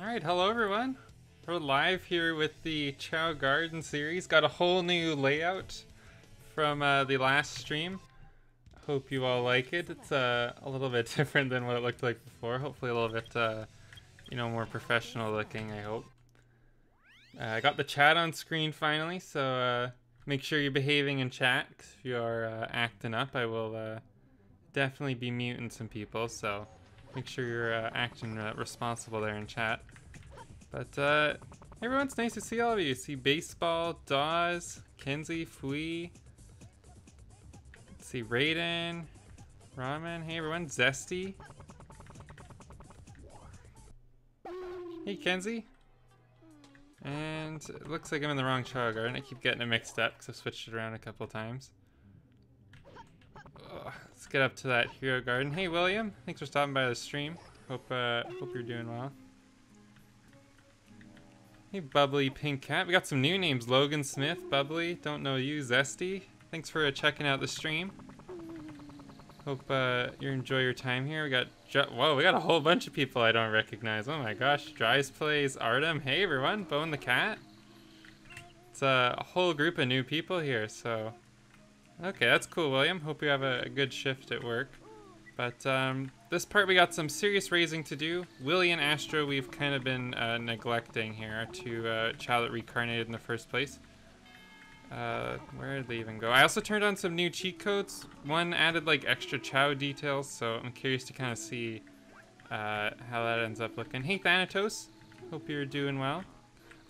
Alright, hello everyone. We're live here with the Chao Garden series. Got a whole new layout from the last stream. Hope you all like it. It's a little bit different than what it looked like before. Hopefully a little bit, you know, more professional looking, I hope. I got the chat on screen finally, so make sure you're behaving in chat. 'Cause if you are acting up, I will definitely be muting some people, so make sure you're acting responsible there in chat. But everyone, it's nice to see all of you. See Baseball, Dawes, Kenzie, Fui. See Raiden, Ramen. Hey everyone, Zesty. Hey Kenzie. And it looks like I'm in the wrong Chao Garden. I keep getting it mixed up because I've switched it around a couple times. Ugh, let's get up to that Hero Garden. Hey William, thanks for stopping by the stream. Hope you're doing well. Hey, Bubbly Pink Cat. We got some new names. Logan Smith, Bubbly, don't know you, Zesty. Thanks for checking out the stream. Hope you enjoy your time here. We got, whoa, we got a whole bunch of people I don't recognize. Oh my gosh. Dries Plays, Artem. Hey everyone, Bone the Cat. It's a whole group of new people here, so. Okay, that's cool, William. Hope you have a good shift at work. But this part, we got some serious raising to do. Willie and Astro, we've kind of been neglecting here to Chao that reincarnated in the first place. Where did they even go? I also turned on some new cheat codes. One added like extra Chao details, so I'm curious to kind of see how that ends up looking. Hey Thanatos, hope you're doing well.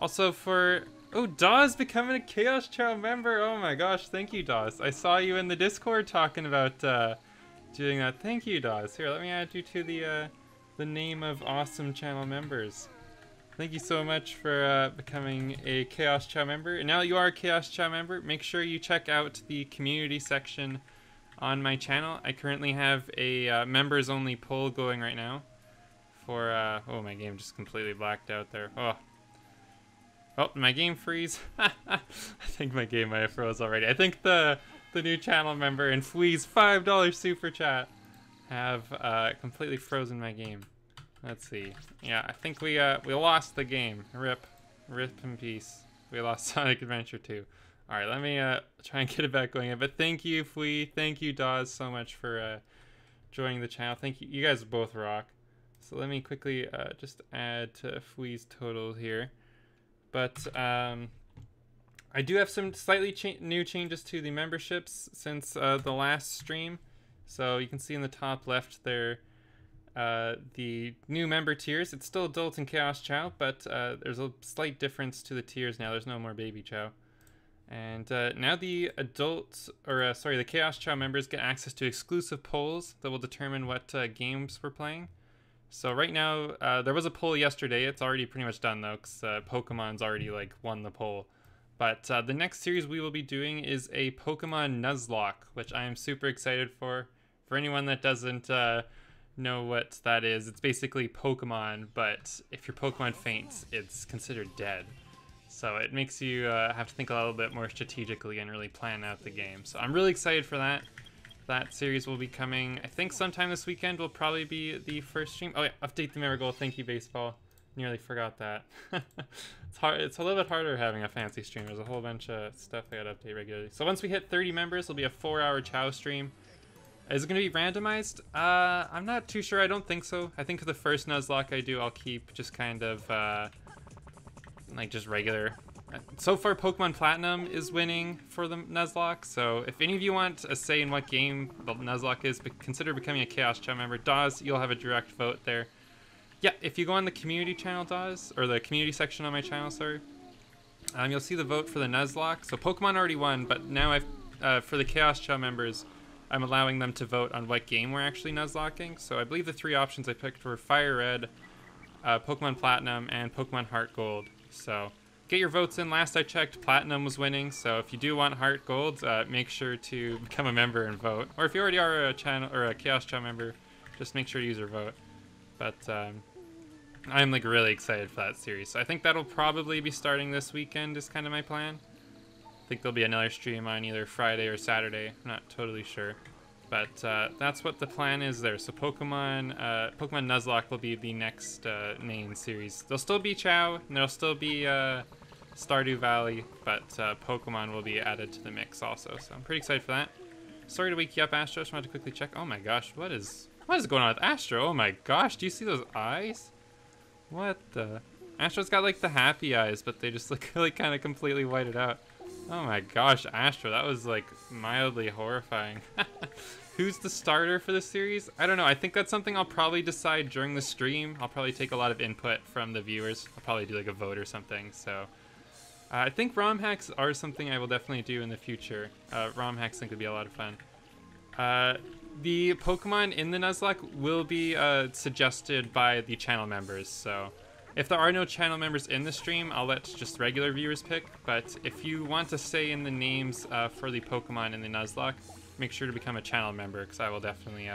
Also for, oh, Dawes becoming a Chaos Chao member. Oh my gosh, thank you Dawes. I saw you in the Discord talking about doing that. Thank you, Dawes. Here, let me add you to the name of awesome channel members. Thank you so much for becoming a Chaos Chao member. And now that you are a Chaos Chao member, make sure you check out the community section on my channel. I currently have a members-only poll going right now for... oh, my game just completely blacked out there. Oh, oh, my game freeze. I think my game might have froze already. I think the new channel member and Flea's $5 super chat have completely frozen my game. Let's see. Yeah, I think we lost the game. Rip in peace. We lost Sonic Adventure 2. All right, let me try and get it back going. But thank you, Flea. Thank you, Dawes, so much for joining the channel. Thank you. You guys both rock. So let me quickly just add to Flea's total here. But I do have some slightly new changes to the memberships since the last stream. So you can see in the top left there the new member tiers. It's still Adult and Chaos Chao, but there's a slight difference to the tiers now. There's no more Baby Chao. And now the adults, or sorry, the Chaos Chao members get access to exclusive polls that will determine what games we're playing. So right now, there was a poll yesterday. It's already pretty much done though, because Pokemon's already like won the poll. But the next series we will be doing is a Pokemon Nuzlocke, which I am super excited for. For anyone that doesn't know what that is, it's basically Pokemon, but if your Pokemon faints, it's considered dead. So it makes you have to think a little bit more strategically and really plan out the game. So I'm really excited for that. That series will be coming, I think sometime this weekend will probably be the first stream. Oh yeah, update the member goal. Thank you, Baseball. Nearly forgot that. It's hard. It's a little bit harder having a fancy stream. There's a whole bunch of stuff I gotta update regularly. So once we hit 30 members, it'll be a 4-hour Chao stream. Is it gonna be randomized? I'm not too sure. I don't think so. I think the first Nuzlocke I do, I'll keep just kind of like just regular. So far, Pokemon Platinum is winning for the Nuzlocke. So if any of you want a say in what game the Nuzlocke is, consider becoming a Chaos Chao member. Dawes, you'll have a direct vote there. Yeah, if you go on the community channel, Dawes, or the community section on my channel, sorry, you'll see the vote for the Nuzlocke. So Pokemon already won, but now I've, for the Chaos Chao members, I'm allowing them to vote on what game we're actually Nuzlocking. So I believe the three options I picked were Fire Red, Pokemon Platinum, and Pokemon Heart Gold. So get your votes in. Last I checked, Platinum was winning. So if you do want Heart Gold, make sure to become a member and vote. Or if you already are a channel or a Chaos Chao member, just make sure to use your vote. But I'm like really excited for that series. So I think that'll probably be starting this weekend is kind of my plan. I think there'll be another stream on either Friday or Saturday. I'm not totally sure. But that's what the plan is there. So Pokemon Nuzlocke will be the next main series. There'll still be Chao, and there'll still be Stardew Valley, but Pokemon will be added to the mix also. So I'm pretty excited for that. Sorry to wake you up, Astro. Just wanted to quickly check. Oh my gosh, what is going on with Astro? Oh my gosh, do you see those eyes? What the? Astro's got like the happy eyes, but they just look like kind of completely whited out. Oh my gosh, Astro, that was like mildly horrifying. Who's the starter for the series? I don't know. I think that's something I'll probably decide during the stream. I'll probably take a lot of input from the viewers. I'll probably do like a vote or something. So I think ROM hacks are something I will definitely do in the future. ROM hacks I think would be a lot of fun. The Pokemon in the Nuzlocke will be suggested by the channel members. So if there are no channel members in the stream, I'll let just regular viewers pick, but if you want to say in the names for the Pokemon in the Nuzlocke, make sure to become a channel member, because I will definitely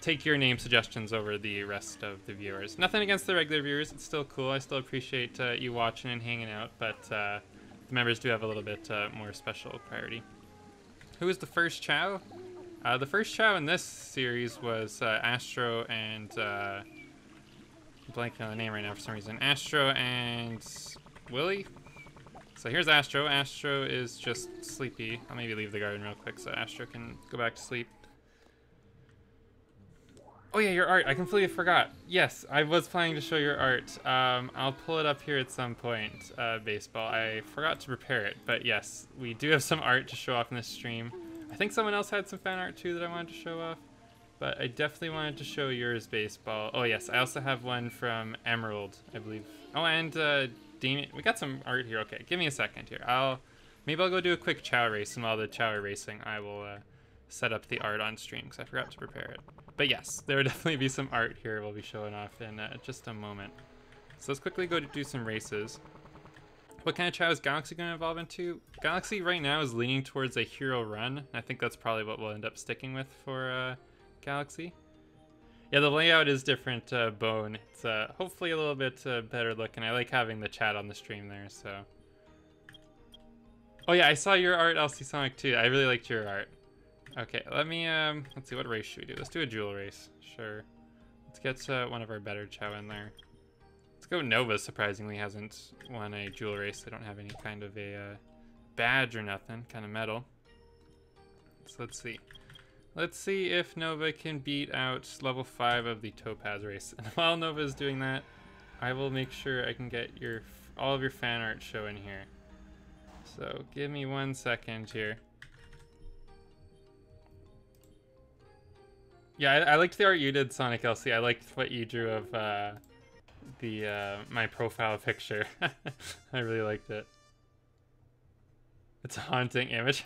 take your name suggestions over the rest of the viewers. Nothing against the regular viewers, it's still cool, I still appreciate you watching and hanging out, but the members do have a little bit more special priority. Who is the first Chao? The first Chao in this series was Astro and... blanking on the name right now for some reason. Astro and Willy. So here's Astro. Astro is just sleepy. I'll maybe leave the garden real quick so Astro can go back to sleep. Oh yeah, your art. I completely forgot. Yes, I was planning to show your art. I'll pull it up here at some point, baseball. I forgot to prepare it, but yes, we do have some art to show off in this stream. I think someone else had some fan art too that I wanted to show off. But I definitely wanted to show yours, baseball. Oh yes, I also have one from Emerald, I believe. Oh, and Damien, we got some art here. Okay, give me a second here. Maybe I'll go do a quick Chao race, and while the Chao racing, I will set up the art on stream because I forgot to prepare it. But yes, there will definitely be some art here we'll be showing off in just a moment. So let's quickly go to do some races. What kind of Chao is Galaxy going to evolve into? Galaxy right now is leaning towards a hero run. I think that's probably what we'll end up sticking with for. Galaxy. Yeah, the layout is different, Bone. It's hopefully a little bit better looking. I like having the chat on the stream there, so. Oh yeah, I saw your art, LC Sonic 2. I really liked your art. Okay, let me, let's see, what race should we do? Let's do a duel race, sure. Let's get one of our better Chao in there. Let's go Nova, surprisingly, hasn't won a duel race. They don't have any kind of a badge or nothing, kind of medal. So let's see. Let's see if Nova can beat out level 5 of the Topaz race. And while Nova is doing that, I will make sure I can get your all of your fan art showing here. So give me 1 second here. Yeah, I liked the art you did, Sonic LC. I liked what you drew of my profile picture. I really liked it. It's a haunting image.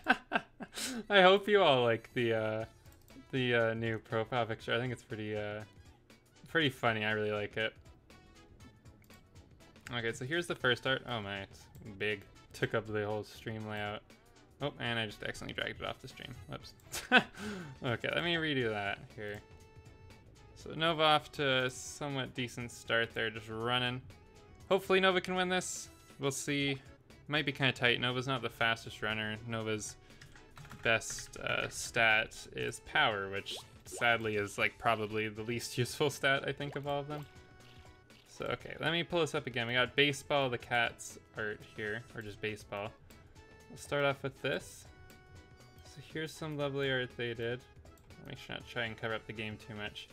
I hope you all like the new profile picture. I think it's pretty funny. I really like it. Okay, so here's the first art. Oh my, it's big. Took up the whole stream layout. Oh, and I just accidentally dragged it off the stream. Whoops. Okay, let me redo that here. So Nova off to a somewhat decent start there, just running. Hopefully Nova can win this. We'll see. Might be kind of tight. Nova's not the fastest runner. Nova's best stat is power, which sadly is like probably the least useful stat I think of all of them. So okay, let me pull this up again. We got baseball, the cat's art here, or just baseball. We'll start off with this. So here's some lovely art they did. Make sure not to try and cover up the game too much.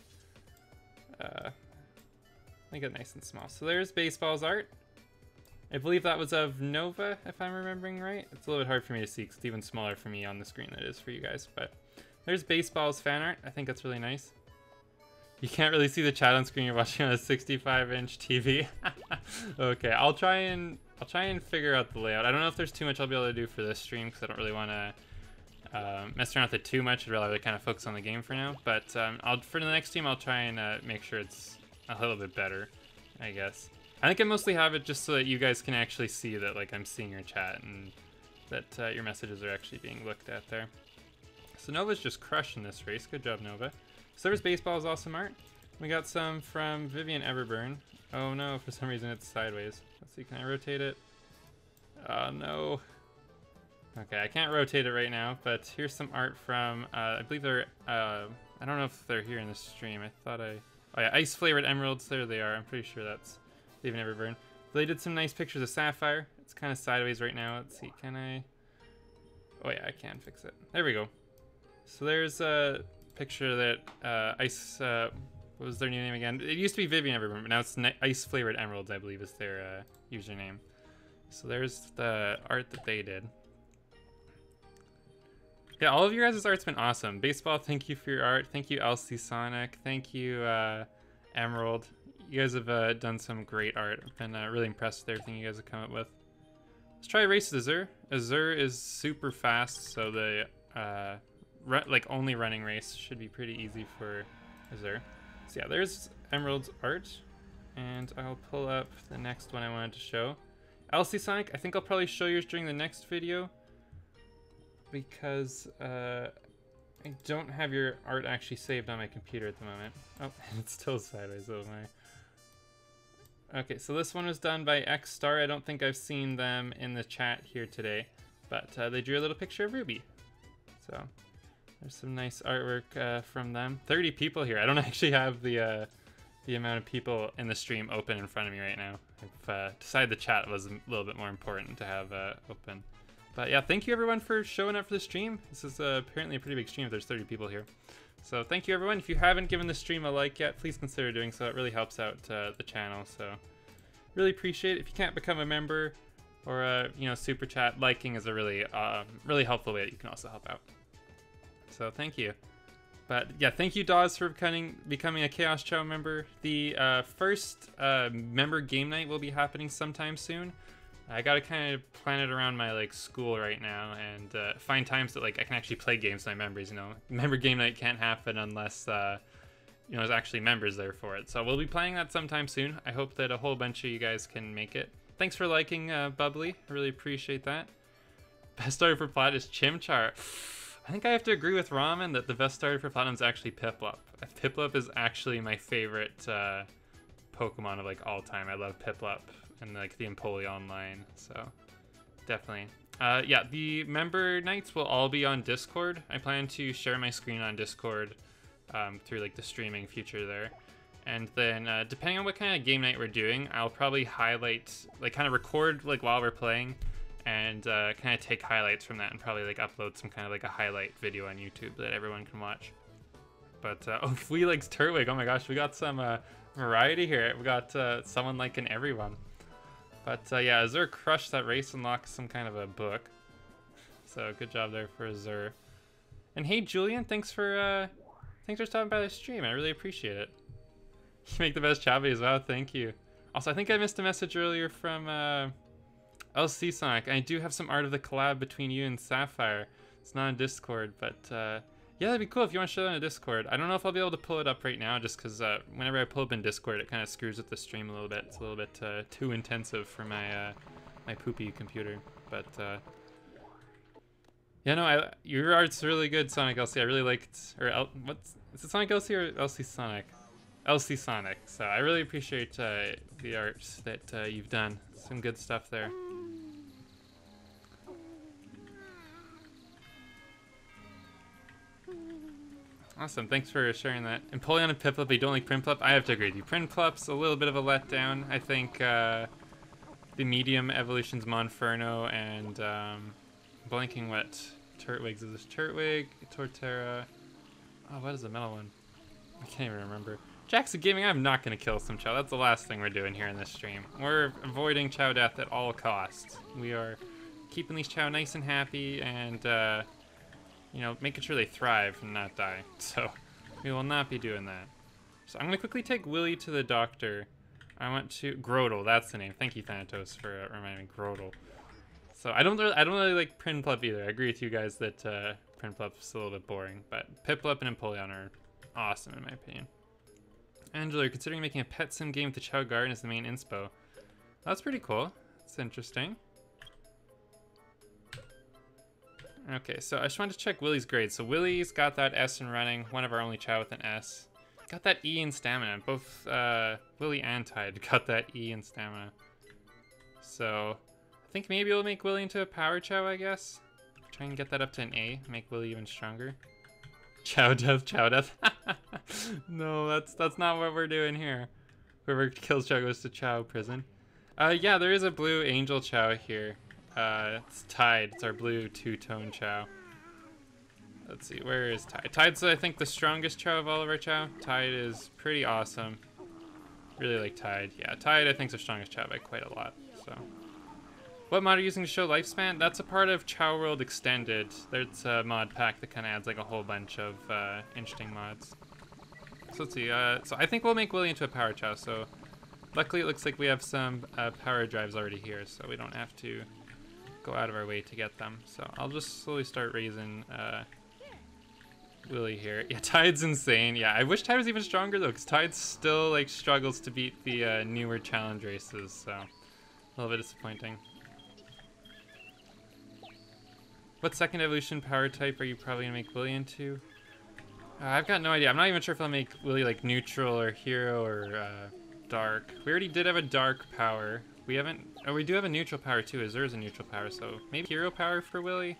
Make it nice and small. So there's baseball's art. I believe that was of Nova, if I'm remembering right. It's a little bit hard for me to see because it's even smaller for me on the screen than it is for you guys, but there's baseball's fan art. I think that's really nice. You can't really see the chat on screen, you're watching on a 65-inch TV. Okay, I'll try and figure out the layout. I don't know if there's too much I'll be able to do for this stream because I don't really want to mess around with it too much. I'd rather kind of focus on the game for now, but for the next stream, I'll try and make sure it's a little bit better, I guess. I think I mostly have it just so that you guys can actually see that like I'm seeing your chat and that your messages are actually being looked at there. So Nova's just crushing this race. Good job, Nova. So there's baseball's awesome art. We got some from Vivian Everburn. Oh no, for some reason it's sideways. Let's see, can I rotate it? Oh no. Okay, I can't rotate it right now, but here's some art from, I believe they're, I don't know if they're here in the stream. I thought I, oh yeah, ice-flavored emeralds, there they are. I'm pretty sure that's, they've never burned. They did some nice pictures of Sapphire. It's kind of sideways right now. Let's see, can I, oh yeah, I can fix it. There we go. So there's a picture that what was their new name again? It used to be Vivian, everyone, but now it's ice-flavored emeralds, I believe is their username. So there's the art that they did. Yeah, all of your guys' art's been awesome. Baseball, thank you for your art. Thank you, LC Sonic. Thank you, Emerald. You guys have done some great art. I've been really impressed with everything you guys have come up with. Let's try Race Azure. Azure is super fast, so the only running race should be pretty easy for Azure. So yeah, there's Emerald's art, and I'll pull up the next one I wanted to show. LC Sonic, I think I'll probably show yours during the next video, because I don't have your art actually saved on my computer at the moment. Oh, it's still sideways, oh my. Okay, so this one was done by XStar. I don't think I've seen them in the chat here today, but they drew a little picture of Ruby. So there's some nice artwork from them. 30 people here. I don't actually have the amount of people in the stream open in front of me right now. I've decided the chat was a little bit more important to have open. But yeah, thank you everyone for showing up for the stream. This is apparently a pretty big stream if there's 30 people here. So thank you everyone. If you haven't given the stream a like yet, please consider doing so. It really helps out the channel. So really appreciate it. If you can't become a member or you know, super chat, liking is a really, really helpful way that you can also help out. So thank you. But yeah, thank you Dawes for becoming a Chaos Chao member. The first member game night will be happening sometime soon. I gotta kind of plan it around my like school right now and find times that like I can actually play games with my members. You know, member game night can't happen unless you know, there's actually members there for it. So we'll be playing that sometime soon. I hope that a whole bunch of you guys can make it. Thanks for liking Bubbly, I really appreciate that. Best art for Plat is Chimchar. I think I have to agree with Ramen that the best art for Platinum is actually Piplup. Piplup is actually my favorite Pokemon of like all time. I love Piplup and like the Empoli online, so definitely. Yeah, the member nights will all be on Discord. I plan to share my screen on Discord through like the streaming feature there. And then depending on what kind of game night we're doing, I'll probably highlight, like kind of record like while we're playing and kind of take highlights from that and probably like upload some kind of like a highlight video on YouTube that everyone can watch. But oh, we likes Turtwig, oh my gosh, we got some variety here. We got someone liking everyone. But yeah, Azure crushed that race and locked some kind of a book. So good job there for Azure. And hey Julian, thanks for stopping by the stream. I really appreciate it. You make the best chat videos. Wow, thank you. Also, I think I missed a message earlier from LC Sonic. I do have some art of the collab between you and Sapphire. It's not on Discord, but yeah, that'd be cool if you want to show that on Discord. I don't know if I'll be able to pull it up right now just because whenever I pull up in Discord, it kind of screws with the stream a little bit. It's a little bit too intensive for my my poopy computer. But yeah, no, your art's really good, Sonic LC. I really liked, or what's, is it Sonic LC or LC Sonic? LC Sonic. So I really appreciate the arts that you've done. Some good stuff there. Awesome, thanks for sharing that. Empoleon and Piplup, you don't like Prinplup? I have to agree with you. Prinplup's a little bit of a letdown. I think the medium evolutions Monferno and blanking what Turtwigs is. This Turtwig, Torterra. Oh, what is the metal one? I can't even remember. Jackson Gaming, I'm not gonna kill some Chao. That's the last thing we're doing here in this stream. We're avoiding Chao death at all costs. We are keeping these Chao nice and happy and you know, making sure they thrive and not die. So we will not be doing that. So I'm gonna quickly take Willy to the doctor. I want to, Grodel, that's the name. Thank you Thanatos for reminding me, Grodel. So I don't really like Prinplup either. I agree with you guys that Prinplup's a little bit boring, but Piplup and Empoleon are awesome in my opinion. Angela, you're considering making a pet sim game with the Chao Garden as the main inspo. That's pretty cool, that's interesting. Okay, so I just wanted to check Willy's grade. So Willy's got that S in running, one of our only Chao with an S. Got that E in stamina. Both Willy and Tide got that E in stamina. So I think maybe we'll make Willy into a power Chao, I guess. Try and get that up to an A. Make Willie even stronger. Chow death, chow death. No, that's not what we're doing here. Whoever kills Chow goes to Chow prison. Yeah, there is a blue angel Chow here. It's Tide. It's our blue two-tone Chow. Let's see, where is Tide? Tide's, I think, the strongest Chow of all of our Chow. Tide is pretty awesome. Really like Tide. Yeah, Tide, I think, is the strongest Chow by quite a lot. So, what mod are you using to show lifespan? That's a part of Chao World Extended. There's a mod pack that kind of adds like a whole bunch of interesting mods. So let's see. So I think we'll make Willie into a power Chow. So luckily, it looks like we have some power drives already here, so we don't have to go out of our way to get them. So I'll just slowly start raising Willie here. Yeah, Tide's insane. Yeah, I wish Tide was even stronger though, because Tide still like struggles to beat the newer challenge races, so a little bit disappointing. What second evolution power type are you probably gonna make Willie into? I've got no idea. I'm not even sure if I'll make Willie like neutral or hero or dark. We already did have a dark power. We haven't. Oh, we do have a neutral power too. Azure is a neutral power, so maybe hero power for Willie.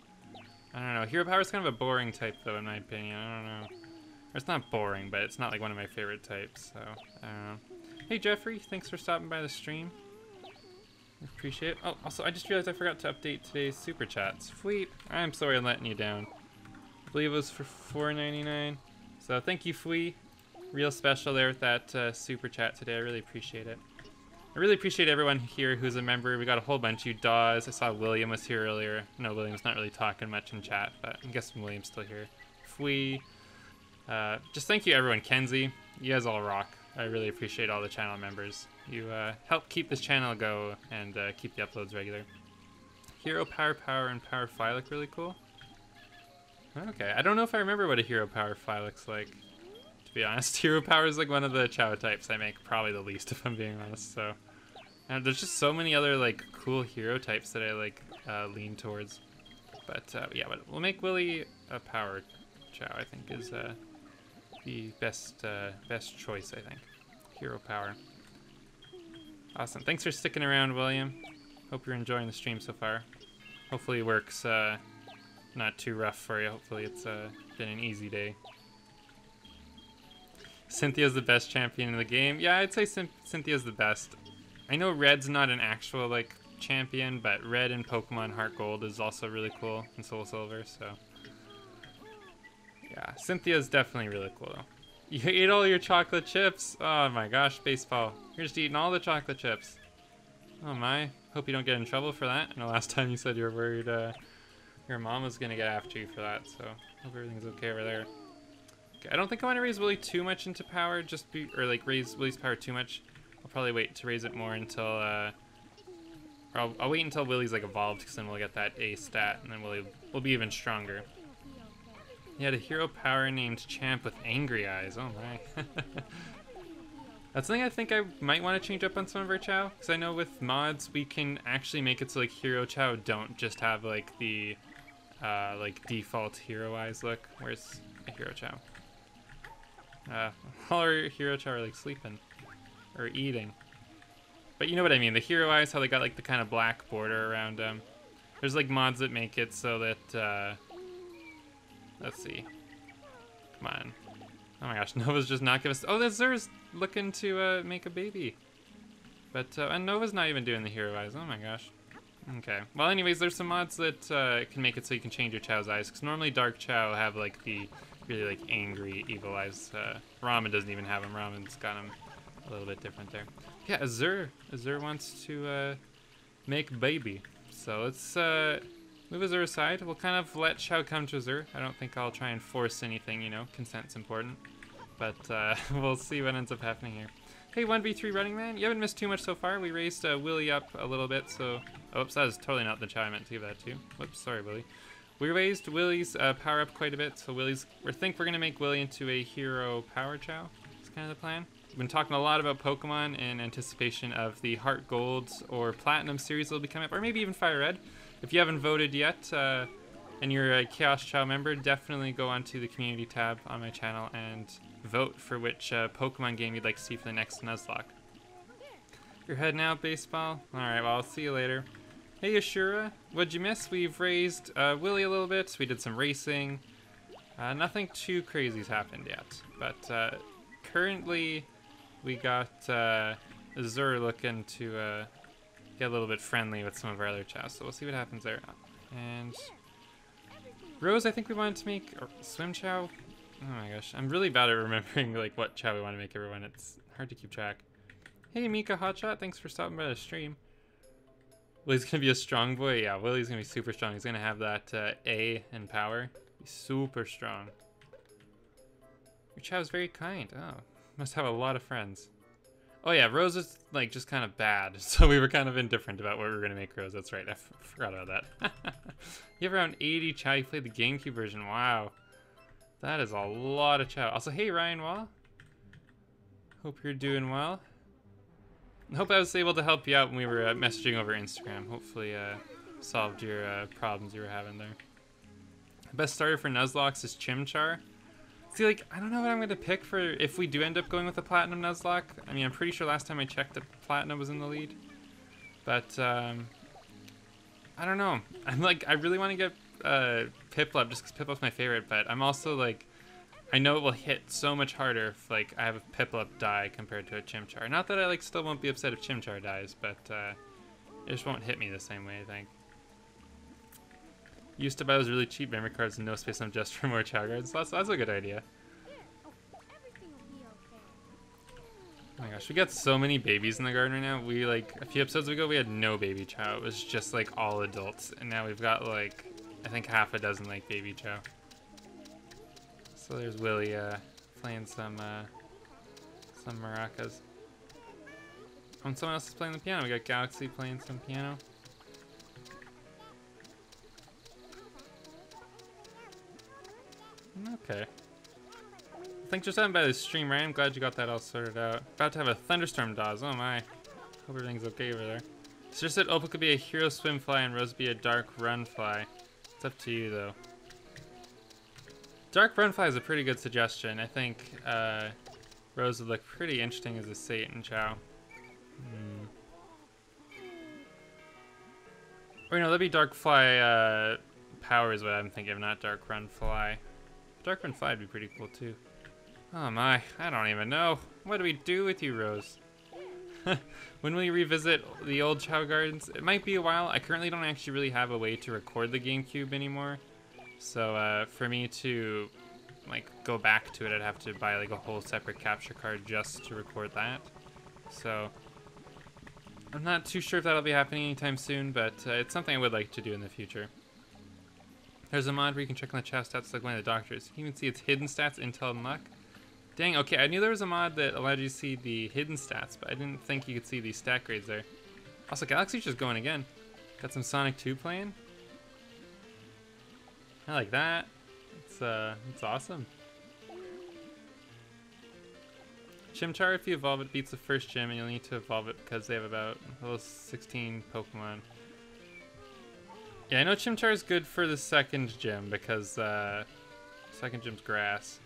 I don't know. Hero power is kind of a boring type, though, in my opinion. I don't know. Or it's not boring, but it's not like one of my favorite types, so I don't know. Hey, Jeffrey, thanks for stopping by the stream. Appreciate it. Oh, also, I just realized I forgot to update today's super chats. Fleep, I'm sorry I'm letting you down. I believe it was for $4.99. So thank you, Flee. Real special there with that super chat today. I really appreciate it. I really appreciate everyone here who's a member. We got a whole bunch. You Dawes. I saw William was here earlier. No, William's not really talking much in chat, but I'm guessing William's still here. Fwee. Just thank you, everyone. Kenzie, you guys all rock. I really appreciate all the channel members. You help keep this channel go and keep the uploads regular. Hero Power and Power Phi look really cool. Okay, I don't know if I remember what a Hero Power Phi looks like. To be honest, hero power is like one of the Chow types I make, probably the least if I'm being honest. So, and there's just so many other like cool hero types that I like lean towards. But yeah, but we'll make Willie a power Chow. I think is the best choice. I think hero power. Awesome. Thanks for sticking around, William. Hope you're enjoying the stream so far. Hopefully it works. Not too rough for you. Hopefully it's been an easy day. Cynthia's the best champion in the game. Yeah, I'd say Cynthia's the best. I know Red's not an actual, like, champion, but Red in Pokemon Heart Gold is also really cool, and Soul Silver, so. Yeah, Cynthia's definitely really cool, though. You ate all your chocolate chips? Oh my gosh, Baseball. You're just eating all the chocolate chips. Oh my. Hope you don't get in trouble for that. I know last time you said you were worried your mom was gonna get after you for that, so hope everything's okay over there. I don't think I want to raise Willie too much into power, just be, or like raise Willie's power too much. I'll probably wait to raise it more until, I'll wait until Willie's like evolved, because then we'll get that A stat, and then Willie will be even stronger. He had a hero power named Champ with angry eyes. Oh my! That's something I think I might want to change up on some of our Chow, because I know with mods we can actually make it so like hero Chow don't just have like the, like default hero eyes look. Where's a hero Chow? All our hero Chow are like sleeping or eating, but you know what I mean, the hero eyes, how they got like the kind of black border around them. There's like mods that make it so that let's see, come on, oh my gosh, Nova's just not giving us, oh that's Zer's looking to make a baby, but and Nova's not even doing the hero eyes, oh my gosh. Okay, well anyways, there's some mods that can make it so you can change your Chow's eyes, because normally dark Chow have like the really like angry evil eyes. Ramen doesn't even have them. Ramen's got them a little bit different there. Yeah, Azure wants to make baby, so let's move Azure aside. We'll kind of let Chao come to Azure. I don't think I'll try and force anything, you know, consent's important, but we'll see what ends up happening here. Hey 1v3 running man, you haven't missed too much so far. We raised Willie up a little bit, so oops, that is totally not the Chow I meant to give that to. Whoops, sorry Willie. We raised Willie's power up quite a bit, so Willie's. We think we're gonna make Willie into a hero power Chow. That's kind of the plan. We've been talking a lot about Pokemon in anticipation of the Heart Gold or Platinum series that'll be coming up, or maybe even Fire Red. If you haven't voted yet, and you're a Chaos Chow member, definitely go onto the community tab on my channel and vote for which Pokemon game you'd like to see for the next Nuzlocke. You're heading out, Baseball. All right, well I'll see you later. Hey Ashura, what'd you miss? We've raised Willy a little bit, we did some racing. Nothing too crazy's happened yet, but currently we got Azur looking to get a little bit friendly with some of our other chows, so we'll see what happens there. And Rose, I think we wanted to make Swim Chow. Oh my gosh, I'm really bad at remembering like what chow we want to make everyone. It's hard to keep track. Hey Mika Hotshot, thanks for stopping by the stream. Willie's gonna be a strong boy. Yeah, Willie's gonna be super strong. He's gonna have that A in power. He's super strong. Your chow's very kind. Oh, must have a lot of friends. Oh yeah, Rose is like just kind of bad, so we were kind of indifferent about what we were gonna make Rose. That's right, I forgot about that. You have around 80 chow. You played the GameCube version. Wow, that is a lot of chow. Also, hey Ryan Wall. Hope you're doing well. Hope I was able to help you out when we were messaging over Instagram. Hopefully solved your problems you were having there. The best starter for Nuzlocke is Chimchar. See, like, I don't know what I'm going to pick for if we do end up going with a Platinum Nuzlocke. I mean, I'm pretty sure last time I checked that Platinum was in the lead. But, I don't know. I'm like, I really want to get Piplup just because Piplup's my favorite, but I'm also like, I know it will hit so much harder if, like, I have a Piplup die compared to a Chimchar. Not that I, like, still won't be upset if Chimchar dies, but, it just won't hit me the same way, I think. Used to buy those really cheap memory cards and no space on just for more chow guards. That's a good idea. Oh my gosh, we got so many babies in the garden right now. We, like, a few episodes ago, we had no baby chow. It was just, like, all adults. And now we've got, like, I think half a dozen, like, baby chow. So there's Willy playing some maracas. Oh, and someone else is playing the piano. We got Galaxy playing some piano. Okay. Thanks for stopping by the stream, Ryan. I'm glad you got that all sorted out. About to have a thunderstorm, Dawes. Oh my. Hope everything's okay over there. So just said Opal could be a hero swim fly and Rose be a dark run fly. It's up to you though. Dark Runfly is a pretty good suggestion. I think Rose would look pretty interesting as a Satan Chow. Or no, that'd be Dark Fly Power is what I'm thinking of, not Dark Runfly. Dark Runfly would be pretty cool too. Oh my, I don't even know. What do we do with you, Rose? When we revisit the old Chow Gardens, it might be a while. I currently don't actually really have a way to record the GameCube anymore. So for me to like go back to it, I'd have to buy like a whole separate capture card just to record that. So I'm not too sure if that'll be happening anytime soon, but it's something I would like to do in the future. There's a mod where you can check on the chow stats like one of the doctors. You can see its hidden stats, intel, and luck. Dang, okay, I knew there was a mod that allowed you to see the hidden stats, but I didn't think you could see the stat grades there. Also, Galaxy's just going again. Got some Sonic 2 playing. I like that. It's awesome. Chimchar, if you evolve it, beats the first gym, and you'll need to evolve it because they have about 16 Pokemon. Yeah, I know Chimchar is good for the second gym because second gym's grass.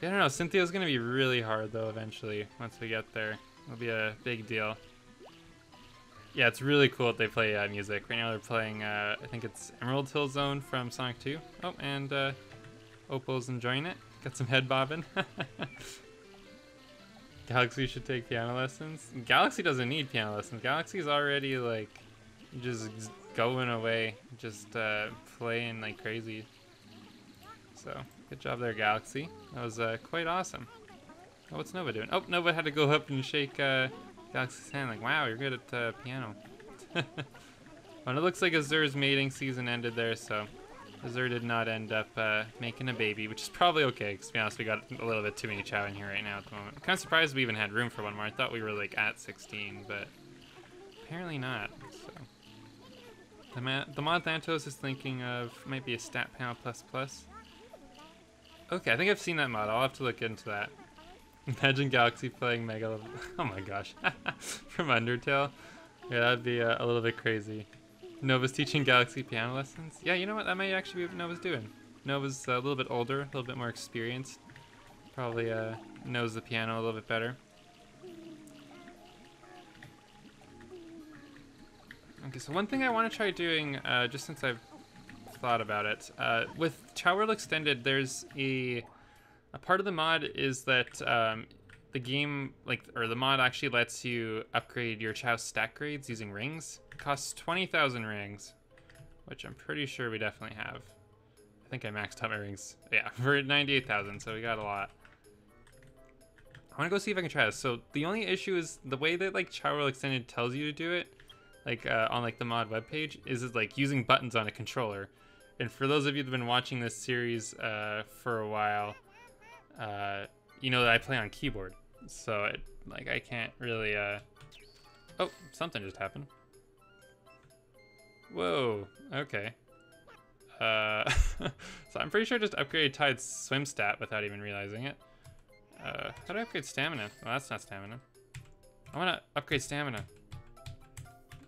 Yeah, I don't know. Cynthia's gonna be really hard though. Eventually, once we get there, it'll be a big deal. Yeah, it's really cool that they play music. Right now they're playing, I think it's Emerald Hill Zone from Sonic 2. Oh, and Opal's enjoying it. Got some head bobbing. Galaxy should take piano lessons. Galaxy doesn't need piano lessons. Galaxy's already, like, just going away. Just playing like crazy. So, good job there, Galaxy. That was quite awesome. Oh, what's Nova doing? Oh, Nova had to go up and shake... Galaxy's hand, like, wow, you're good at piano. Well, it looks like Azur's mating season ended there, so Azur did not end up making a baby, which is probably okay, because to be honest, we got a little bit too many chow in here right now at the moment. I'm kind of surprised we even had room for one more. I thought we were, like, at 16, but apparently not, so. The mod Thantos is thinking of might be a stat panel ++. Okay, I think I've seen that mod. I'll have to look into that. Imagine Galaxy playing Mega Level. Oh my gosh. From Undertale. Yeah, that'd be a little bit crazy. Nova's teaching Galaxy piano lessons. Yeah, you know what? That might actually be what Nova's doing. Nova's a little bit older, a little bit more experienced. Probably knows the piano a little bit better. Okay, so one thing I want to try doing, just since I've thought about it, with Chao World Extended, there's a part of the mod is that the game, or the mod actually lets you upgrade your Chao stack grades using rings. It costs 20,000 rings, which I'm pretty sure we definitely have. I think I maxed out my rings. Yeah, for 98,000, so we got a lot. I want to go see if I can try this. So the only issue is the way that Chao World Extended tells you to do it, on the mod webpage, is like using buttons on a controller. And for those of you that have been watching this series for a while, you know that I play on keyboard, so it I can't really. Oh, something just happened. Whoa. Okay. So I'm pretty sure I just upgraded Tide's swim stat without even realizing it. How do I upgrade stamina? Well, that's not stamina. I want to upgrade stamina.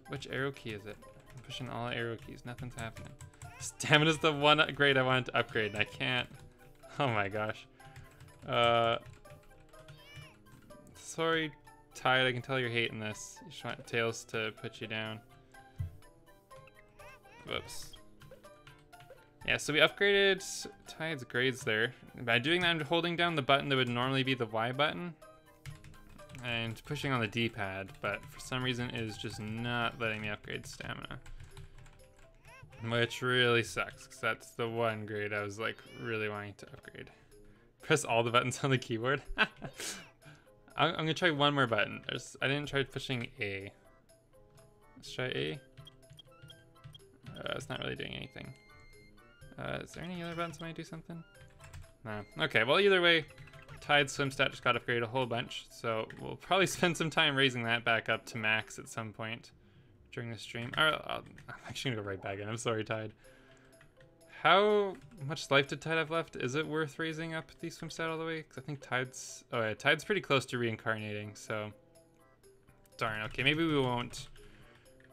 Which arrow key is it? I'm pushing all arrow keys. Nothing's happening. Stamina's the one grade I wanted to upgrade, and I can't. Oh my gosh. Sorry, Tide. I can tell you're hating this. You just want Tails to put you down. Whoops. Yeah, so we upgraded Tide's grades there. By doing that, I'm holding down the button that would normally be the Y button and pushing on the D-pad, but for some reason it is just not letting me upgrade stamina, which really sucks, because that's the one grade I was really wanting to upgrade. Press all the buttons on the keyboard. I'm gonna try one more button. I didn't try pushing A. Let's try A. It's not really doing anything. Is there any other buttons when I do something? No. Okay, well, either way, Tide's swim stat just got upgraded a whole bunch, so we'll probably spend some time raising that back up to max at some point during the stream. I'm actually gonna go right back in. I'm sorry, Tide. How much life did Tide have left? Is it worth raising up the swim stat all the way? Because I think Tide's... Oh yeah, Tide's pretty close to reincarnating, so... Darn, okay, maybe we won't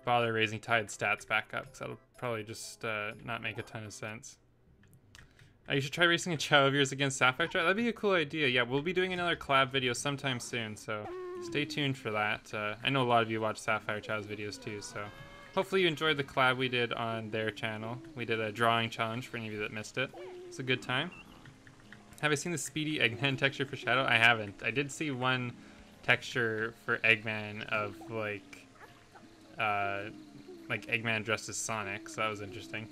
bother raising Tide's stats back up, because that'll probably just not make a ton of sense. You should try racing a Chao of yours against Sapphire. That'd be a cool idea. Yeah, we'll be doing another collab video sometime soon, so stay tuned for that. I know a lot of you watch Sapphire Chao's videos too, so hopefully you enjoyed the collab we did on their channel. We did a drawing challenge for any of you that missed it. It's a good time. Have I seen the speedy Eggman texture for Shadow? I haven't. I did see one texture for Eggman of like Eggman dressed as Sonic, so that was interesting.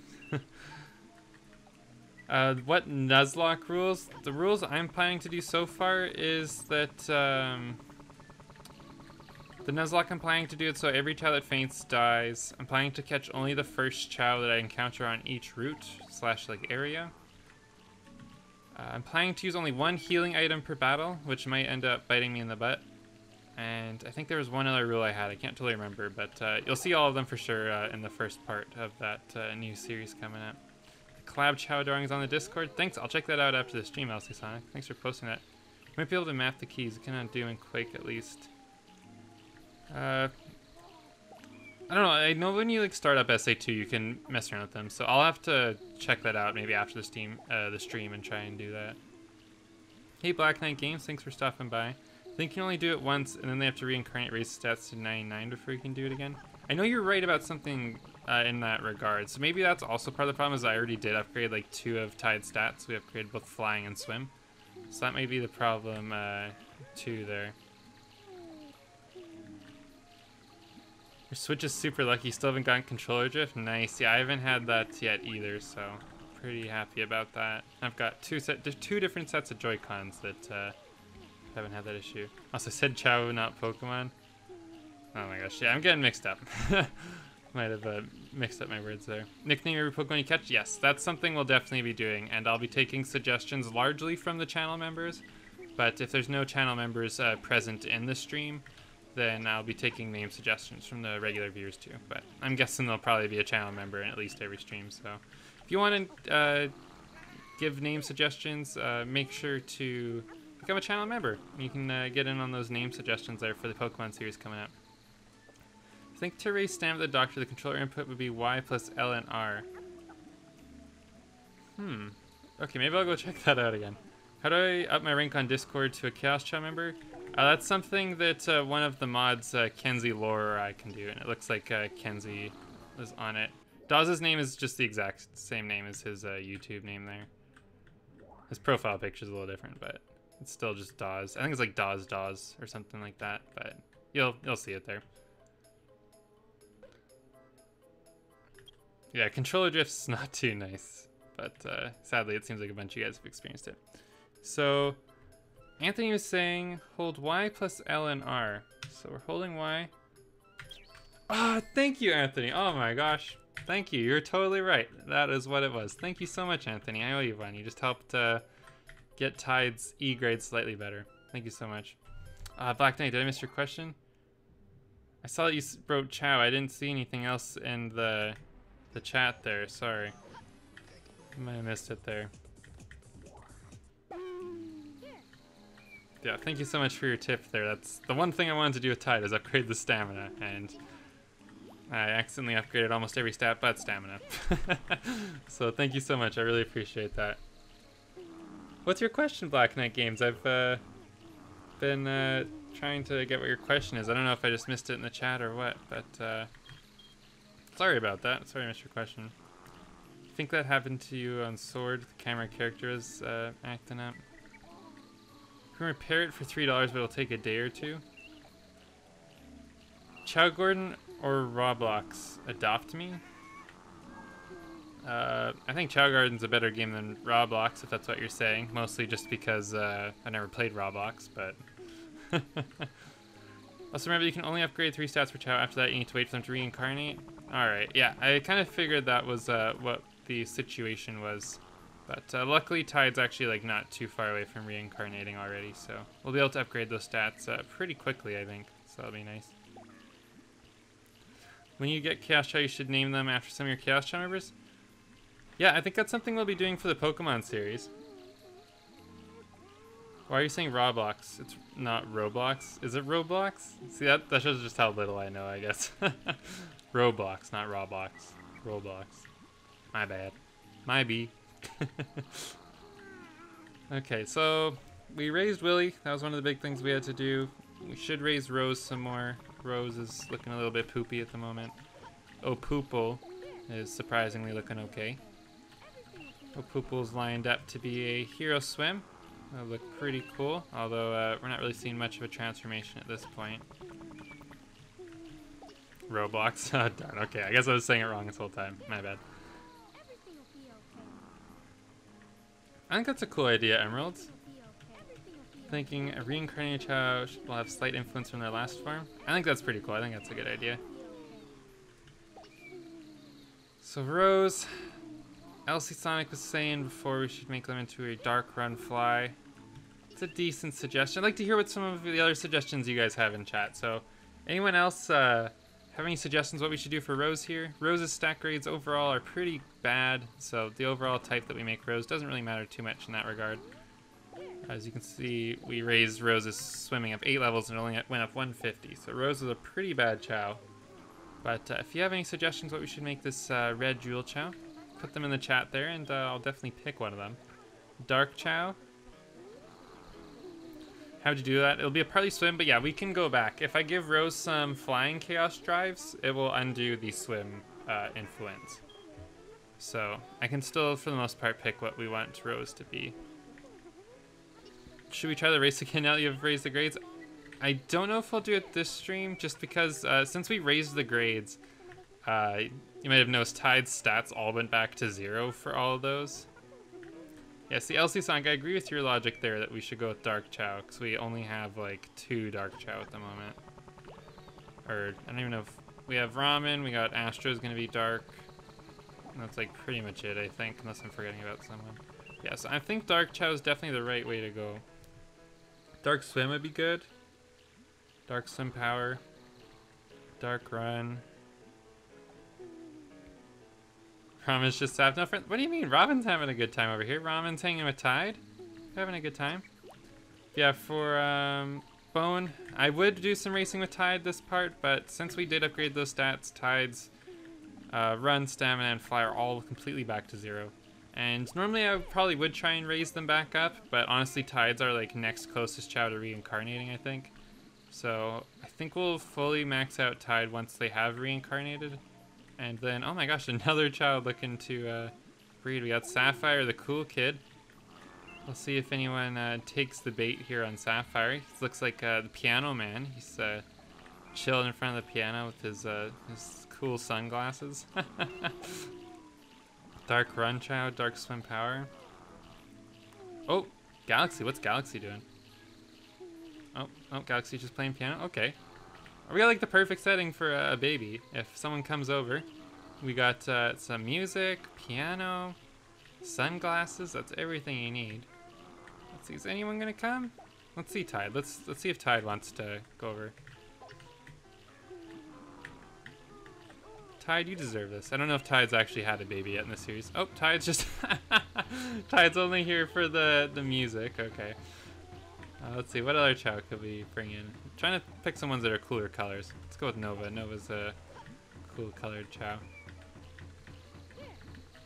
What Nuzlocke rules? The rules I'm planning to do so far is that the Nuzlocke I'm planning to do it so every Chao that faints dies. I'm planning to catch only the first Chao that I encounter on each route / area. I'm planning to use only one healing item per battle, which might end up biting me in the butt. And I think there was one other rule I had. I can't totally remember, but you'll see all of them for sure in the first part of that new series coming up. Collab Chao drawings on the Discord. Thanks, I'll check that out after the stream, LC Sonic. Thanks for posting that. You might be able to map the keys. You cannot do in Quake, at least. I don't know. I know when you start up SA2, you can mess around with them. So I'll have to check that out maybe after the stream and try and do that. Hey, Black Knight Games. Thanks for stopping by. I think you can only do it once, and then they have to reincarnate race stats to 99 before you can do it again. I know you're right about something... in that regard, so maybe that's also part of the problem is I already did upgrade two of Tide's stats. We upgraded both flying and swim, so that may be the problem too there. Your Switch is super lucky. Still haven't gotten controller drift. Nice. Yeah, I haven't had that yet either, so pretty happy about that. I've got two different sets of Joy-Cons that haven't had that issue. Also said Chao, not Pokemon. Oh my gosh, yeah, I'm getting mixed up. Might have mixed up my words there. Nickname every Pokemon you catch? Yes, that's something we'll definitely be doing, and I'll be taking suggestions largely from the channel members, but if there's no channel members present in the stream, then I'll be taking name suggestions from the regular viewers too, but I'm guessing there'll probably be a channel member in at least every stream, so if you want to give name suggestions, make sure to become a channel member. You can get in on those name suggestions there for the Pokemon series coming up. I think to raise stamina at the doctor, the controller input would be Y plus L and R. Okay, maybe I'll go check that out again. How do I up my rank on Discord to a Chaos Chao member? That's something that one of the mods, Kenzie Lore, I can do, and it looks like Kenzie was on it. Dawes' name is just the exact same name as his YouTube name there. His profile picture's a little different, but it's still just Dawes. I think it's like Dawes Dawes or something like that, but you'll see it there. Yeah, controller drift's not too nice, but sadly it seems like a bunch of you guys have experienced it. So Anthony was saying hold Y plus L and R. So we're holding Y. Ah, oh, thank you, Anthony. Oh my gosh. Thank you. You're totally right. That is what it was. Thank you so much, Anthony. I owe you one. You just helped get Tide's E grade slightly better. Thank you so much. Black Knight, did I miss your question? I saw that you wrote Chao. I didn't see anything else in the chat there. Sorry. I might have missed it there. Yeah, thank you so much for your tip there. That's the one thing I wanted to do with Tide is upgrade the stamina, and I accidentally upgraded almost every stat but stamina. So thank you so much. I really appreciate that. What's your question, Black Knight Games? I've been trying to get what your question is. I don't know if I just missed it in the chat or what, but sorry about that. Sorry I missed your question. I think that happened to you on Sword. The camera character is acting up. You can repair it for $3, but it'll take a day or two. Chao Gordon or Roblox adopt me? I think Chao Garden's a better game than Roblox, if that's what you're saying. Mostly just because I never played Roblox, but... Also remember, you can only upgrade 3 stats for Chao. After that, you need to wait for them to reincarnate. Alright, yeah, I kind of figured that was what the situation was. But luckily, Tide's actually like not too far away from reincarnating already, so we'll be able to upgrade those stats pretty quickly, I think. So that'll be nice. When you get Chaos Chao, you should name them after some of your Chaos Chao members. Yeah, I think that's something we'll be doing for the Pokemon series. Why are you saying Roblox? It's not Roblox. Is it Roblox? See, that shows just how little I know, I guess. Roblox, not Roblox. Roblox. My bad. My B. Okay, so we raised Willy. That was one of the big things we had to do. We should raise Rose some more. Rose is looking a little bit poopy at the moment. Opoople is surprisingly looking okay. Opoople's lined up to be a hero swim. That'll look pretty cool, although we're not really seeing much of a transformation at this point. Roblox. Oh, darn. Okay, I guess I was saying it wrong this whole time. My bad. I think that's a cool idea, Emeralds. Thinking a reincarnated Chao will have slight influence from their last form. I think that's pretty cool. I think that's a good idea. So Rose, Elsie Sonic was saying before we should make them into a dark run fly. It's a decent suggestion. I'd like to hear what some of the other suggestions you guys have in chat. So anyone else have any suggestions what we should do for Rose here? Rose's stat grades overall are pretty bad, so the overall type that we make Rose doesn't really matter too much in that regard. As you can see, we raised Rose's swimming up 8 levels and only went up 150. So Rose is a pretty bad Chao. But if you have any suggestions what we should make this red jewel Chao, put them in the chat there and I'll definitely pick one of them. Dark Chao. How'd you do that? It'll be a partly swim, but yeah, we can go back. If I give Rose some flying chaos drives, it will undo the swim influence. So I can still, for the most part, pick what we want Rose to be. Should we try the race again now that you've raised the grades? I don't know if we'll do it this stream, just because since we raised the grades, you might have noticed Tide's stats all went back to 0 for all of those. Yeah, see, LC Sonic, I agree with your logic there that we should go with Dark Chao, because we only have, like, 2 Dark Chao at the moment. Or, I don't even know if... We have Ramen, we got Astro's gonna be Dark. And that's, like, pretty much it, I think, unless I'm forgetting about someone. Yeah, so I think Dark Chao is definitely the right way to go. Dark Swim would be good. Dark Swim Power. Dark Run. Ramen's just have no friends. What do you mean? Ramen's having a good time over here. Ramen's hanging with Tide. You're having a good time. Yeah, for Bone, I would do some racing with Tide this part, but since we did upgrade those stats, Tide's run, stamina, and fly are all completely back to 0. And normally I probably would try and raise them back up, but honestly Tides are like next closest Chao to reincarnating, I think. So I think we'll fully max out Tide once they have reincarnated. And then, oh my gosh, another Chao looking to breed. We got Sapphire, the cool kid. We'll see if anyone takes the bait here on Sapphire. He looks like the piano man. He's chilling in front of the piano with his cool sunglasses. Dark Run Chao, Dark Swim Power. Oh, Galaxy, what's Galaxy doing? Oh, Galaxy's just playing piano, okay. We got like the perfect setting for a baby. If someone comes over, we got some music, piano, sunglasses, that's everything you need. Let's see, is anyone gonna come? Let's see Tide, let's see if Tide wants to go over. Tide, you deserve this. I don't know if Tide's actually had a baby yet in the series. Oh, Tide's just... Tide's only here for the music. Okay. Let's see, what other Chao could we bring in? I'm trying to pick some ones that are cooler colors. Let's go with Nova. Nova's a cool colored Chao.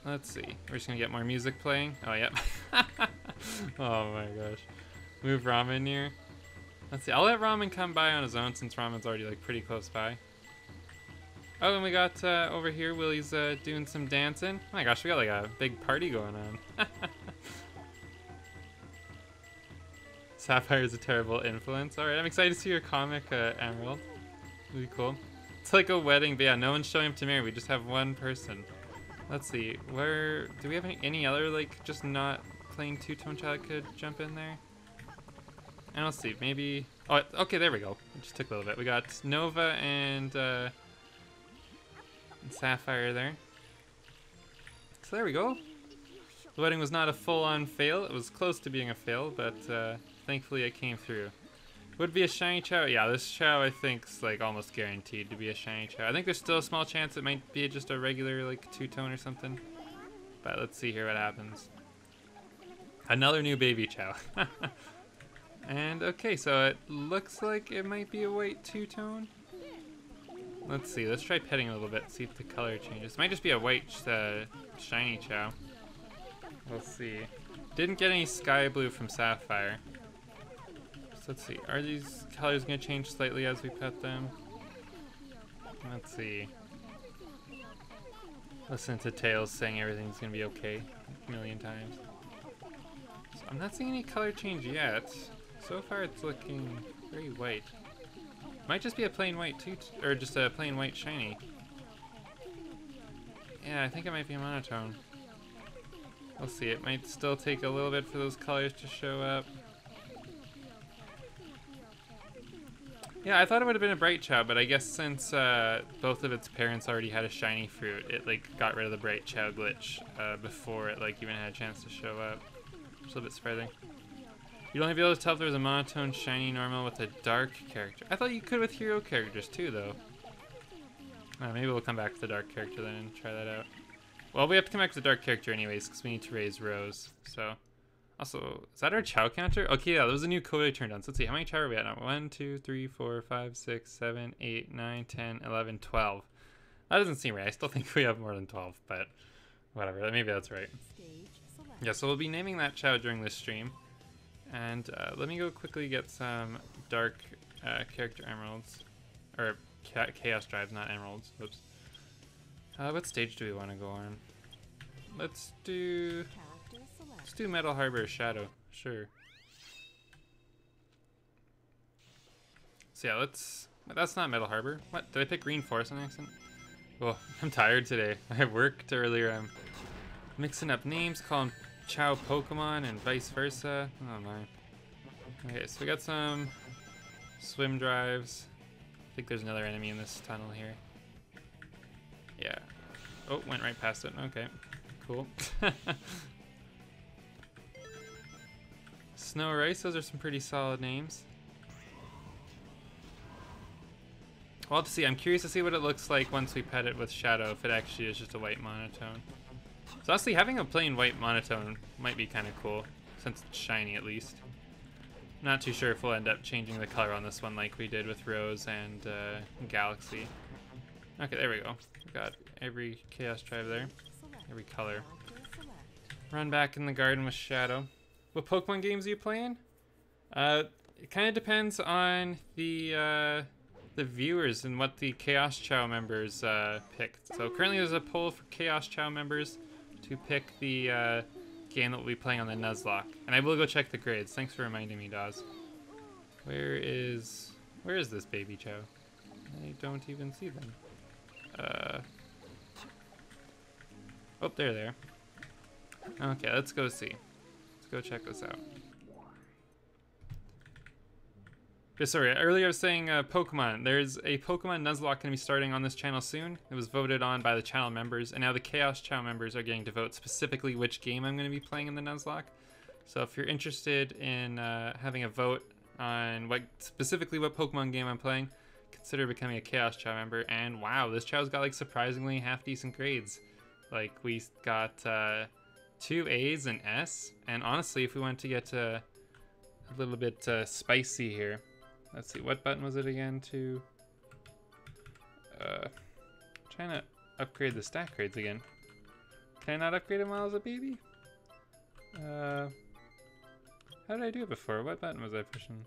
Let's see. We're just gonna get more music playing. Oh, yep. Oh my gosh. Move Ramen here. Let's see, I'll let Ramen come by on his own since Ramen's already like pretty close by. Oh, and we got over here, Willie's doing some dancing. Oh my gosh, we got like a big party going on. Sapphire's a terrible influence. Alright, I'm excited to see your comic, Emerald. It'll be cool. It's like a wedding, but yeah, no one's showing up to marry. We just have one person. Let's see, where... Do we have any other, like, just not playing two-tone Chao that could jump in there? And let's see, maybe... Oh, okay, there we go. It just took a little bit. We got Nova and Sapphire there. So there we go. The wedding was not a full-on fail. It was close to being a fail, but thankfully it came through. Would be a shiny Chao? Yeah, this Chao I think is like almost guaranteed to be a shiny Chao. I think there's still a small chance it might be just a regular like two-tone or something. But let's see here what happens. Another new baby Chao. And okay, so it looks like it might be a white two-tone. Let's see, let's try petting a little bit, see if the color changes. It might just be a white, shiny Chao. We'll see. Didn't get any sky blue from Sapphire. So let's see, are these colors going to change slightly as we pet them? Let's see. Listen to Tails saying everything's going to be okay a million times. So I'm not seeing any color change yet. So far it's looking very white. Might just be a plain white or just a plain white shiny. Yeah, I think it might be a monotone. We'll see, it might still take a little bit for those colors to show up. Yeah, I thought it would have been a bright Chao, but I guess since both of its parents already had a shiny fruit, it like got rid of the bright Chao glitch before it like even had a chance to show up. Just a little bit surprising. You'd only be able to tell if there was a monotone, shiny, normal with a dark character. I thought you could with hero characters too, though. Maybe we'll come back to the dark character then and try that out. Well, we have to come back to the dark character anyways, because we need to raise Rose. So, also, is that our Chao counter? Okay, yeah, there was a new code I turned on. So let's see, how many Chao are we at now? 1, 2, 3, 4, 5, 6, 7, 8, 9, 10, 11, 12. That doesn't seem right. I still think we have more than 12, but whatever. Maybe that's right. Yeah, so we'll be naming that Chao during this stream. And let me go quickly get some dark character emeralds, or chaos drives, not emeralds. Oops. What stage do we want to go on? Let's do Metal Harbor Shadow. Sure. So yeah, that's not Metal Harbor. What? Did I pick Green Forest on accident? Well, I'm tired today. I worked earlier. I'm mixing up names, calling Chao Pokemon and vice versa. Oh my. Okay, so we got some swim drives. I think there's another enemy in this tunnel here. Yeah. Oh, went right past it. Okay. Cool. Snow Rice, those are some pretty solid names. We'll have to see. I'm curious to see what it looks like once we pet it with Shadow, if it actually is just a white monotone. So honestly, having a plain white monotone might be kind of cool, since it's shiny at least. Not too sure if we'll end up changing the color on this one like we did with Rose and Galaxy. Okay, there we go. We got every Chaos Tribe there, every color. Run back in the garden with Shadow. What Pokemon games are you playing? It kind of depends on the viewers and what the Chaos Chow members picked. So currently there's a poll for Chaos Chow members to pick the game that we'll be playing on the Nuzlocke. And I will go check the grades. Thanks for reminding me, Dawes. Where is this baby Chow? I don't even see them. Oh, they're there. Okay, let's go see. Let's go check this out. Sorry, earlier I was saying Pokemon. There's a Pokemon Nuzlocke going to be starting on this channel soon. It was voted on by the channel members, and now the Chaos Chow members are getting to vote specifically which game I'm going to be playing in the Nuzlocke. So if you're interested in having a vote on specifically what Pokemon game I'm playing, consider becoming a Chaos Chow member. And wow, this Chow's got like surprisingly half-decent grades. Like, we got 2 A's and S, and honestly, if we want to get a little bit spicy here, let's see, what button was it again to trying to upgrade the stack grades again. Can I not upgrade them while I was a baby? How did I do it before? What button was I pushing?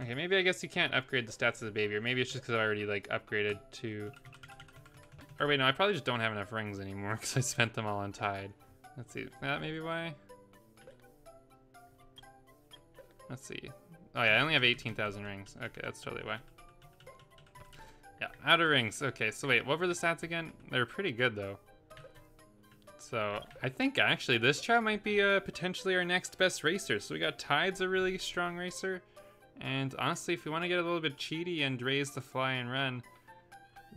Okay, maybe I guess you can't upgrade the stats as a baby, or maybe it's just because I already like upgraded to. Or wait, no, I probably just don't have enough rings anymore because I spent them all on Tide. Let's see, that may be why. Let's see. Oh yeah, I only have 18,000 rings. Okay, that's totally why. Yeah, out of rings. Okay, so wait, what were the stats again? They were pretty good though. So I think actually this Chow might be potentially our next best racer. So we got Tide's a really strong racer. And honestly, if we want to get a little bit cheaty and raise the fly and run,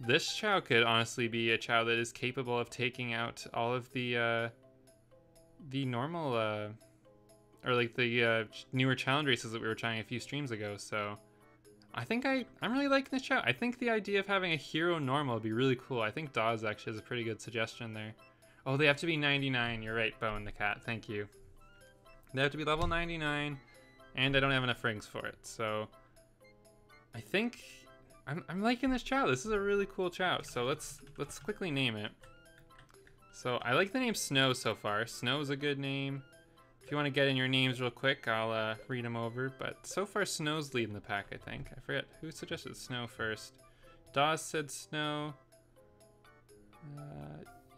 this Chow could honestly be a Chow that is capable of taking out all of the normal, or like the newer challenge races that we were trying a few streams ago. So I think I'm really liking this Chow. I think the idea of having a hero normal would be really cool. I think Dawes actually has a pretty good suggestion there. Oh, they have to be 99. You're right, Bone the Cat. Thank you. They have to be level 99, and I don't have enough rings for it. So I think I'm liking this Chow. This is a really cool Chow. So let's quickly name it. So I like the name Snow so far. Snow is a good name. If you want to get in your names real quick, I'll read them over. But so far, Snow's leading the pack, I think. I forget who suggested Snow first. Dawes said Snow.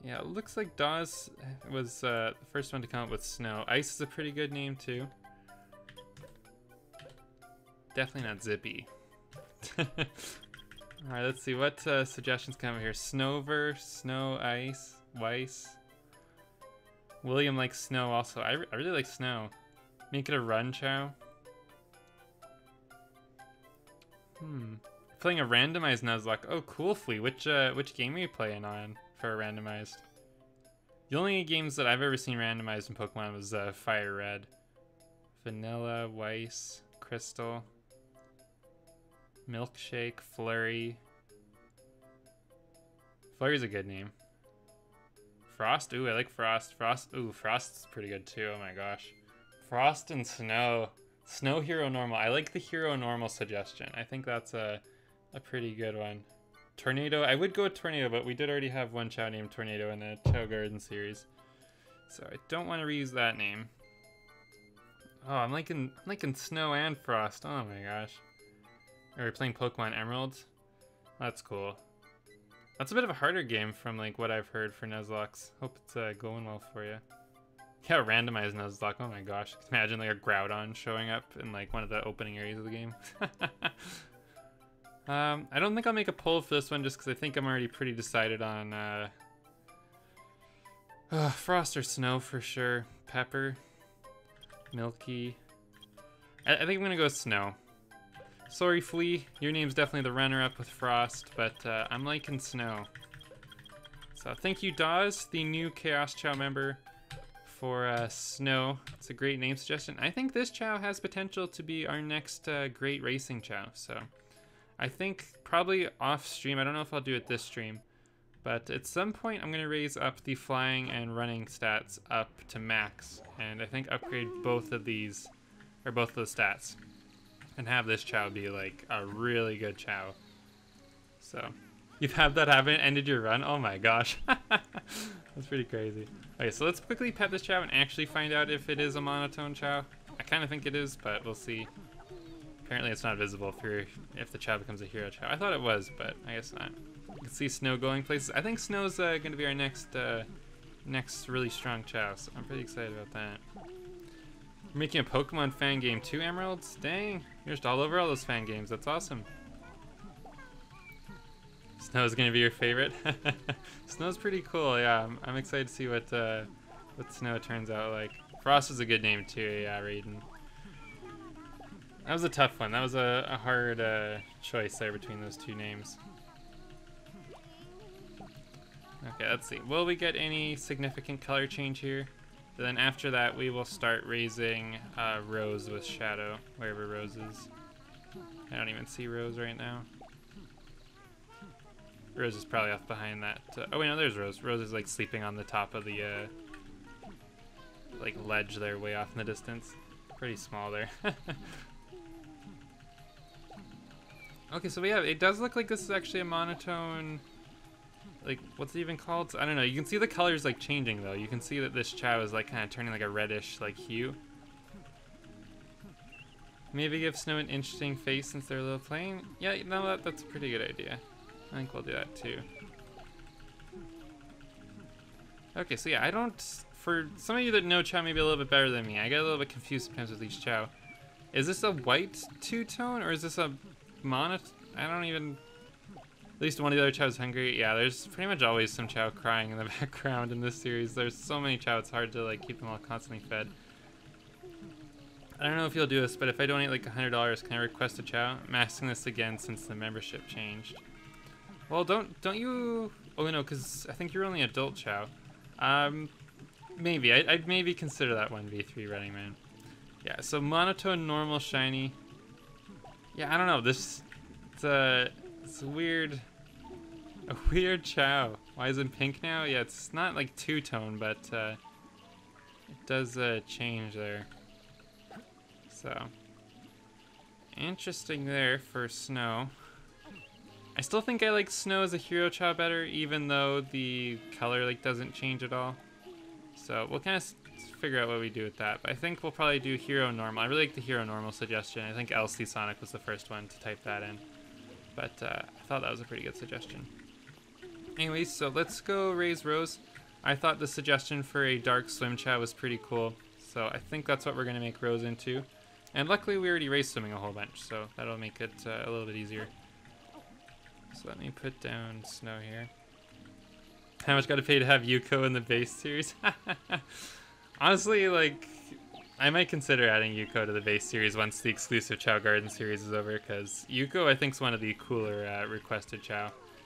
Yeah, it looks like Dawes was the first one to come up with Snow. Ice is a pretty good name too. Definitely not Zippy. Alright, let's see what suggestions come over here. Snowver, Snow, Ice, Weiss. William likes Snow also. I really like Snow. Make it a run Chow. Playing a randomized Nuzlocke. Oh, cool, Flea. Which game are you playing on for a randomized? The only games that I've ever seen randomized in Pokemon was Fire Red. Vanilla, Weiss, Crystal. Milkshake, Flurry. Flurry's a good name. Frost? Ooh, I like Frost. Frost? Ooh, Frost's pretty good too. Oh my gosh. Frost and Snow. Snow Hero Normal. I like the Hero Normal suggestion. I think that's a pretty good one. Tornado. I would go with Tornado, but we did already have one Chow named Tornado in the Chow Garden series. So I don't want to reuse that name. Oh, I'm liking Snow and Frost. Oh my gosh. Are we playing Pokemon Emeralds? That's cool. That's a bit of a harder game from like what I've heard for Nuzlocke's. Hope it's going well for you. Yeah, randomized Nuzlocke. Oh my gosh. Imagine like a Groudon showing up in like one of the opening areas of the game. I don't think I'll make a poll for this one just because I think I'm already pretty decided on Frost or Snow for sure. Pepper. Milky. I think I'm going to go with Snow. Sorry, Flea. Your name's definitely the runner-up with Frost, but I'm liking Snow. So thank you, Dawes, the new Chaos Chow member, for Snow. It's a great name suggestion. I think this Chow has potential to be our next great racing Chow. So I think probably off-stream. I don't know if I'll do it this stream, but at some point I'm going to raise up the flying and running stats up to max, and I think upgrade both of these, or both of those stats. And have this Chow be like a really good Chow. So you've had that happen, ended your run. Oh my gosh. That's pretty crazy. Okay, so let's quickly pet this Chao and actually find out if it is a monotone Chao. I kind of think it is, but we'll see. Apparently it's not visible if the Chao becomes a hero Chao. I thought it was, but I guess not. You can see Snow going places. I think Snow's going to be our next really strong Chao, so I'm pretty excited about that. We're making a Pokemon fan game too, Emeralds? Dang, you're just all over all those fan games. That's awesome. Snow's going to be your favorite. Snow's pretty cool, yeah. I'm excited to see what Snow turns out like. Frost is a good name too, yeah, Raiden. That was a tough one. That was a hard choice there between those two names. Okay, let's see. Will we get any significant color change here? And then after that, we will start raising Rose with Shadow, wherever Rose is. I don't even see Rose right now. Rose is probably off behind that. Oh wait, no, there's Rose. Rose is like sleeping on the top of the like ledge there, way off in the distance. Pretty small there. Okay, so we have. It does look like this is actually a monotone. Like, what's it even called? I don't know. You can see the colors like changing though. You can see that this Chao is like kind of turning like a reddish like hue. Maybe give Snow an interesting face since they're a little plain. Yeah, no, that's a pretty good idea. I think we'll do that too. Okay, so yeah, I don't. For some of you that know Chao maybe a little bit better than me, I get a little bit confused sometimes with each Chao. Is this a white two-tone or is this a mono? I don't even. At least one of the other Chao's hungry. Yeah, there's pretty much always some Chao crying in the background in this series. There's so many Chao, it's hard to like keep them all constantly fed. I don't know if you'll do this, but if I donate like $100, can I request a Chao? I'm asking this again since the membership changed. Well, don't you? Oh no, because I think you're only adult Chao. Maybe I'd maybe consider that 1v3 running man. Yeah, so monotone, normal, shiny. Yeah, I don't know. This it's weird. A weird Chao. Why is it pink now? Yeah, it's not like two-tone, but it does change there. So interesting there for Snow. I still think I like Snow as a hero Chao better, even though the color like doesn't change at all. So we'll kind of figure out what we do with that. But I think we'll probably do hero normal. I really like the hero normal suggestion. I think LC Sonic was the first one to type that in. But I thought that was a pretty good suggestion. Anyways, so let's go raise Rose. I thought the suggestion for a dark swim Chao was pretty cool. So I think that's what we're going to make Rose into. And luckily we already raised swimming a whole bunch, so that'll make it a little bit easier. So let me put down Snow here. How much gotta pay to have Yuko in the base series? Honestly, like, I might consider adding Yuko to the base series once the exclusive Chao Garden series is over, because Yuko, I think, is one of the cooler requested Chao.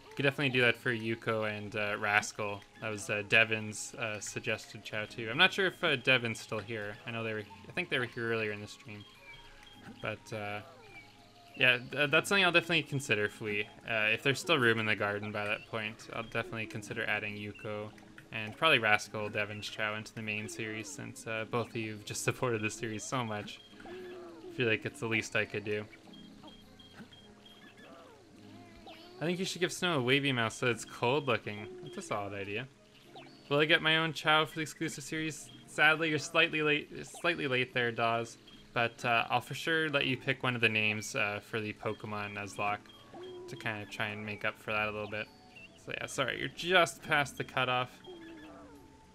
You could definitely do that for Yuko and Rascal. That was Devin's suggested Chao, too. I'm not sure if Devin's still here. I know they were, I think they were here earlier in the stream. But, yeah, that's something I'll definitely consider, Flea. If there's still room in the garden by that point, I'll definitely consider adding Yuko and probably Rascal, Devin's Chao into the main series, since both of you have just supported this series so much. I feel like it's the least I could do. I think you should give Snow a wavy mouth so it's cold looking. That's a solid idea. Will I get my own Chao for the exclusive series? Sadly, you're slightly late there, Dawes. But I'll for sure let you pick one of the names for the Pokemon Nuzlocke to kind of try and make up for that a little bit. So yeah, sorry, you're just past the cutoff.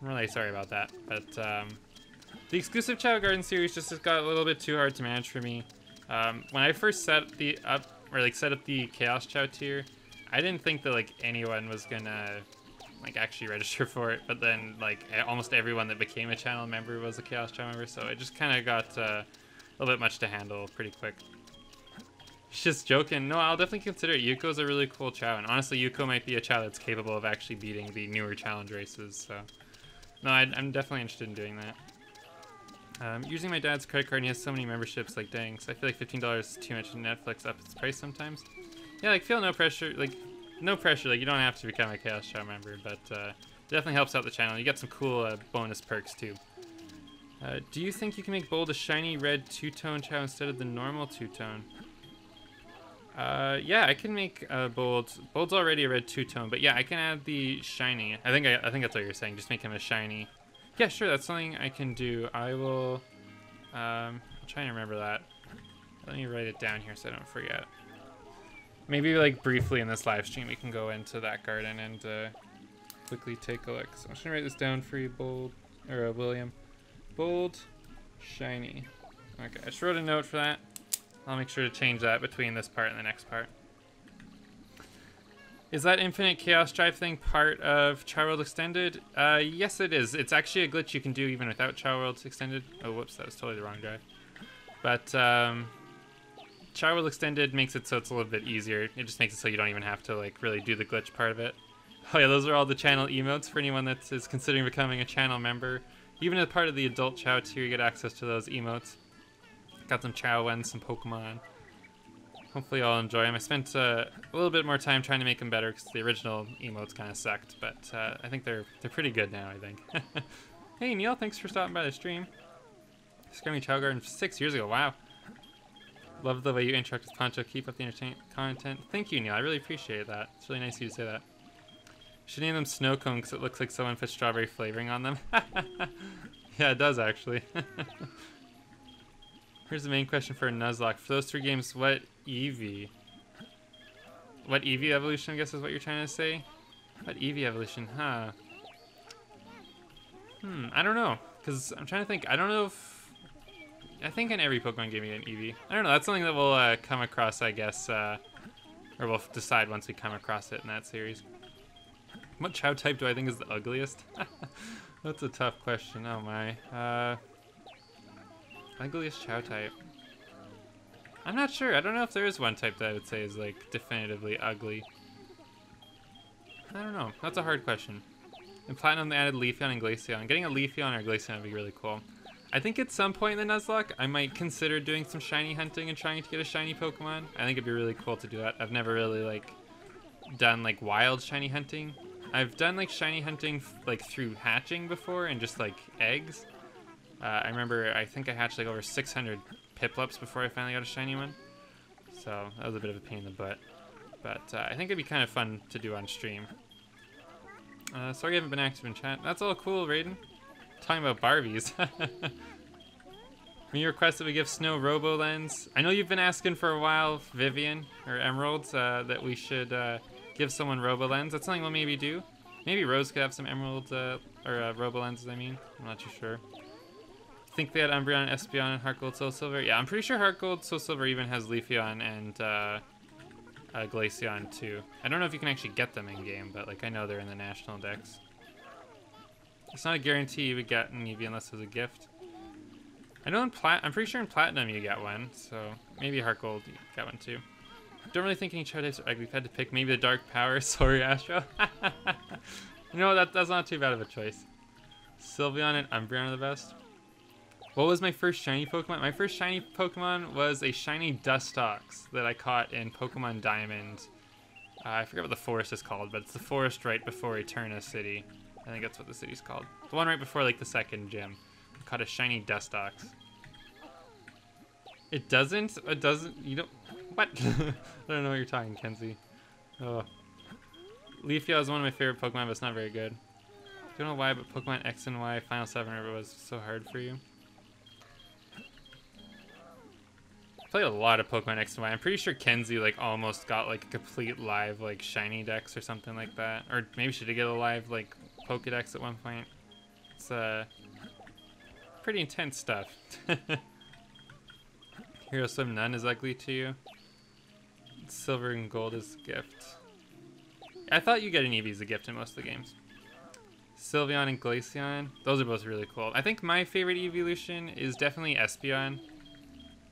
I'm really sorry about that. But the exclusive Chao Garden series just got a little bit too hard to manage for me. When I first set up the Chaos Chao tier, I didn't think that like anyone was gonna like actually register for it. But then like almost everyone that became a channel member was a Chaos Chao member, so it just kind of got. A little bit much to handle pretty quick. Just joking. No, I'll definitely consider it. Yuko's a really cool Chao, and honestly, Yuko might be a Chao that's capable of actually beating the newer challenge races, so. No, I'm definitely interested in doing that. Using my dad's credit card, and he has so many memberships, like dang, so I feel like $15 is too much and Netflix up its price sometimes. Yeah, like feel no pressure, like no pressure, like you don't have to become a Chaos Chao member, but it definitely helps out the channel. You get some cool bonus perks too. Do you think you can make Bold a shiny red two-tone Chao instead of the normal two-tone? Yeah, I can make Bold. Bold's already a red two-tone, but yeah, I can add the shiny. I think that's what you're saying. Just make him a shiny. Yeah, sure. That's something I can do. I will. I'll try and remember that. Let me write it down here so I don't forget. Maybe like briefly in this live stream, we can go into that garden and quickly take a look. So I'm just gonna write this down for you, Bold or William. Bold, shiny. Okay, I just wrote a note for that. I'll make sure to change that between this part and the next part. Is that Infinite Chaos Drive thing part of Chao World Extended? Yes, it is. It's actually a glitch you can do even without Chao World Extended. Oh, whoops, that was totally the wrong drive. But Chao World Extended makes it so it's a little bit easier. It just makes it so you don't even have to like really do the glitch part of it. Oh yeah, those are all the channel emotes for anyone that is considering becoming a channel member. Even as part of the adult Chao tier, you get access to those emotes. Got some Chao and some Pokemon. Hopefully I'll enjoy them. I spent a little bit more time trying to make them better because the original emotes kind of sucked, but I think they're pretty good now, I think. Hey Neil, thanks for stopping by the stream. Discovering Chao Garden 6 years ago, wow. Love the way you interact with Poncho. Keep up the entertainment content. Thank you, Neil. I really appreciate that. It's really nice of you to say that. Should name them Snow Cone because it looks like someone put strawberry flavoring on them. Yeah, it does actually. Here's the main question for Nuzlocke. For those three games, what Eevee? What Eevee evolution, I guess, is what you're trying to say? What Eevee evolution, huh? I don't know. Because I'm trying to think. I don't know if... I think in every Pokemon game you get an Eevee. I don't know. That's something that we'll come across, I guess. Or we'll decide once we come across it in that series. What Chao type do I think is the ugliest? That's a tough question. Oh, my. Ugliest Chao type. I'm not sure. I don't know if there is one type that I would say is like definitively ugly. I don't know. That's a hard question. In Platinum, they added Leafeon and Glaceon. Getting a Leafeon or Glaceon would be really cool. I think at some point in the Nuzlocke, I might consider doing some shiny hunting and trying to get a shiny Pokemon. I think it'd be really cool to do that. I've never really like done like wild shiny hunting. I've done like shiny hunting like through hatching before and just like eggs. I remember, I think I hatched like over 600 Piplups before I finally got a shiny one. So, that was a bit of a pain in the butt. But, I think it'd be kind of fun to do on stream. Sorry I haven't been active in chat. That's all cool, Raiden. Talking about Barbies. When you requested we give Snow Robo Lens, I know you've been asking for a while, Vivian, or Emeralds, that we should give someone Robo Lens. That's something we'll maybe do. Maybe Rose could have some Emerald, or Robo Lenses, I mean. I'm not too sure. I think they had Umbreon, Espeon, and Heart Gold, Soul Silver. Yeah, I'm pretty sure Heart Gold, Soul Silver even has Leafeon and Glaceon too. I don't know if you can actually get them in game, but like I know they're in the national decks. It's not a guarantee you would get an Eevee unless it was a gift. I know in I'm pretty sure in Platinum you get one, so maybe Heart Gold you get one too. Don't really think any Chao types are ugly. If I had to pick, maybe the Dark Power, sorry Astro. You know, that's not too bad of a choice. Sylveon and Umbreon are the best. What was my first shiny Pokemon? My first shiny Pokemon was a shiny Dustox that I caught in Pokemon Diamond. I forget what the forest is called, but it's the forest right before Eterna City. I think that's what the city's called. The one right before, like, the second gym. I caught a shiny Dustox. It doesn't, you don't, what? I don't know what you're talking, Kenzie. Oh. Leafeon is one of my favorite Pokemon, but it's not very good. I don't know why, but Pokemon X and Y, Final 7 was so hard for you. Played a lot of Pokemon X and Y. I'm pretty sure Kenzie like almost got like a complete live like shiny dex or something like that, or maybe she did get a live like Pokedex at one point. It's pretty intense stuff. Hero Swim none is ugly to you. Silver and Gold is a gift. I thought you get an Eevee as a gift in most of the games. Sylveon and Glaceon, those are both really cool. I think my favorite evolution is definitely Espeon.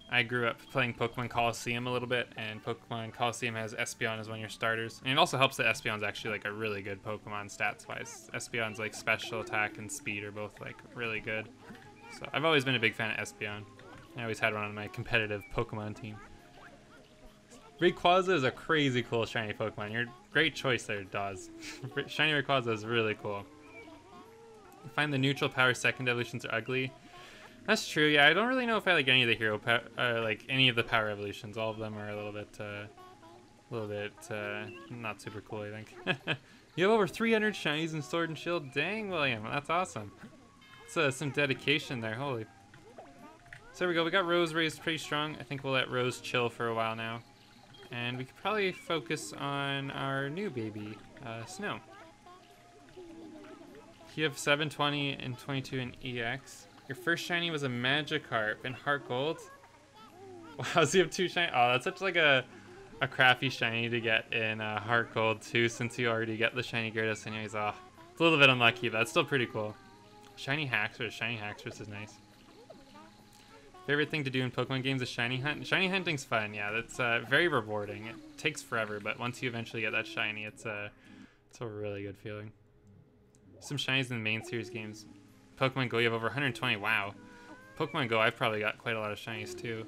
I grew up playing Pokemon Colosseum a little bit, and Pokemon Colosseum has Espeon as one of your starters. And it also helps that Espeon's actually like a really good Pokemon stats-wise. Espeon's like special attack and speed are both like really good. So I've always been a big fan of Espeon. I always had one on my competitive Pokemon team. Rayquaza is a crazy cool shiny Pokemon. You're great choice there, Dawes. Shiny Rayquaza is really cool. I find the neutral power second evolutions are ugly. That's true, yeah. I don't really know if I like any of the hero, like any of the power evolutions. All of them are a little bit a little bit not super cool, I think. You have over 300 shinies in Sword and Shield. Dang, William, that's awesome. It's some dedication there, holy. So there we go, we got Rose raised pretty strong. I think we'll let Rose chill for a while now. And we could probably focus on our new baby, Snow. You have 720 and 22 in EX. Your first shiny was a Magikarp in Heart Gold. Wow, so you have two shiny. Oh, that's such like a crappy shiny to get in Heart Gold too, since you already get the shiny Gyarados anyways. Oh, it's a little bit unlucky, but that's still pretty cool. Shiny Haxorus is nice. Favorite thing to do in Pokemon games is shiny hunt. Shiny hunting's fun, yeah. That's very rewarding. It takes forever, but once you eventually get that shiny, it's a really good feeling. Some shinies in the main series games. Pokemon Go, you have over 120. Wow. Pokemon Go, I've probably got quite a lot of shinies too.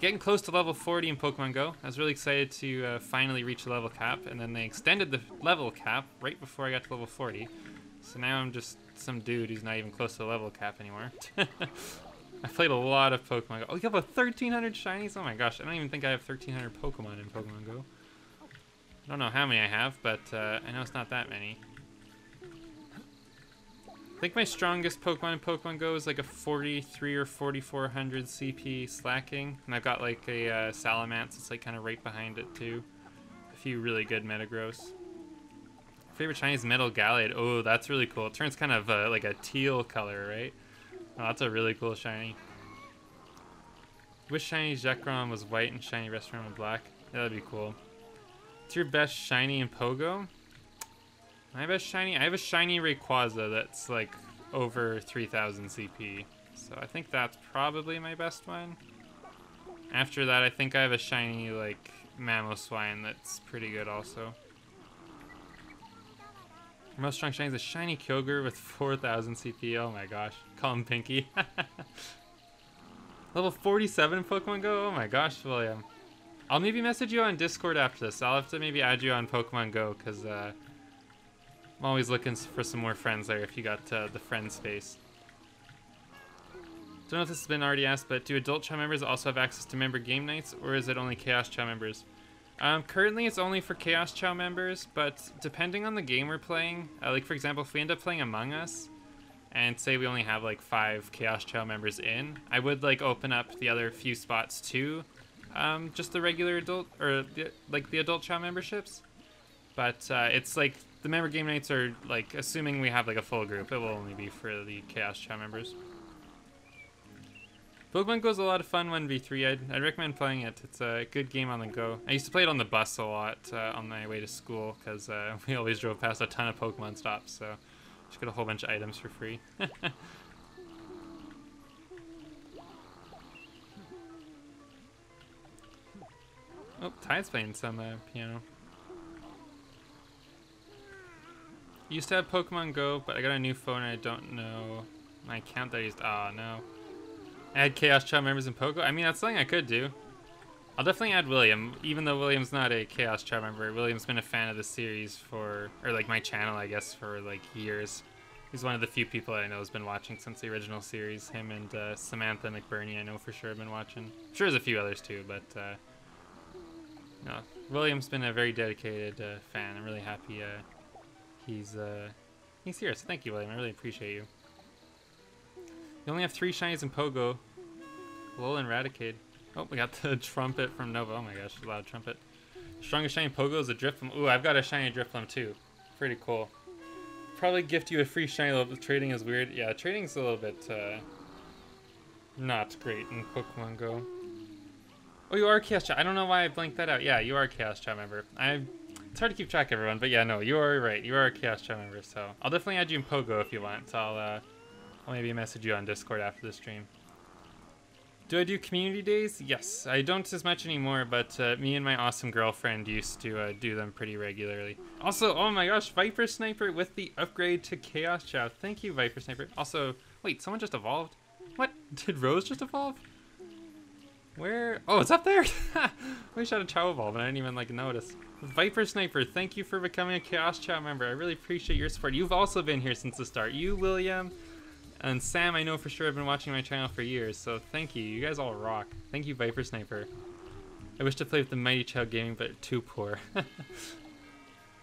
Getting close to level 40 in Pokemon Go. I was really excited to finally reach the level cap, and then they extended the level cap right before I got to level 40. So now I'm just some dude who's not even close to the level cap anymore. I played a lot of Pokemon Go. Oh, you have a 1,300 shinies? Oh my gosh, I don't even think I have 1,300 Pokemon in Pokemon Go. I don't know how many I have, but I know it's not that many. I think my strongest Pokemon in Pokemon Go is like a 43 or 4400 CP slacking, and I've got like a Salamence that's like kind of right behind it too. A few really good Metagross. Favorite Chinese Metal Galliard. Oh, that's really cool. It turns kind of like a teal color, right? Oh, that's a really cool shiny. Wish shiny Zekrom was white and shiny Reshiram was black. Yeah, that'd be cool. What's your best shiny in Pogo? My best shiny? I have a shiny Rayquaza that's like over 3,000 CP. So I think that's probably my best one. After that, I think I have a shiny like Mamoswine that's pretty good also. Our most strong shiny is a shiny Kyogre with 4,000 CP. Oh my gosh. Call him Pinky. Level 47 in Pokemon Go? Oh my gosh, William. I'll maybe message you on Discord after this. I'll have to maybe add you on Pokemon Go because, I'm always looking for some more friends there if you got the friend space. Don't know if this has been already asked, but do adult Chao members also have access to member game nights, or is it only Chaos Chao members? Currently it's only for Chaos Chao members, but depending on the game we're playing, like for example, if we end up playing Among Us, and say we only have like 5 Chaos Chao members in, I would like open up the other few spots to just the regular adult, or the adult Chao memberships. But it's like, the member game nights are, like, assuming we have, like, a full group. It will only be for the Chaos Chao members. Pokemon Go is a lot of fun 1v3. I'd recommend playing it. It's a good game on the go. I used to play it on the bus a lot on my way to school because we always drove past a ton of Pokemon stops, so just got a whole bunch of items for free. Oh, Ty's playing some piano. Used to have Pokemon Go, but I got a new phone and I don't know my account that I used. Oh, no. Add Chaos Chao members in Pogo? I mean, that's something I could do. I'll definitely add William, even though William's not a Chaos Chao member. William's been a fan of the series or my channel, I guess, for, like, years. He's one of the few people that I know has been watching since the original series. Him and Samantha McBurney, I know for sure, have been watching. I'm sure there's a few others, too, but, no. William's been a very dedicated fan. I'm really happy, he's here, so thank you, William. I really appreciate you. You only have 3 shinies in Pogo. Lol and Raticate. Oh, we got the trumpet from Nova. Oh my gosh, loud trumpet. Strongest shiny in Pogo is a Drifloom. Ooh, I've got a shiny Drifloom too. Pretty cool. Probably gift you a free shiny level. Trading is weird. Yeah, trading's a little bit not great in Pokemon Go. Oh, you are Chaos Chao. I don't know why I blanked that out. Yeah, you are a Chaos Chao member. It's hard to keep track, everyone, but yeah, no, you are right. You are a Chaos Chao member, so I'll definitely add you in Pogo if you want. So I'll maybe message you on Discord after the stream. Do I do community days? Yes, I don't as much anymore, but me and my awesome girlfriend used to do them pretty regularly. Also, oh my gosh, Viper Sniper with the upgrade to Chaos Chao. Thank you, Viper Sniper. Also, wait, someone just evolved? What? Did Rose just evolve? Where? Oh, it's up there! We shot a Chao evolve and I didn't even, like, notice. Viper Sniper, thank you for becoming a Chaos Chao member. I really appreciate your support. You've also been here since the start. You, William, and Sam, I know for sure have been watching my channel for years, so thank you. You guys all rock. Thank you, Viper Sniper. I wish to play with the Mighty Chao Gaming, but too poor.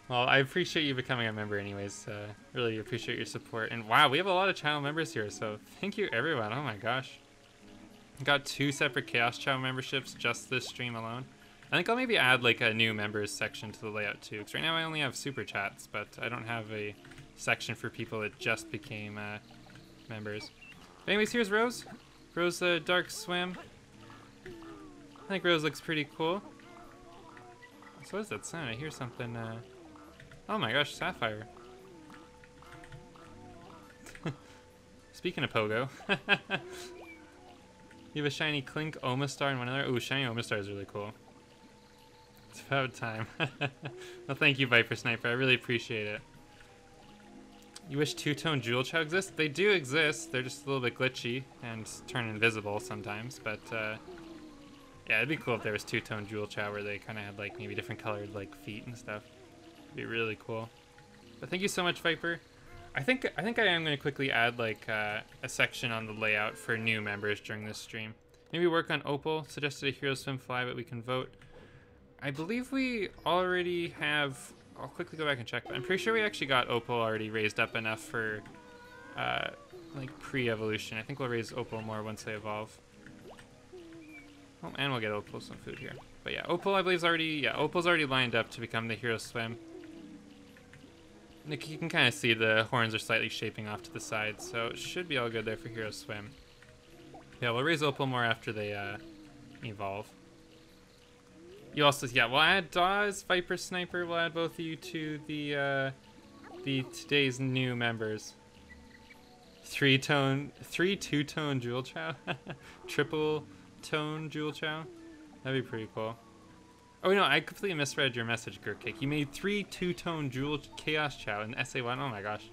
Well, I appreciate you becoming a member anyways. Really appreciate your support. And wow, we have a lot of channel members here, so thank you everyone. Oh my gosh. Got 2 separate Chaos Chao memberships just this stream alone. I think I'll maybe add like a new members section to the layout too, because right now I only have super chats, but I don't have a section for people that just became members. But anyways, here's Rose. Rose the Dark Swim. I think Rose looks pretty cool. So what is that sound? I hear something. Oh my gosh, Sapphire. Speaking of Pogo. You have a shiny Clink, Omastar, and one other. Ooh, shiny Omastar is really cool. It's about time. Well, thank you, Viper Sniper. I really appreciate it. You wish Two-Tone Jewel Chao exists? They do exist. They're just a little bit glitchy and turn invisible sometimes, but yeah, it'd be cool if there was Two-Tone Jewel Chao where they kind of had like maybe different colored like feet and stuff. Be really cool. But thank you so much, Viper. I think I am going to quickly add like a section on the layout for new members during this stream. Maybe work on Opal. Suggested a Hero Swim Fly, but we can vote. I believe we already have. I'll quickly go back and check, but I'm pretty sure we actually got Opal already raised up enough for like pre-evolution. I think we'll raise Opal more once they evolve. Oh, and we'll get Opal some food here. But yeah, Opal I believe is already. Yeah, Opal's already lined up to become the Hero Swim. You can kind of see the horns are slightly shaping off to the side, so it should be all good there for Hero Swim. Yeah, we'll raise Opal more after they evolve. You also, yeah, we'll add Dawes, Viper Sniper, we'll add both of you to the today's new members. Two-tone Jewel Chao, Triple-tone Jewel Chao. That'd be pretty cool. Oh no, I completely misread your message, Gurkake. You made 3 Two-Tone Jewel Chaos Chao in SA1. Oh my gosh.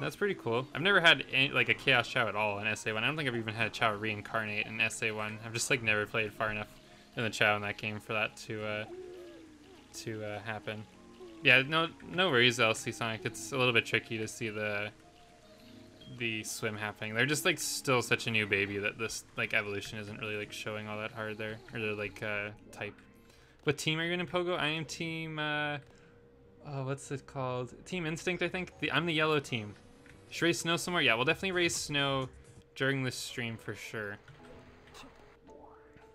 That's pretty cool. I've never had any, like a Chaos Chao at all in SA1. I don't think I've even had a Chao reincarnate in SA1. I've just like never played far enough in the Chao in that game for that to happen. Yeah, no worries, LC Sonic. It's a little bit tricky to see the swim happening. They're just like still such a new baby that this like evolution isn't really like showing all that hard there, or they're like type. What team are you in Pogo? I am team, oh, what's it called? Team Instinct, I think. I'm the yellow team. Should we raise snow somewhere? Yeah, we'll definitely raise snow during this stream for sure.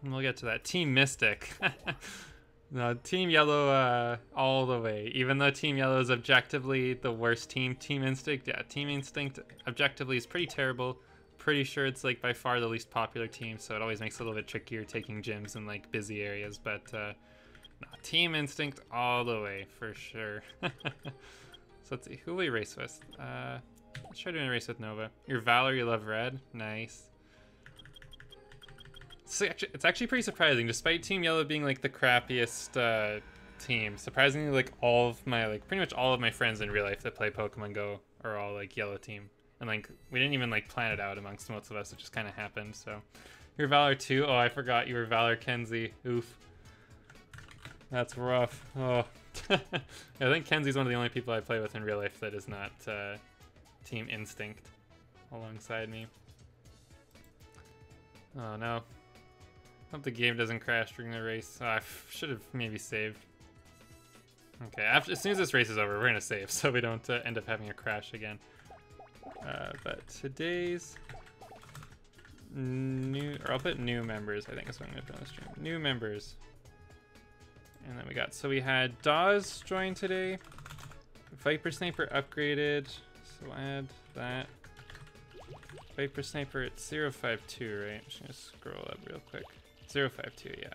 And we'll get to that. Team Mystic. No, Team Yellow all the way. Even though Team Yellow is objectively the worst team, Team Instinct, yeah, Team Instinct objectively is pretty terrible. Pretty sure it's like by far the least popular team, so it always makes it a little bit trickier taking gyms in like busy areas, but no, Team Instinct all the way for sure. So let's see, who will we race with? Let's try doing a race with Nova. Your Valor, you love red, nice. So actually, it's actually pretty surprising, despite Team Yellow being like the crappiest team, surprisingly like all of my, like pretty much all of my friends in real life that play Pokemon Go are all like yellow team. And like we didn't even like plan it out amongst most of us, it just kind of happened. So your Valor 2. Oh, I forgot you were Valor Kenzie. Oof, that's rough. Oh. Yeah, I think Kenzie's one of the only people I play with in real life that is not Team Instinct alongside me. Oh no, hope the game doesn't crash during the race. Oh, I should have maybe saved. Okay, after, as soon as this race is over, we're gonna save so we don't end up having a crash again. But today's new, or I'll put new members, I think is what I'm going to put on the stream. New members. And then we got, so we had Dawes join today. Viper Sniper upgraded. So we'll add that. Viper Sniper at 052, right? I'm just going to scroll up real quick. 052, yeah.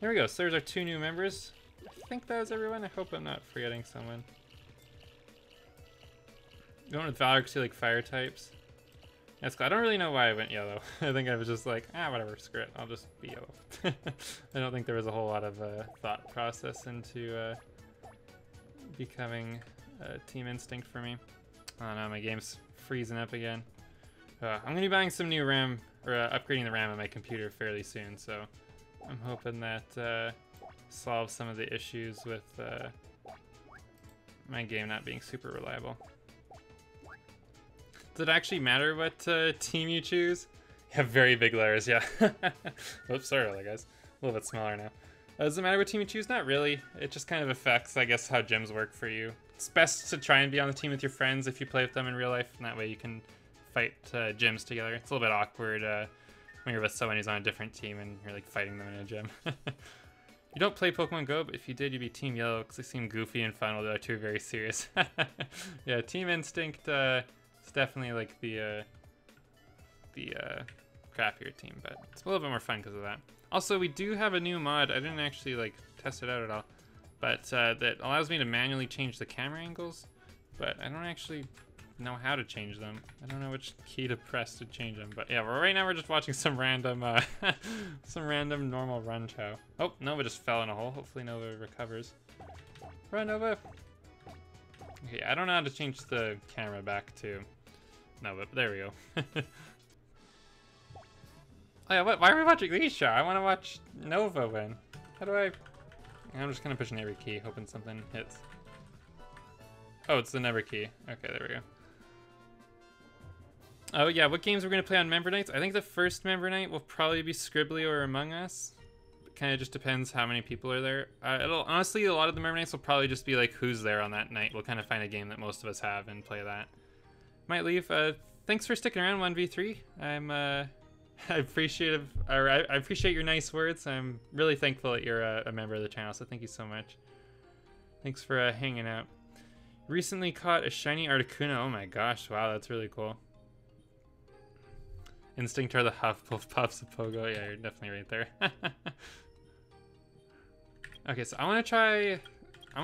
There we go. So there's our 2 new members. I think that was everyone. I hope I'm not forgetting someone. Going with Valor because you like fire types. That's cool. I don't really know why I went yellow. I think I was just like, ah, whatever, screw it. I'll just be yellow. I don't think there was a whole lot of thought process into becoming Team Instinct for me. Oh no, my game's freezing up again. I'm gonna be buying some new RAM, or upgrading the RAM on my computer fairly soon, so I'm hoping that solves some of the issues with my game not being super reliable. Does it actually matter what team you choose? Yeah, very big letters, yeah. Oops, sorry about that, guys. A little bit smaller now. Does it matter what team you choose? Not really. It just kind of affects, I guess, how gyms work for you. It's best to try and be on the team with your friends if you play with them in real life, and that way you can fight gyms together. It's a little bit awkward when you're with someone who's on a different team and you're, like, fighting them in a gym. You don't play Pokemon Go, but if you did, you'd be Team Yellow, because they seem goofy and fun, although the other two are very serious. Yeah, Team Instinct, it's definitely, like, the crappier team, but it's a little bit more fun because of that. Also, we do have a new mod. I didn't actually like test it out at all, but that allows me to manually change the camera angles, but I don't actually know how to change them. I don't know which key to press to change them, but yeah, well, right now we're just watching some random some random normal run Chao. Oh, Nova just fell in a hole. Hopefully Nova recovers. Run, Nova! Okay, I don't know how to change the camera back to Nova, but there we go. Oh yeah, what? Why are we watching these Chao? I want to watch Nova win. How do I... I'm just kind of pushing every key, hoping something hits. Oh, it's the never key. Okay, there we go. Oh yeah, what games we're going to play on member nights? I think the first member night will probably be Scribblio or Among Us. It kind of just depends how many people are there. It'll honestly, a lot of the member nights will probably just be like who's there on that night. We'll kind of find a game that most of us have and play that. Might leave. Thanks for sticking around, 1v3. I appreciate your nice words. I'm really thankful that you're a member of the channel, so thank you so much. Thanks for hanging out. Recently caught a shiny Articuno. Oh my gosh, wow, that's really cool. Instinct are the Hufflepuff Puffs of Pogo. Yeah, you're definitely right there. Okay, so I want to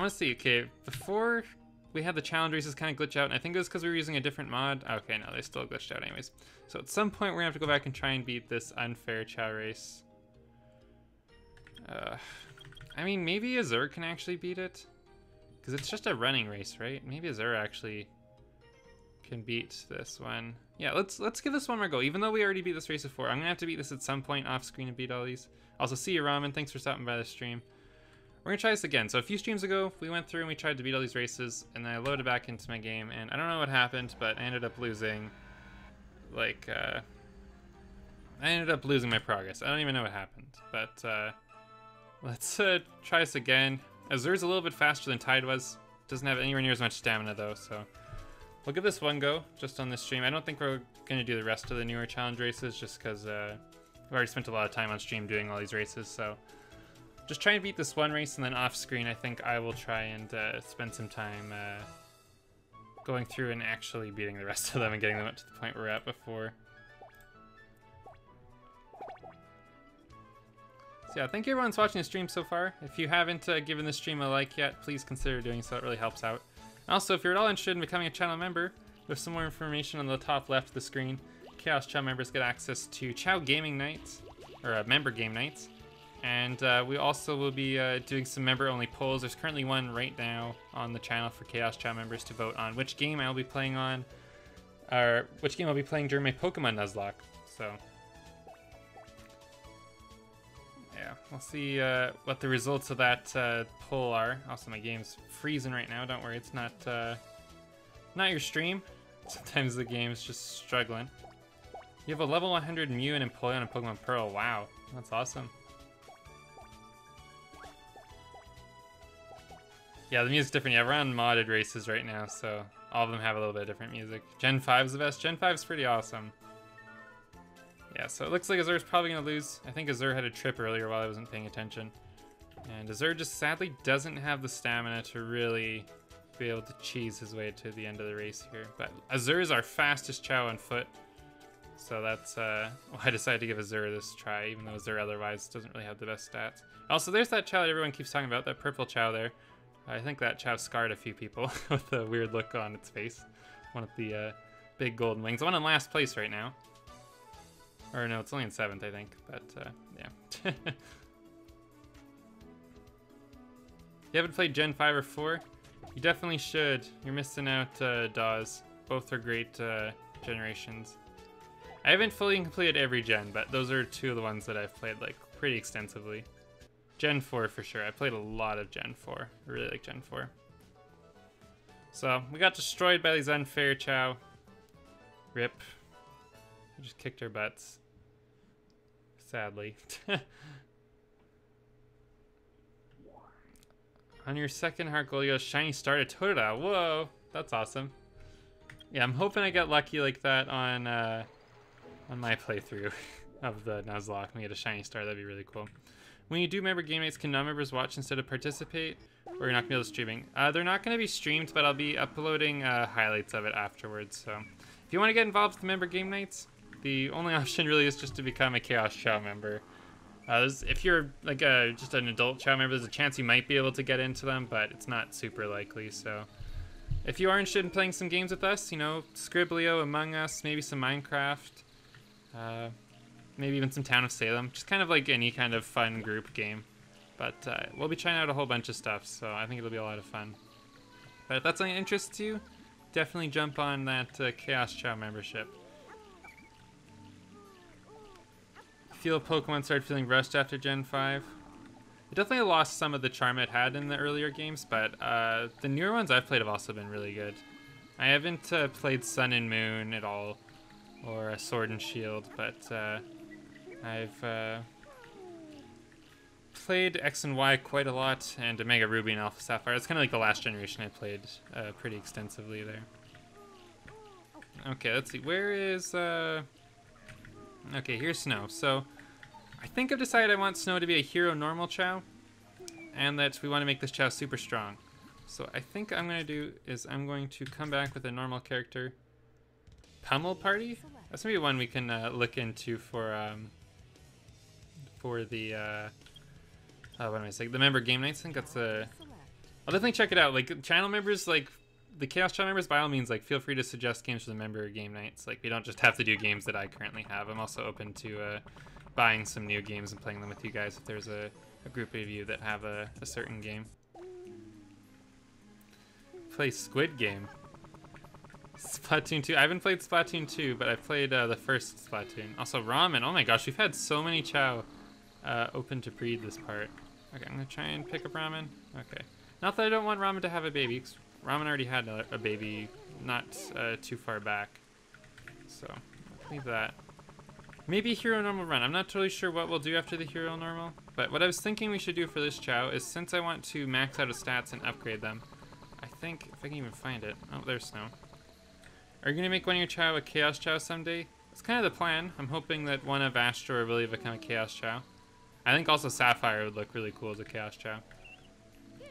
see, okay, before we had the challenge races kind of glitch out, and I think it was because we were using a different mod. Okay, no, they still glitched out anyways. So at some point, we're gonna have to go back and try and beat this unfair Chao race. I mean, maybe Azur can actually beat it, because it's just a running race, right? Maybe Azur actually can beat this one. Yeah, let's give this one more go. Even though we already beat this race before, I'm gonna have to beat this at some point off screen and beat all these. Also, see you, Ramen. Thanks for stopping by the stream. We're gonna try this again. So a few streams ago, we went through and we tried to beat all these races, and then I loaded back into my game, and I don't know what happened, but I ended up losing, like, I ended up losing my progress. I don't even know what happened, but let's try this again. Azur's a little bit faster than Tide was. Doesn't have anywhere near as much stamina though, so we'll give this one go, just on this stream. I don't think we're gonna do the rest of the newer challenge races, just because we've already spent a lot of time on stream doing all these races, so. Just try and beat this one race, and then off screen, I think I will try and spend some time going through and actually beating the rest of them and getting them up to the point we're at before. So yeah, thank you everyone's watching the stream so far. If you haven't given the stream a like yet, please consider doing so, it really helps out. And also, if you're at all interested in becoming a channel member, there's some more information on the top left of the screen. Chaos Chao members get access to Chao gaming nights, or member game nights. And we also will be doing some member-only polls. There's currently one right now on the channel for Chaos Chao members to vote on which game I'll be playing on, or which game I'll be playing during my Pokemon Nuzlocke. So, yeah, we'll see what the results of that poll are. Also, my game's freezing right now. Don't worry, it's not your stream. Sometimes the game's just struggling. You have a level 100 Mew and Empoleon and Pokemon Pearl. Wow, that's awesome. Yeah, the music's different. Yeah, we're on modded races right now, so all of them have a little bit of different music. Gen 5's the best. Gen 5's pretty awesome. Yeah, so it looks like Azur's probably going to lose. I think Azur had a trip earlier while I wasn't paying attention. And Azur just sadly doesn't have the stamina to really be able to cheese his way to the end of the race here. But Azur is our fastest Chao on foot, so that's why I decided to give Azur this try, even though Azur otherwise doesn't really have the best stats. Also, there's that Chao that everyone keeps talking about, that purple Chao there. I think that Chao scarred a few people with a weird look on its face. One of the big golden wings. The one in last place right now. Or no, it's only in 7th, I think. But, yeah. You haven't played Gen 5 or 4? You definitely should. You're missing out, Dawes. Both are great generations. I haven't fully completed every gen, but those are two of the ones that I've played, like, pretty extensively. Gen 4 for sure. I played a lot of Gen 4. I really like Gen 4. So, we got destroyed by these unfair Chao. Rip. We just kicked our butts. sadly. On your second Heart Gold, you got a shiny starter Totodile. Whoa, that's awesome. Yeah, I'm hoping I get lucky like that on my playthrough of the Nuzlocke and get a shiny star. That'd be really cool. When you do member game nights, can non-members watch instead of participate? Or you're not gonna be able to streaming? They're not gonna be streamed, but I'll be uploading highlights of it afterwards. So if you wanna get involved with member game nights, the only option really is just to become a Chaos Chow member. If you're like just an adult Chow member, there's a chance you might be able to get into them, but it's not super likely. So if you are interested in playing some games with us, you know, Scribblio, Among Us, maybe some Minecraft, maybe even some Town of Salem, just kind of like any kind of fun group game. But we'll be trying out a whole bunch of stuff, so I think it'll be a lot of fun. But if that's something that interests you, definitely jump on that Chaos Chow membership. Feel Pokemon started feeling rushed after Gen 5. It definitely lost some of the charm it had in the earlier games, but the newer ones I've played have also been really good. I haven't played Sun and Moon at all, or Sword and Shield, but I've played X and Y quite a lot, and Omega Ruby and Alpha Sapphire. It's kind of like the last generation I played pretty extensively there. Okay, let's see. Where is... Okay, here's Snow. So I think I've decided I want Snow to be a hero normal Chow, and that we want to make this Chow super strong. So I think I'm going to do is I'm going to come back with a normal character. Pummel Party? That's going to be one we can look into for the... what am I saying? The member game nights. I think that's a... I'll definitely check it out. Like, channel members, like, the Chaos Chow members, by all means, like, feel free to suggest games for the member game nights. Like, we don't just have to do games that I currently have. I'm also open to buying some new games and playing them with you guys if there's a group of you that have a certain game. Play Squid Game. Splatoon 2. I haven't played Splatoon 2, but I've played the first Splatoon. Also, Ramen. Oh my gosh, we've had so many Chow open to breed this part. Okay, I'm gonna try and pick up Ramen. Okay. Not that I don't want Ramen to have a baby, because Ramen already had a baby not too far back. So, leave that. Maybe Hero Normal Run. I'm not totally sure what we'll do after the Hero Normal, but what I was thinking we should do for this Chow is, since I want to max out his stats and upgrade them, I think, if I can even find it. Oh, there's Snow. Are you going to make one of your Chow a Chaos Chow someday? It's kind of the plan. I'm hoping that one of Astro will really become a Chaos Chow. I think also Sapphire would look really cool as a Chaos Chow.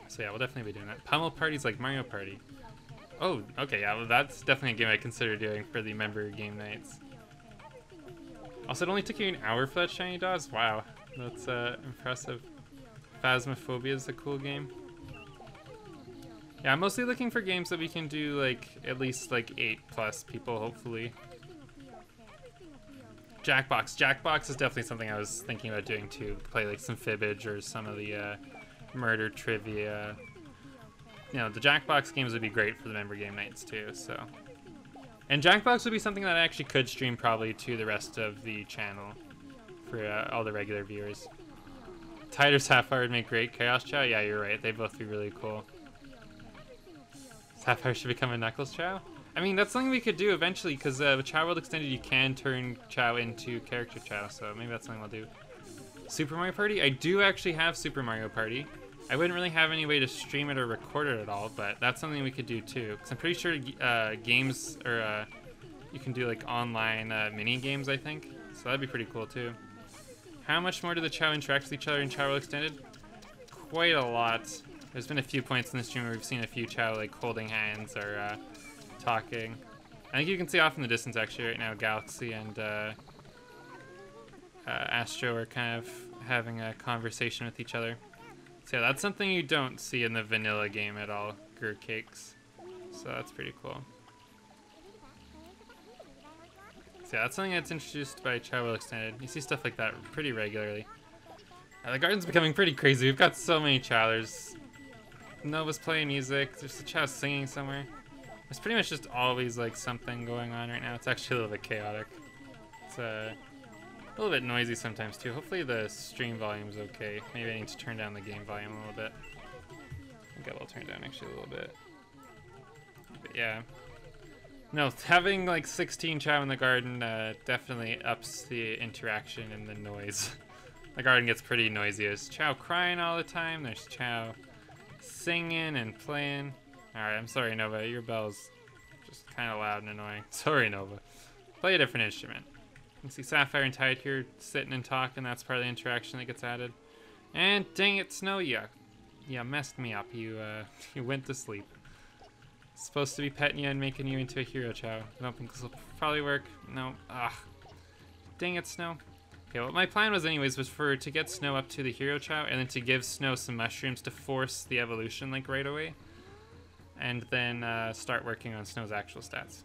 So yeah, we'll definitely be doing that. Pummel Party's like Mario Party. Oh, okay, yeah, well, that's definitely a game I consider doing for the member game nights. Also, it only took you an hour for that shiny Dawes? Wow, that's impressive. Phasmophobia is a cool game. Yeah, I'm mostly looking for games that we can do, like, at least, like, 8+ people, hopefully. Jackbox. Jackbox is definitely something I was thinking about doing, too. Play, like, some Fibbage or some of the murder trivia. You know, the Jackbox games would be great for the member game nights, too, so. And Jackbox would be something that I actually could stream probably to the rest of the channel for all the regular viewers. Tide or Sapphire would make great Chaos Chow? Yeah, you're right. They'd both be really cool. Sapphire should become a Knuckles Chow? I mean, that's something we could do eventually, because with Chao World Extended, you can turn Chow into Character Chow, so maybe that's something we'll do. Super Mario Party? I do actually have Super Mario Party. I wouldn't really have any way to stream it or record it at all, but that's something we could do too, because I'm pretty sure games, or you can do like online mini games, I think, so that'd be pretty cool too. How much more do the Chow interact with each other in Chao World Extended? Quite a lot. There's been a few points in the stream where we've seen a few Chow like holding hands or talking. I think you can see off in the distance actually right now, Galaxy and Astro are kind of having a conversation with each other. So yeah, that's something you don't see in the vanilla game at all, Gur Cakes. So that's pretty cool. So yeah, that's something that's introduced by Chao World Extended. You see stuff like that pretty regularly. The garden's becoming pretty crazy. We've got so many Chowlers. Nova's playing music. There's a Chow singing somewhere. There's pretty much just always like something going on right now. It's actually a little bit chaotic. It's a little bit noisy sometimes too. Hopefully the stream volume's okay. Maybe I need to turn down the game volume a little bit. I think I will turn down actually a little bit. But yeah. No, having like 16 Chao in the garden definitely ups the interaction and the noise. The garden gets pretty noisy. There's Chao crying all the time. There's Chao singing and playing. Alright, I'm sorry, Nova. Your bell's just kind of loud and annoying. Sorry, Nova. Play a different instrument. You can see Sapphire and Tide here sitting and talking. That's part of the interaction that gets added. And dang it, Snow, you messed me up. You went to sleep. Supposed to be petting you and making you into a hero, Chao. I don't think this will probably work. No. Ugh. Dang it, Snow. Okay, well, my plan was anyways was to get Snow up to the hero, Chao, and then to give Snow some mushrooms to force the evolution, like, right away. And then start working on Snow's actual stats.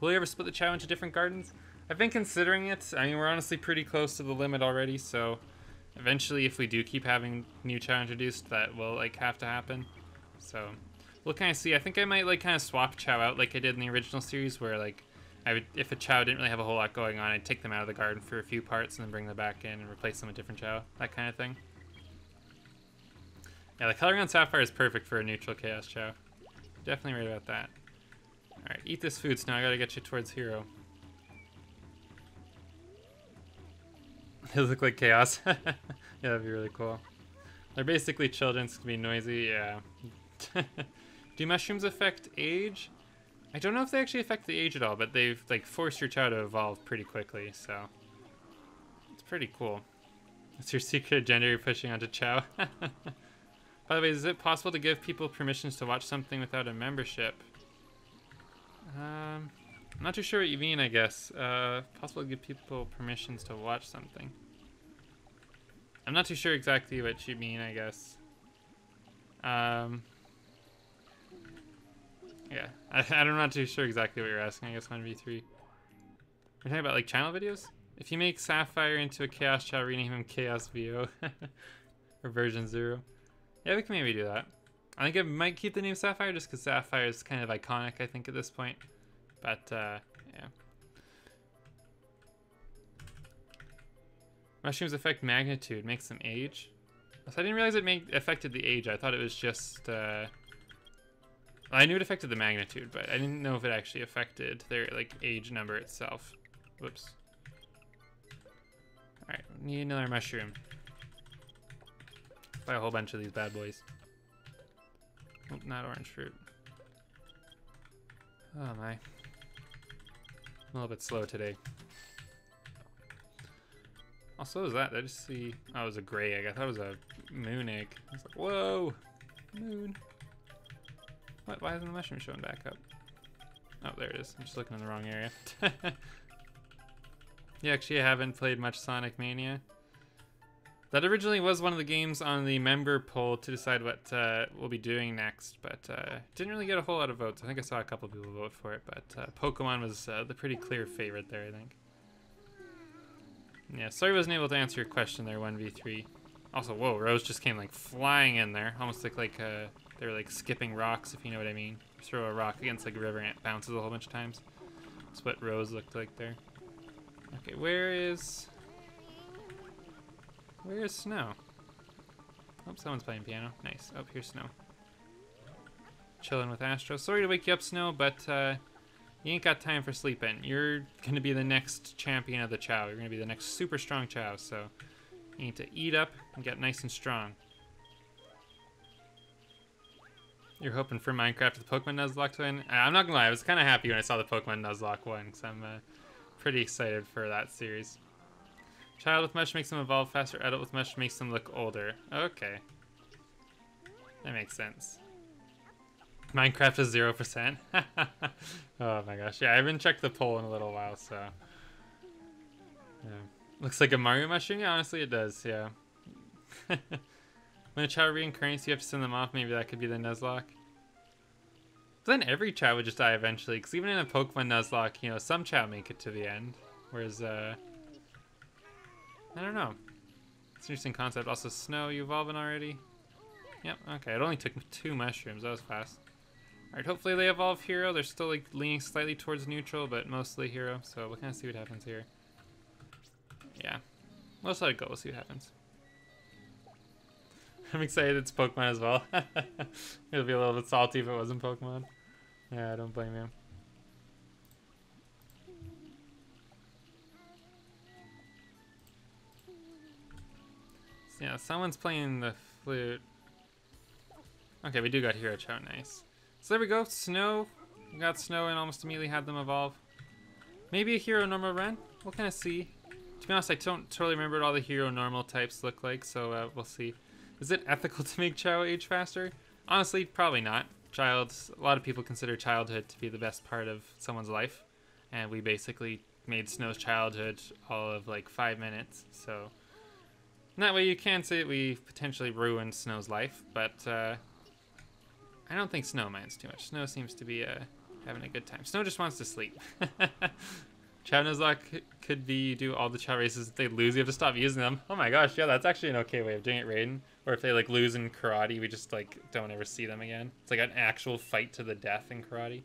Will you ever split the Chao into different gardens? I've been considering it. I mean, we're honestly pretty close to the limit already, so eventually if we do keep having new Chao introduced, that will, like, have to happen. So we'll kind of see. I think I might, like, kind of swap Chao out like I did in the original series, where, like, I would, if a Chao didn't really have a whole lot going on, I'd take them out of the garden for a few parts and then bring them back in and replace them with different Chao, that kind of thing. Yeah, the coloring on Sapphire is perfect for a neutral Chaos Chao. Definitely right about that. Alright, eat this food, Snow. I gotta get you towards hero. It'll look like chaos. Yeah, that'd be really cool. They're basically children, so it can be noisy, yeah. Do mushrooms affect age? I don't know if they actually affect the age at all, but they've, like, forced your Chao to evolve pretty quickly, so it's pretty cool. That's your secret agenda you're pushing onto Chao. By the way, is it possible to give people permissions to watch something without a membership? I'm not too sure what you mean, I guess. Possible to give people permissions to watch something. I'm not too sure exactly what you mean, I guess. Yeah, I'm not too sure exactly what you're asking, I guess, 1v3. We're talking about, like, channel videos? If you make Sapphire into a Chaos Chao, rename him Chaos VO. Or version 0. Yeah, we can maybe do that. I think I might keep the name Sapphire, just because Sapphire is kind of iconic, I think, at this point. But, yeah. Mushrooms affect magnitude, makes them age. So I didn't realize it affected the age. I thought it was just, I knew it affected the magnitude, but I didn't know if it actually affected their, like, age number itself. Whoops. Alright, need another mushroom. Buy a whole bunch of these bad boys. Oh, not orange fruit. Oh my. I'm a little bit slow today. Also, what was that? Did I just see? Oh, it was a gray egg. I thought it was a moon egg. I was like, whoa! Moon. What? Why isn't the mushroom showing back up? Oh, there it is. I'm just looking in the wrong area. Yeah, actually, I haven't played much Sonic Mania. That originally was one of the games on the member poll to decide what we'll be doing next, but didn't really get a whole lot of votes. I think I saw a couple people vote for it, but Pokemon was the pretty clear favorite there, I think. Yeah, sorry I wasn't able to answer your question there, 1v3. Also, whoa, Rose just came, like, flying in there. Almost like they were, like, skipping rocks, if you know what I mean. Throw a rock against, like, a river and it bounces a whole bunch of times. That's what Rose looked like there. Okay, where is Snow? Oh, someone's playing piano. Nice. Oh, here's Snow. Chilling with Astro. Sorry to wake you up, Snow, but you ain't got time for sleeping. You're going to be the next champion of the Chao. You're going to be the next super strong Chao, so you need to eat up and get nice and strong. You're hoping for Minecraft with the Pokemon Nuzlocke one? I'm not going to lie, I was kind of happy when I saw the Pokemon Nuzlocke one, because I'm pretty excited for that series. Child with mush makes them evolve faster. Adult with mush makes them look older. Okay. That makes sense. Minecraft is 0%. Oh my gosh. Yeah, I haven't checked the poll in a little while, so. Yeah. Looks like a Mario mushroom? Yeah, honestly, it does, yeah. When a Chao reincarnates, you have to send them off. Maybe that could be the Nuzlocke. But then every Chao would just die eventually, because even in a Pokemon Nuzlocke, you know, some Chao make it to the end. Whereas, I don't know. It's an interesting concept. Also, Snow, you evolving already? Yep, okay. It only took 2 mushrooms. That was fast. Alright, hopefully they evolve hero. They're still, like, leaning slightly towards neutral, but mostly hero. So we'll kind of see what happens here. Yeah. We'll just let it go. We'll see what happens. I'm excited it's Pokemon as well. It'll be a little bit salty if it wasn't Pokemon. Yeah, I don't blame you. Yeah, someone's playing the flute. Okay, we do got Hero Cho, nice. So there we go, Snow. We got Snow and almost immediately had them evolve. Maybe a Hero Normal Ren? We'll kind of see. To be honest, I don't totally remember what all the Hero Normal types look like, so we'll see. Is it ethical to make Chao age faster? Honestly, probably not. A lot of people consider childhood to be the best part of someone's life, and we basically made Snow's childhood all of like 5 minutes, so... And that way you can say we potentially ruined Snow's life, but I don't think Snow minds too much. Snow seems to be having a good time. Snow just wants to sleep. Chao Nuzlocke could be you do all the Chao races. If they lose, you have to stop using them. Oh my gosh, yeah, that's actually an okay way of doing it, Raiden. Or if they like lose in karate, we just like don't ever see them again. It's like an actual fight to the death in karate.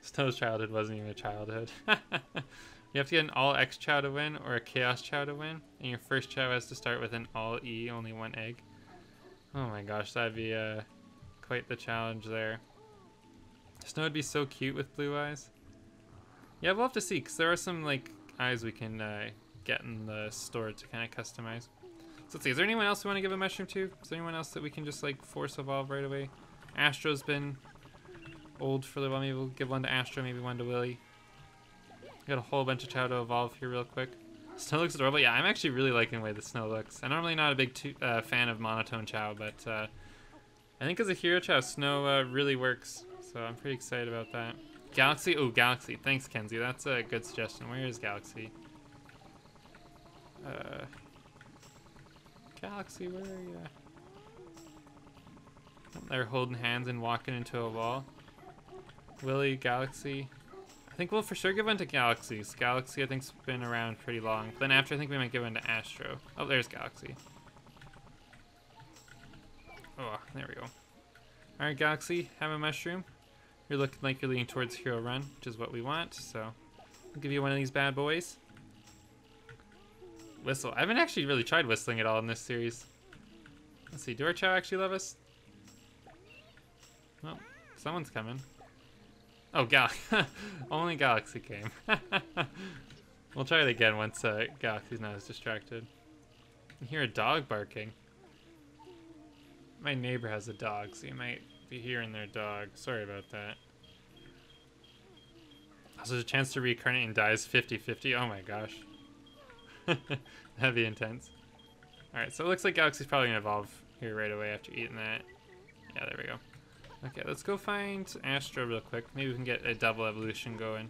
Snow's childhood wasn't even a childhood. You have to get an all-X Chao to win or a Chaos Chao to win. And your first Chao has to start with an all-E, only one egg. Oh my gosh, that'd be quite the challenge there. Snow would be so cute with blue eyes. Yeah, we'll have to see, because there are some like eyes we can get in the store to kind of customize. So let's see, is there anyone else we want to give a mushroom to? Is there anyone else that we can just like force evolve right away? Astro's been old for a little while. Maybe we'll give one to Astro, maybe one to Willy. Got a whole bunch of Chao to evolve here real quick. Snow looks adorable. Yeah, I'm actually really liking the way the Snow looks. I'm normally not a big fan of monotone Chao, but I think as a hero Chao, Snow really works. So I'm pretty excited about that. Galaxy? Oh, Galaxy. Thanks, Kenzie. That's a good suggestion. Where is Galaxy? Galaxy, where are you? They're holding hands and walking into a wall. Willy, Galaxy... I think we'll for sure give one to Galaxy. Galaxy, I think, has been around pretty long. But then after, I think we might give one to Astro. Oh, there's Galaxy. Oh, there we go. All right, Galaxy, have a mushroom. You're looking like you're leaning towards Hero Run, which is what we want. So we'll give you one of these bad boys. Whistle. I haven't actually really tried whistling at all in this series. Let's see. Do our Chao actually love us? Oh, someone's coming. Oh, only Galaxy came. We'll try it again once Galaxy's not as distracted. I hear a dog barking. My neighbor has a dog, so you might be hearing their dog. Sorry about that. Also, there's a chance to reincarnate and dies 50-50. Oh my gosh. That'd be intense. Alright, so it looks like Galaxy's probably going to evolve here right away after eating that. Yeah, there we go. Okay, let's go find Astro real quick. Maybe we can get a double evolution going.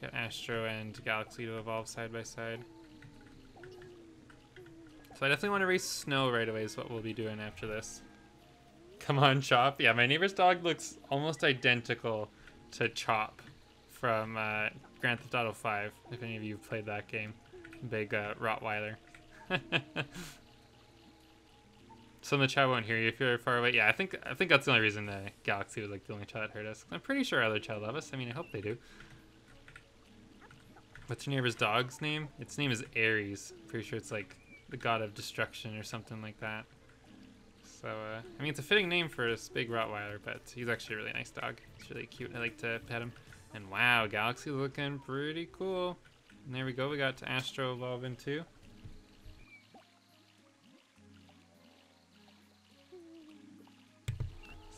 Get Astro and Galaxy to evolve side by side. So I definitely want to race Snow right away is what we'll be doing after this. Come on, Chop. Yeah, my neighbor's dog looks almost identical to Chop from Grand Theft Auto 5, if any of you played that game. Big Rottweiler. Some of the Chao won't hear you if you're far away. Yeah, I think that's the only reason the Galaxy was like the only Chao that heard us. I'm pretty sure other Chao love us. I mean, I hope they do. What's your neighbor's dog's name? Its name is Ares. I'm pretty sure it's like the god of destruction or something like that. So, I mean, it's a fitting name for this big Rottweiler, but he's actually a really nice dog. It's really cute. I like to pet him. And wow, Galaxy looking pretty cool. And there we go. We got Astro evolving too.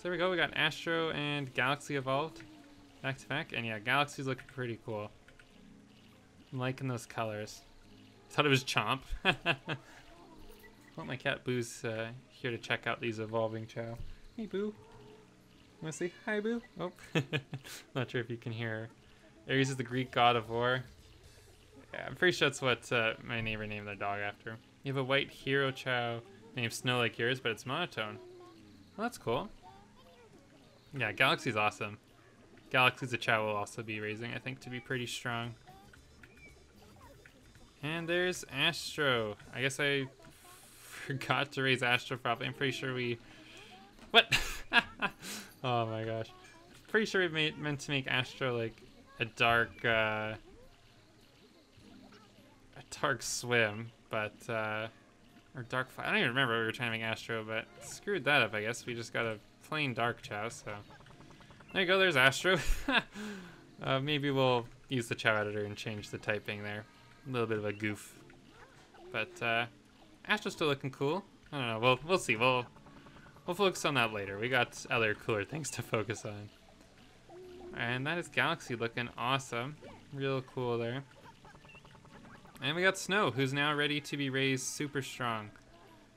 There we go, we got Astro and Galaxy evolved back to back, and yeah, Galaxy's looking pretty cool. I'm liking those colors. Thought it was Chomp. Well, my cat Boo's here to check out these evolving Chao. Hey Boo, wanna say hi Boo? Oh, not sure if you can hear her. Ares is the Greek god of war. Yeah, I'm pretty sure that's what my neighbor named their dog after. You have a white hero Chao named Snow like yours, but it's monotone. Well, that's cool. Yeah, Galaxy's awesome. Galaxy's a Chao will also be raising, I think, to be pretty strong. And there's Astro. I guess I forgot to raise Astro properly. I'm pretty sure we... What? Oh my gosh. Pretty sure we meant to make Astro like a dark swim, but... or dark fire. I don't even remember what we were trying to make Astro, but screwed that up, I guess. We just got a plain dark Chao, so... There you go, there's Astro. Maybe we'll use the Chao editor and change the typing there. A little bit of a goof. But Astra's still looking cool. I don't know. Well, we'll see. We'll focus on that later. We got other cooler things to focus on. And that is Galaxy looking awesome. Real cool there. And we got Snow, who's now ready to be raised super strong.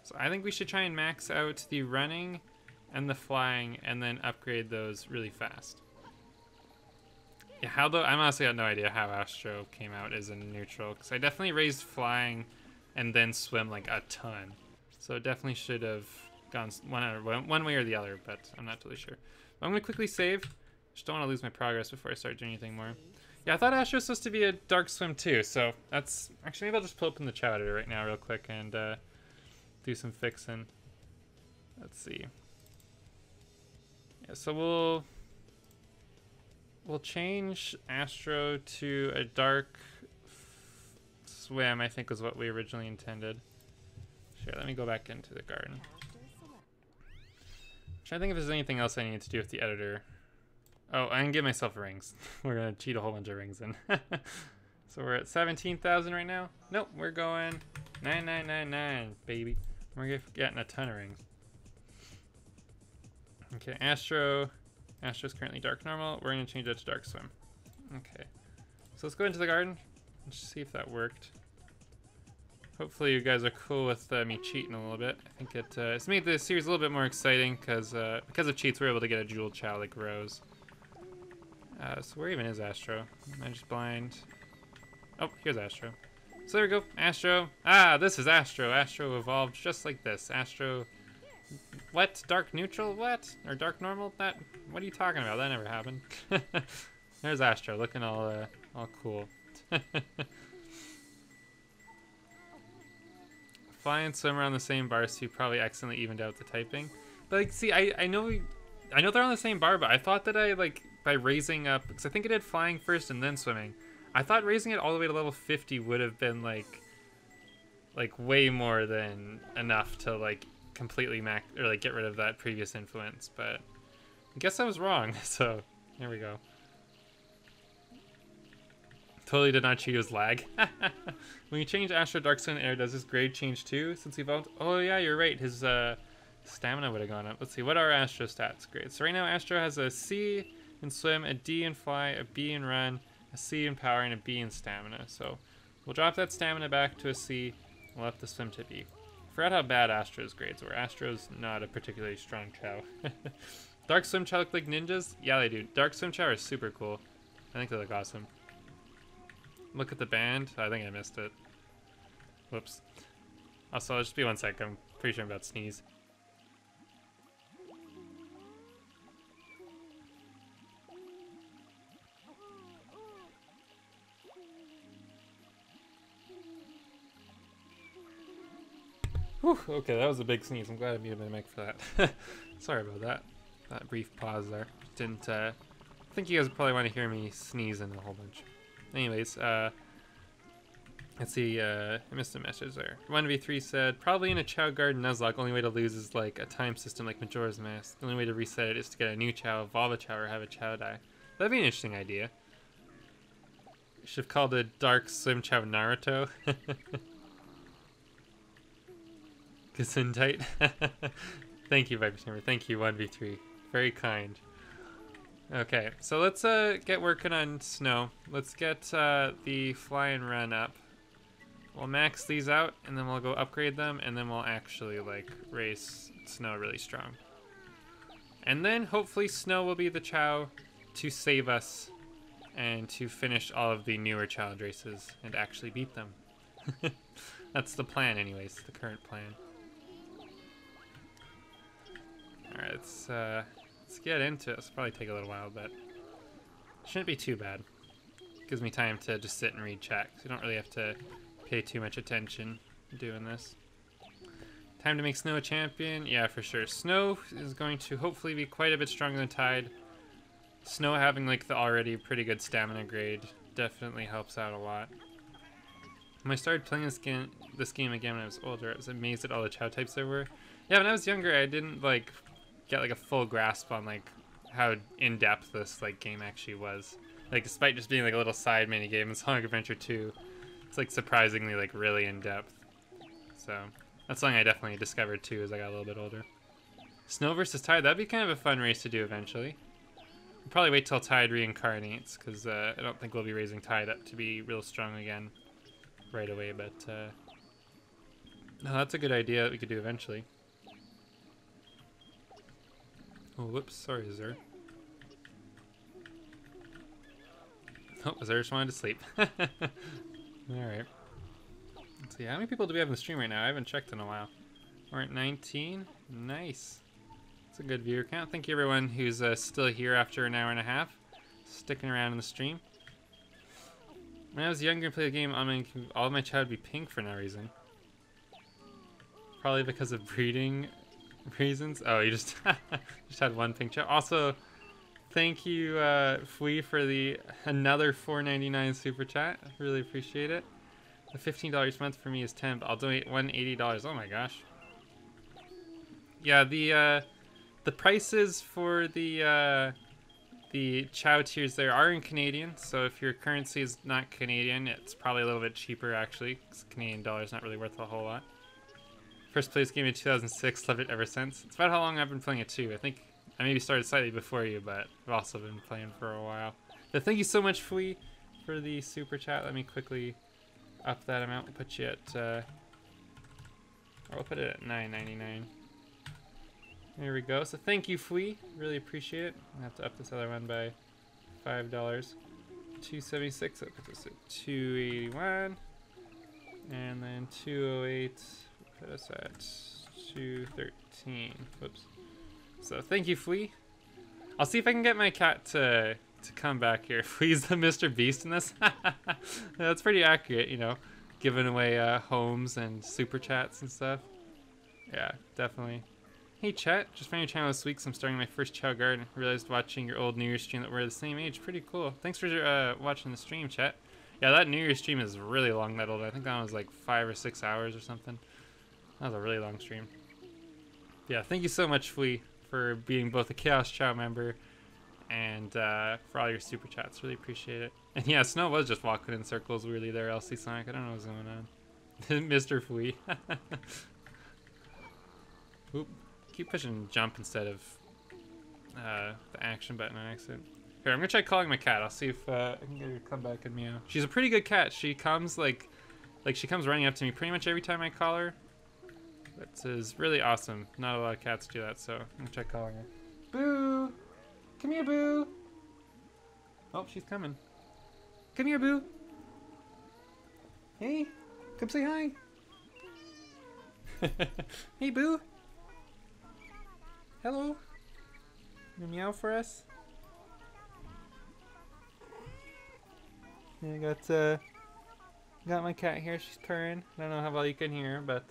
So I think we should try and max out the running and the flying and then upgrade those really fast. Yeah, how though? I'm honestly got no idea how Astro came out as a neutral, because I definitely raised flying and then swim like a ton. So it definitely should have gone one way or the other, but I'm not totally sure. But I'm going to quickly save. Just don't want to lose my progress before I start doing anything more. Yeah, I thought Astro was supposed to be a dark swim too, so that's... Actually, maybe I'll just pull up in the chat editor right now real quick and do some fixing. Let's see. Yeah, so we'll change Astro to a dark swim, I think was what we originally intended. Sure, let me go back into the garden. I'm trying to think if there's anything else I need to do with the editor. Oh, I can give myself rings. We're gonna cheat a whole bunch of rings in. So we're at 17,000 right now. Nope, we're going 9,999, baby. We're getting a ton of rings. Okay, Astro's currently dark normal. We're gonna change that to dark swim. Okay, so let's go into the garden. Let's see if that worked. Hopefully you guys are cool with me cheating a little bit. I think it's made the series a little bit more exciting because of cheats, we're able to get a jeweled Chao like Rose. So where even is Astro? Am I just blind? Oh, here's Astro. So there we go, Astro. Ah, this is Astro. Astro evolved just like this. Astro, what? Dark neutral? What? Or dark normal? That? What are you talking about? That never happened. There's Astro, looking all cool. Fly and swim are on the same bar, so you probably accidentally evened out the typing. But like, see, I know they're on the same bar, but I thought that I like. By raising up, because I think it did flying first and then swimming. I thought raising it all the way to level 50 would have been like way more than enough to like completely max or like get rid of that previous influence. But I guess I was wrong. So here we go. Totally did not cheat. It was lag. When you change Astro Dark Sun Air, does his grade change too? Since he evolved. Oh yeah, you're right. His stamina would have gone up. Let's see. What are Astro stats grades? So right now Astro has a C. And swim, a D and fly, a B and run, a C and power, and a B and stamina. So we'll drop that stamina back to a C. We'll up the swim to B. Forgot how bad Astro's grades were. Astro's not a particularly strong Chao. Dark swim Chao look like ninjas? Yeah, they do. Dark swim Chao are super cool. I think they look awesome. Look at the band. I think I missed it. Whoops. Also, I'll just be 1 sec. I'm pretty sure I'm about to sneeze. Whew, okay, that was a big sneeze. I'm glad I muted my mic for that. Sorry about that. That brief pause there. Didn't, I think you guys probably want to hear me sneezing a whole bunch. Anyways, let's see, I missed a message there. 1v3 said, probably in a Chao Garden Nuzlocke, only way to lose is like a time system like Majora's Mask. The only way to reset it is to get a new Chao, evolve a Chao, or have a Chao die. That'd be an interesting idea. Should have called it Dark Swim Chao Naruto. It's in tight. Thank you, Viper Chamber. Thank you, 1v3. Very kind. Okay, so let's get working on Snow. Let's get the fly and run up. We'll max these out, and then we'll go upgrade them, and then we'll actually like race Snow really strong. And then hopefully Snow will be the Chao to save us and to finish all of the newer Chao races and actually beat them. That's the plan, anyways. The current plan. Alright, let's get into it. It'll probably take a little while, but shouldn't be too bad. Gives me time to just sit and read chat, because you don't really have to pay too much attention doing this. Time to make Snow a champion? Yeah, for sure. Snow is going to hopefully be quite a bit stronger than Tide. Snow having like the already pretty good stamina grade definitely helps out a lot. When I started playing this game again when I was older, I was amazed at all the Chao types there were. Yeah, when I was younger, I didn't like get like a full grasp on like how in depth this like game actually was. Like despite just being like a little side mini game in Sonic Adventure 2, it's like surprisingly like really in depth. so that's something I definitely discovered too as I got a little bit older. Snow versus Tide, that'd be kind of a fun race to do eventually. We'll probably wait till Tide reincarnates, because I don't think we'll be raising Tide up to be real strong again right away, but no, that's a good idea that we could do eventually. Oh, whoops, sorry, Zer. Oh, Zer just wanted to sleep. Alright. Let's see, how many people do we have in the stream right now? I haven't checked in a while. We're at 19. Nice. That's a good viewer count. Thank you everyone who's still here after an hour and a half, sticking around in the stream. When I was younger and played the game, all of my chat would be pink for no reason. Probably because of breeding reasons. Oh, you just just had one pink chat. Also, thank you, Fui, for the another $4.99 super chat. I really appreciate it. The $15 a month for me is 10, but I'll donate $180. Oh my gosh. Yeah, the prices for the Chao tiers there are in Canadian, so if your currency is not Canadian, it's probably a little bit cheaper actually, because Canadian dollar's not really worth a whole lot. First played this game in 2006, loved it ever since. It's about how long I've been playing it too. I think I maybe started slightly before you, but I've also been playing for a while. But thank you so much, Fui, for the super chat. Let me quickly up that amount. We'll put you at, or we'll put it at $9.99. There we go. So thank you, Fui. Really appreciate it. I have to up this other one by $5. $2.76. That puts us at $2.81. And then $2.08. Put us at $2.13. Whoops. So thank you, Fui. I'll see if I can get my cat to come back here. Fui's the Mr. Beast in this. That's pretty accurate, you know, giving away homes and super chats and stuff. Yeah, definitely. Hey chat, just found your channel this week, so I'm starting my first Chao garden. I realized watching your old New Year's stream that we're the same age. Pretty cool. Thanks for watching the stream, chat. Yeah, that New Year's stream is really long, that old. I think that one was like 5 or 6 hours or something. That was a really long stream. Yeah, thank you so much, Fui, for being both a Chaos Chao member and for all your super chats. Really appreciate it. And yeah, Snow was just walking in circles weirdly there, LC Sonic. I don't know what's going on. Mr. Fui. Oop. Keep pushing jump instead of the action button on accident. Here, I'm gonna try calling my cat. I'll see if I can get her to come back and meow. She's a pretty good cat. She comes like she comes running up to me pretty much every time I call her. That is really awesome. Not a lot of cats do that, so I'm gonna try calling her. Boo! Come here, Boo! Oh, she's coming. Come here, Boo! Hey! Come say hi! Hey, Boo! Hello! You meow for us? Yeah, I got my cat here. She's purring. I don't know how well you can hear, but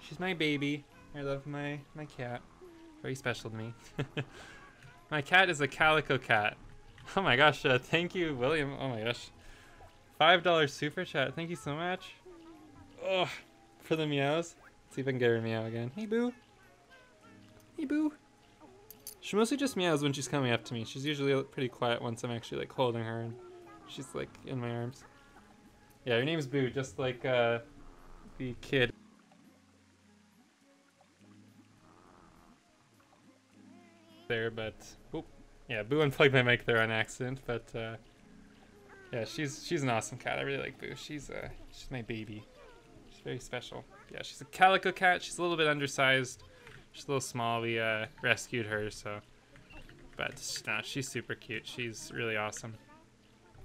she's my baby. I love my cat. Very special to me. My cat is a calico cat. Oh my gosh, thank you, William. Oh my gosh. $5 super chat. Thank you so much. Oh, for the meows. Let's see if I can get her to meow again. Hey, Boo. Hey, Boo. She mostly just meows when she's coming up to me. She's usually pretty quiet once I'm actually like holding her and she's like in my arms. Yeah, her name's Boo, just like the kid. There, but oop, yeah, Boo unplugged my mic there on accident, but yeah, she's an awesome cat. I really like Boo. She's my baby. She's very special. Yeah, she's a calico cat. She's a little bit undersized. She's a little small. We rescued her, so but no, she's super cute. She's really awesome.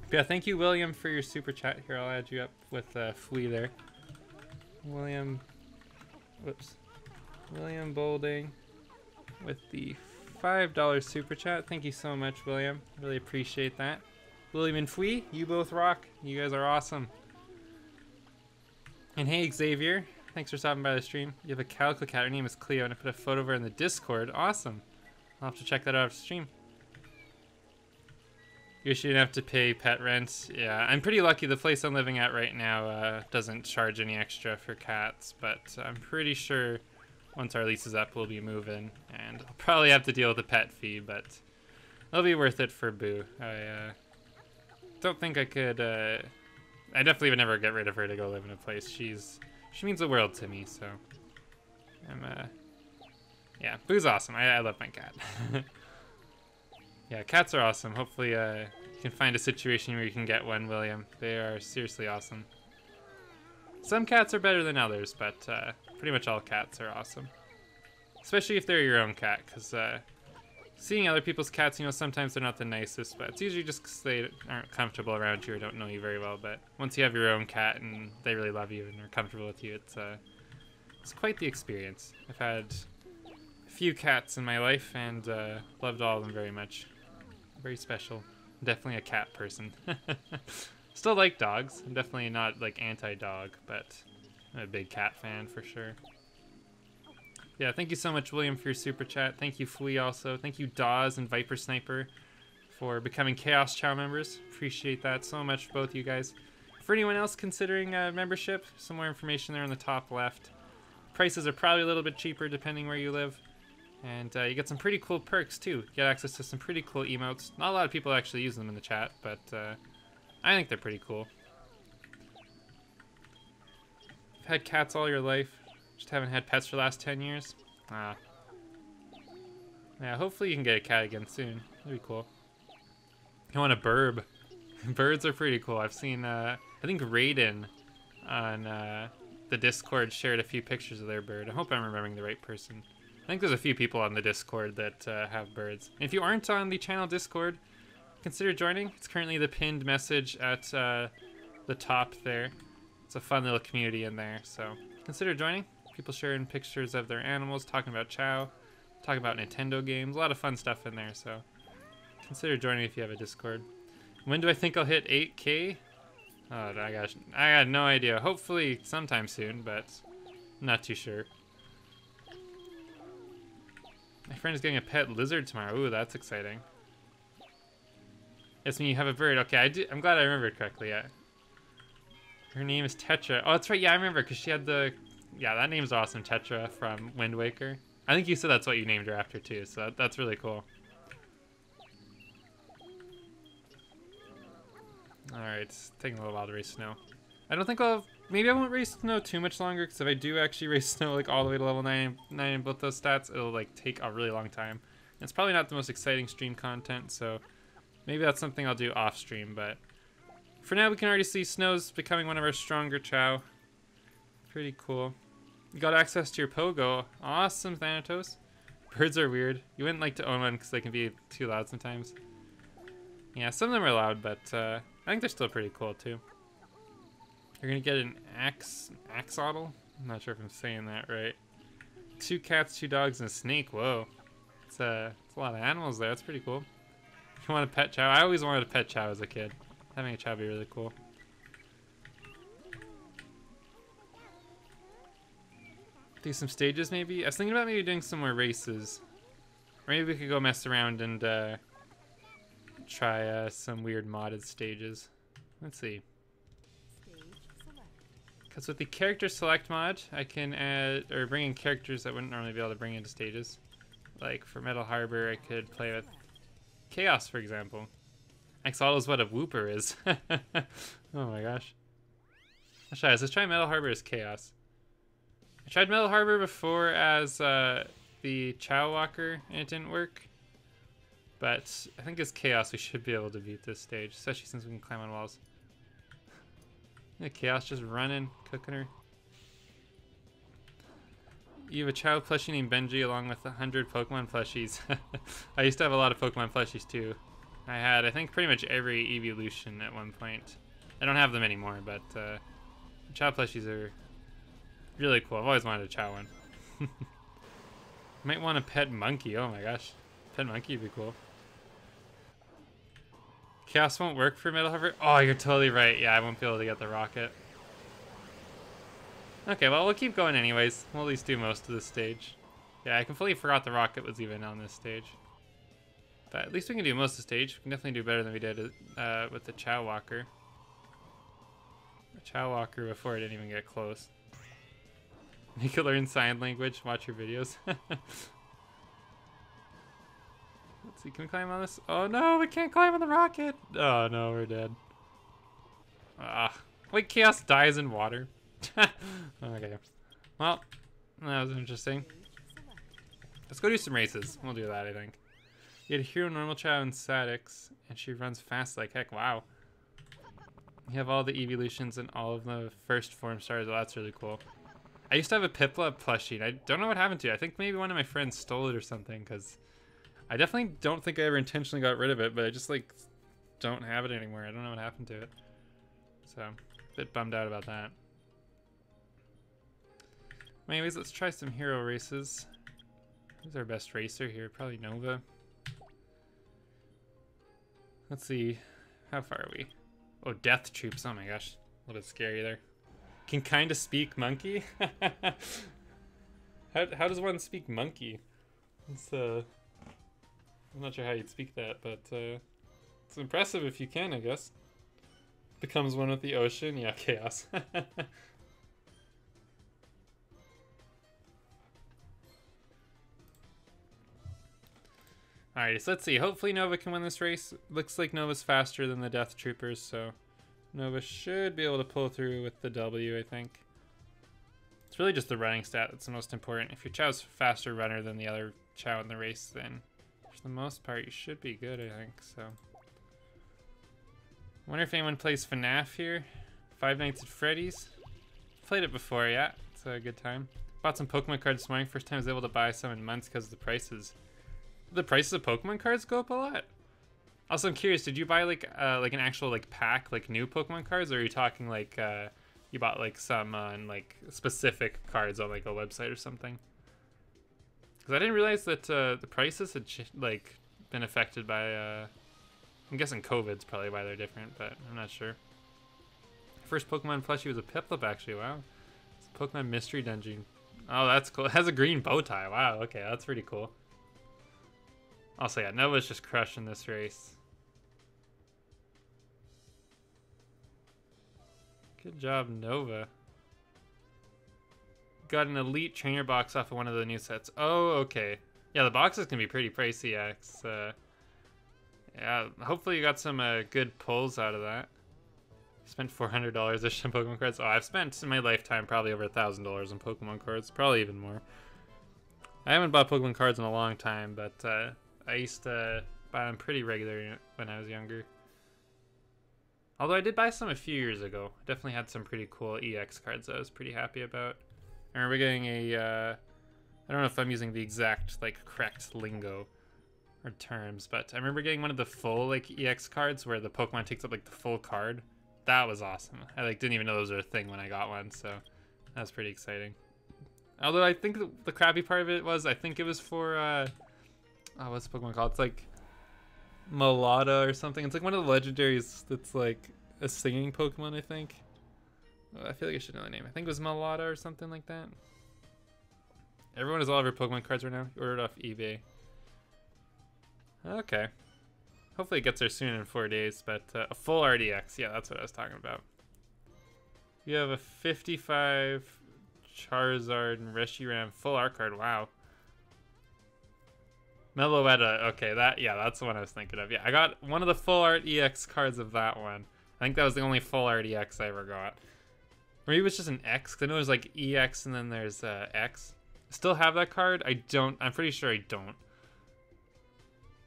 But yeah, thank you, William, for your super chat here. I'll add you up with Flea there. William, whoops, William Bolding with the $5 super chat. Thank you so much, William. Really appreciate that. William and Fui, you both rock. You guys are awesome. And hey, Xavier, thanks for stopping by the stream. You have a calico cat. Her name is Cleo, and I put a photo of her in the Discord. Awesome. I'll have to check that out after stream. You shouldn't have to pay pet rent. Yeah, I'm pretty lucky. The place I'm living at right now doesn't charge any extra for cats, but I'm pretty sure once our lease is up, we'll be moving, and I'll probably have to deal with a pet fee, but it'll be worth it for Boo. I don't think I could. I definitely would never get rid of her to go live in a place. She's She means the world to me, so I'm yeah, Boo's awesome. I love my cat. Yeah, cats are awesome. Hopefully you can find a situation where you can get one, William. They are seriously awesome. Some cats are better than others, but pretty much all cats are awesome. Especially if they're your own cat, because seeing other people's cats, you know, sometimes they're not the nicest, but it's usually just because they aren't comfortable around you or don't know you very well. But once you have your own cat and they really love you and are comfortable with you, it's quite the experience. I've had a few cats in my life and loved all of them very much. Very special. I'm definitely a cat person. Still like dogs. I'm definitely not like anti-dog, but I'm a big cat fan for sure. Yeah, thank you so much, William, for your super chat. Thank you, Flea, also. Thank you, Dawes and Viper Sniper, for becoming Chaos Chow members. Appreciate that so much, both you guys. For anyone else considering membership, some more information there on the top left. Prices are probably a little bit cheaper depending where you live. And you get some pretty cool perks, too. You get access to some pretty cool emotes. Not a lot of people actually use them in the chat, but I think they're pretty cool. You've had cats all your life. Just haven't had pets for the last 10 years. Ah. Yeah, hopefully you can get a cat again soon. That'd be cool. I want a burb. Birds are pretty cool. I've seen, I think Raiden on the Discord shared a few pictures of their bird. I hope I'm remembering the right person. I think there's a few people on the Discord that have birds. And if you aren't on the channel Discord, consider joining. It's currently the pinned message at the top there. It's a fun little community in there, so consider joining. People sharing pictures of their animals, talking about Chao, talking about Nintendo games, a lot of fun stuff in there, so consider joining if you have a Discord. When do I think I'll hit 8K? Oh my gosh, I got no idea. Hopefully sometime soon, but I'm not too sure. My friend is getting a pet lizard tomorrow. Ooh, that's exciting. Yes, when you have a bird. Okay, I'm glad I remembered correctly. Yeah. Her name is Tetra. Oh, that's right. Yeah, I remember because she had the... Yeah, that name's awesome, Tetra from Wind Waker. I think you said that's what you named her after, too, so that's really cool. Alright, it's taking a little while to race snow. I don't think I'll... Maybe I won't race snow too much longer, because if I do actually race snow, like, all the way to level 9 in both those stats, it'll, like, take a really long time. And it's probably not the most exciting stream content, so maybe that's something I'll do off-stream, but... For now, we can already see snow's becoming one of our stronger Chao. Pretty cool. You got access to your Pogo. Awesome, Thanatos. Birds are weird. You wouldn't like to own one because they can be too loud sometimes. Yeah, some of them are loud, but I think they're still pretty cool too. You're gonna get an axolotl? I'm not sure if I'm saying that right. 2 cats, 2 dogs, and a snake. Whoa. It's a lot of animals there. That's pretty cool. You want a pet Chao? I always wanted a pet Chao as a kid. Having a Chao would be really cool. Do some stages maybe. I was thinking about maybe doing some more races, or maybe we could go mess around and try some weird modded stages. Let's see. Because with the character select mod, I can add or bring in characters that wouldn't normally be able to bring into stages. Like for Metal Harbor, I could play with Chaos, for example. Axolotl is what a Wooper is. Oh my gosh. Let's try Metal Harbor as Chaos. I tried Metal Harbor before as the Chao Walker, and it didn't work. But I think as Chaos we should be able to beat this stage, especially since we can climb on walls. Yeah, Chaos just running, cooking her. You have a Chao plushie named Benji along with 100 Pokemon plushies. I used to have a lot of Pokemon plushies too. I had, I think, pretty much every evolution at one point. I don't have them anymore, but Chao plushies are... really cool. I've always wanted a Chao one. Might want a pet monkey. Oh my gosh. Pet monkey would be cool. Chaos won't work for Metal Hover. Oh, you're totally right. Yeah, I won't be able to get the rocket. Okay, well, we'll keep going anyways. We'll at least do most of this stage. Yeah, I completely forgot the rocket was even on this stage. But at least we can do most of the stage. We can definitely do better than we did with the Chao Walker. The Chao Walker before it didn't even get close. You can learn sign language, watch your videos. Let's see, can we climb on this? Oh no, we can't climb on the rocket! Oh no, we're dead. Ah. Wait, Chaos dies in water. Okay. Well, that was interesting. Let's go do some races. We'll do that, I think. You had a hero, normal Chao, and Sadix, and she runs fast like heck. Wow. You have all the evolutions and all of the first form stars. Well, that's really cool. I used to have a Piplup plushie, and I don't know what happened to it. I think maybe one of my friends stole it or something, because I definitely don't think I ever intentionally got rid of it, but I just, like, don't have it anymore. I don't know what happened to it. So, a bit bummed out about that. Anyways, let's try some hero races. Who's our best racer here? Probably Nova. Let's see. How far are we? Oh, Death Troops. Oh my gosh. A little bit scary there. Can kind of speak monkey? How does one speak monkey? It's, I'm not sure how you'd speak that, but it's impressive if you can, I guess. Becomes one with the ocean. Yeah, chaos. Alright, so let's see. Hopefully Nova can win this race. Looks like Nova's faster than the Death Troopers, so Nova should be able to pull through with the W, I think. It's really just the running stat that's the most important. If your Chao's a faster runner than the other Chao in the race, then for the most part you should be good, I think, so. I wonder if anyone plays FNAF here. Five Nights at Freddy's. Played it before, yeah. It's a good time. Bought some Pokemon cards this morning. First time I was able to buy some in months because of the prices. The prices of Pokemon cards go up a lot. Also, I'm curious, did you buy like an actual like pack, like new Pokemon cards, or are you talking like you bought like some on like specific cards on like a website or something? Because I didn't realize that the prices had like been affected by I'm guessing COVID's probably why they're different, but I'm not sure. First Pokemon plushie was a Piplup, actually. Wow. It's a Pokemon Mystery Dungeon. Oh, that's cool. It has a green bow tie. Wow. Okay, that's pretty cool. Also, yeah, Nova's just crushing this race. Good job, Nova. Got an elite trainer box off of one of the new sets. Oh, okay. Yeah, the boxes can be pretty pricey, yeah. Yeah, hopefully you got some good pulls out of that. Spent $400-ish on Pokemon cards. Oh, I've spent in my lifetime probably over $1,000 on Pokemon cards. Probably even more. I haven't bought Pokemon cards in a long time, but I used to buy them pretty regularly when I was younger. Although I did buy some a few years ago. I definitely had some pretty cool EX cards that I was pretty happy about. I remember getting a, I don't know if I'm using the exact, like, correct lingo or terms, but I remember getting one of the full, like, EX cards where the Pokemon takes up, like, the full card. That was awesome. I, like, didn't even know those were a thing when I got one, so that was pretty exciting. Although I think the crappy part of it was, I think it was for, oh, what's the Pokemon called? It's like Melata or something. It's like one of the legendaries that's like a singing Pokemon, I think. I feel like I should know the name. I think it was Melata or something like that. Everyone has all of your Pokemon cards right now. You ordered off eBay. Okay. Hopefully it gets there soon in 4 days, but a full RDX. Yeah, that's what I was talking about. You have a 55... Charizard and Reshiram full art card. Wow. Meloetta. Okay, that, yeah, that's the one I was thinking of. Yeah, I got one of the full art EX cards of that one. I think that was the only full art EX I ever got. Maybe it was just an X, because I know it was like EX and then there's X. Still have that card? I'm pretty sure I don't.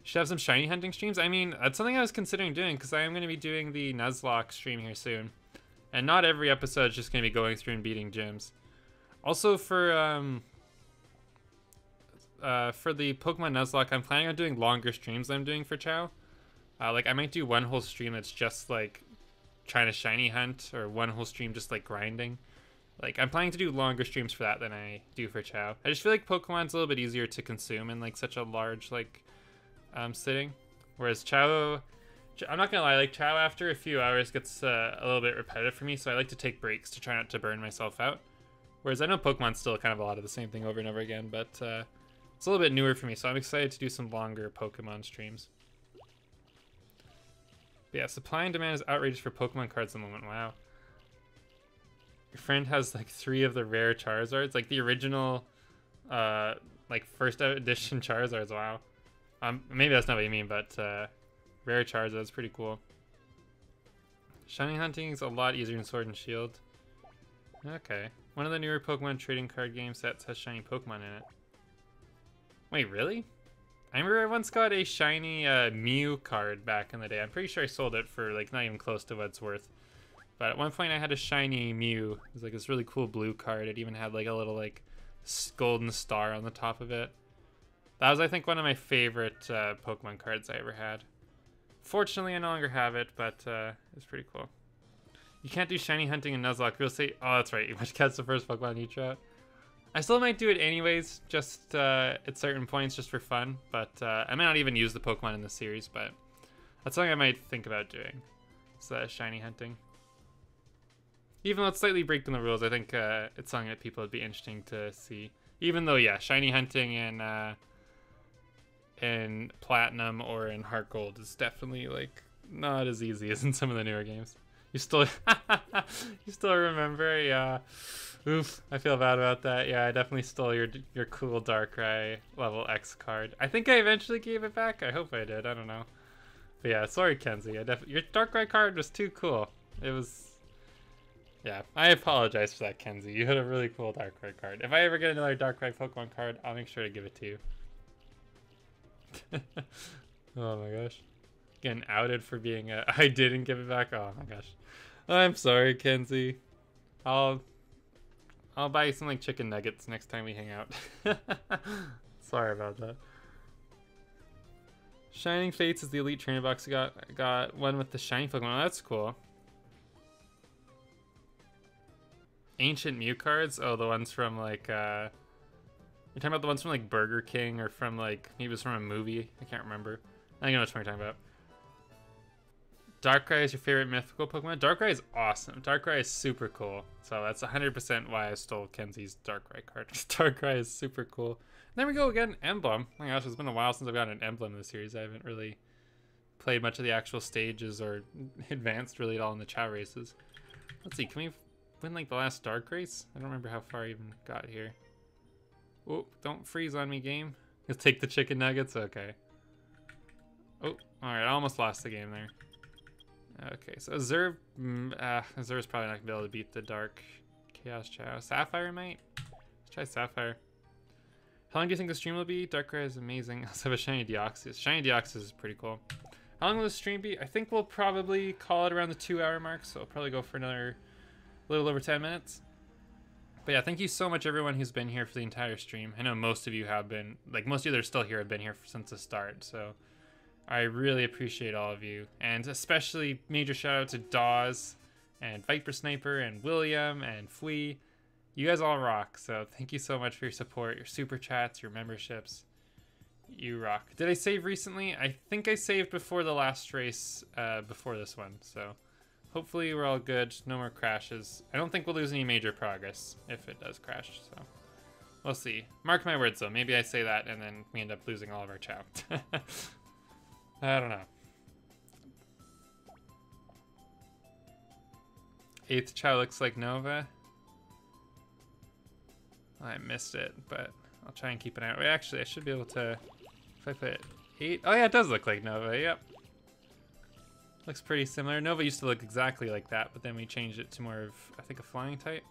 Should have some shiny hunting streams. I mean, that's something I was considering doing, because I am going to be doing the Nuzlocke stream here soon. And not every episode is just going to be going through and beating gyms. Also for the Pokemon Nuzlocke, I'm planning on doing longer streams than I'm doing for Chao. Like I might do one whole stream that's just like trying to shiny hunt, or one whole stream just like grinding. Like I'm planning to do longer streams for that than I do for Chao. I just feel like Pokemon's a little bit easier to consume in like such a large like sitting, whereas Chao, I'm not gonna lie, like Chao after a few hours gets a little bit repetitive for me, so I like to take breaks to try not to burn myself out. Whereas I know Pokemon's still kind of a lot of the same thing over and over again, but it's a little bit newer for me, so I'm excited to do some longer Pokemon streams. But yeah, supply and demand is outrageous for Pokemon cards at the moment. Wow. Your friend has like 3 of the rare Charizards, like the original, like first edition Charizards. Wow. Maybe that's not what you mean, but rare Charizards, pretty cool. Shiny hunting is a lot easier in Sword and Shield. Okay. One of the newer Pokemon trading card games that has shiny Pokemon in it. Wait, really? I remember I once got a shiny Mew card back in the day. I'm pretty sure I sold it for like not even close to what it's worth. But at one point I had a shiny Mew. It was like this really cool blue card. It even had like a little like golden star on the top of it. That was, I think, one of my favorite Pokemon cards I ever had. Fortunately, I no longer have it, but it's pretty cool. You can't do shiny hunting in Nuzlocke. You'll say, oh, that's right. You must catch the first Pokemon each route. I still might do it anyways, just at certain points, just for fun. But I might not even use the Pokemon in the series, but that's something I might think about doing. It's shiny hunting. Even though it's slightly breaking the rules, I think it's something that people would be interesting to see. Even though, yeah, shiny hunting in Platinum or in Heart Gold is definitely like not as easy as in some of the newer games. You still, you still remember? Yeah. Oof, I feel bad about that. Yeah, I definitely stole your cool Darkrai level X card. I think I eventually gave it back. I hope I did. I don't know. But yeah, sorry, Kenzie. Your Darkrai card was too cool. It was. Yeah, I apologize for that, Kenzie. You had a really cool Darkrai card. If I ever get another Darkrai Pokemon card, I'll make sure to give it to you. Oh my gosh. Getting outed for being a I didn't give it back. Oh my gosh. I'm sorry, Kenzie. I'll buy you some like chicken nuggets next time we hang out. Sorry about that. Shining Fates is the elite trainer box. We got one with the shiny Pokemon. Oh, that's cool. Ancient Mew cards? Oh, the ones from like you're talking about the ones from like Burger King or from like maybe it was from a movie. I can't remember. I don't know which one you're talking about. Darkrai is your favorite mythical Pokemon? Darkrai is awesome. Darkrai is super cool. So that's 100% why I stole Kenzie's Darkrai card. Darkrai is super cool. And there we go again, Emblem. Oh my gosh, it's been a while since I've gotten an Emblem in the series. I haven't really played much of the actual stages or advanced really at all in the Chao races. Let's see, can we win like the last Dark race? I don't remember how far I even got here. Oh, don't freeze on me, game. You'll take the chicken nuggets? Okay. Oh, alright, I almost lost the game there. Okay, so Azur, Azur's probably not going to be able to beat the Dark Chaos Chao. Sapphire might? Let's try Sapphire. How long do you think the stream will be? Darkrai is amazing. I also have a Shiny Deoxys. Shiny Deoxys is pretty cool. How long will the stream be? I think we'll probably call it around the 2-hour mark, so I'll probably go for another little over 10 minutes. But yeah, thank you so much everyone who's been here for the entire stream. I know most of you have been, like most of you that are still here have been here since the start, so I really appreciate all of you. And especially major shout out to Dawes and Viper Sniper and William and Fwee. You guys all rock, so thank you so much for your support, your super chats, your memberships. You rock. Did I save recently? I think I saved before the last race, before this one, so hopefully we're all good, no more crashes. I don't think we'll lose any major progress if it does crash, so we'll see. Mark my words though, maybe I say that and then we end up losing all of our Chao. I don't know. 8th Chao looks like Nova. I missed it, but I'll try and keep an eye out. Wait, actually, I should be able to, if I put 8, oh yeah, it does look like Nova, yep. Looks pretty similar. Nova used to look exactly like that, but then we changed it to more of, I think, a flying type.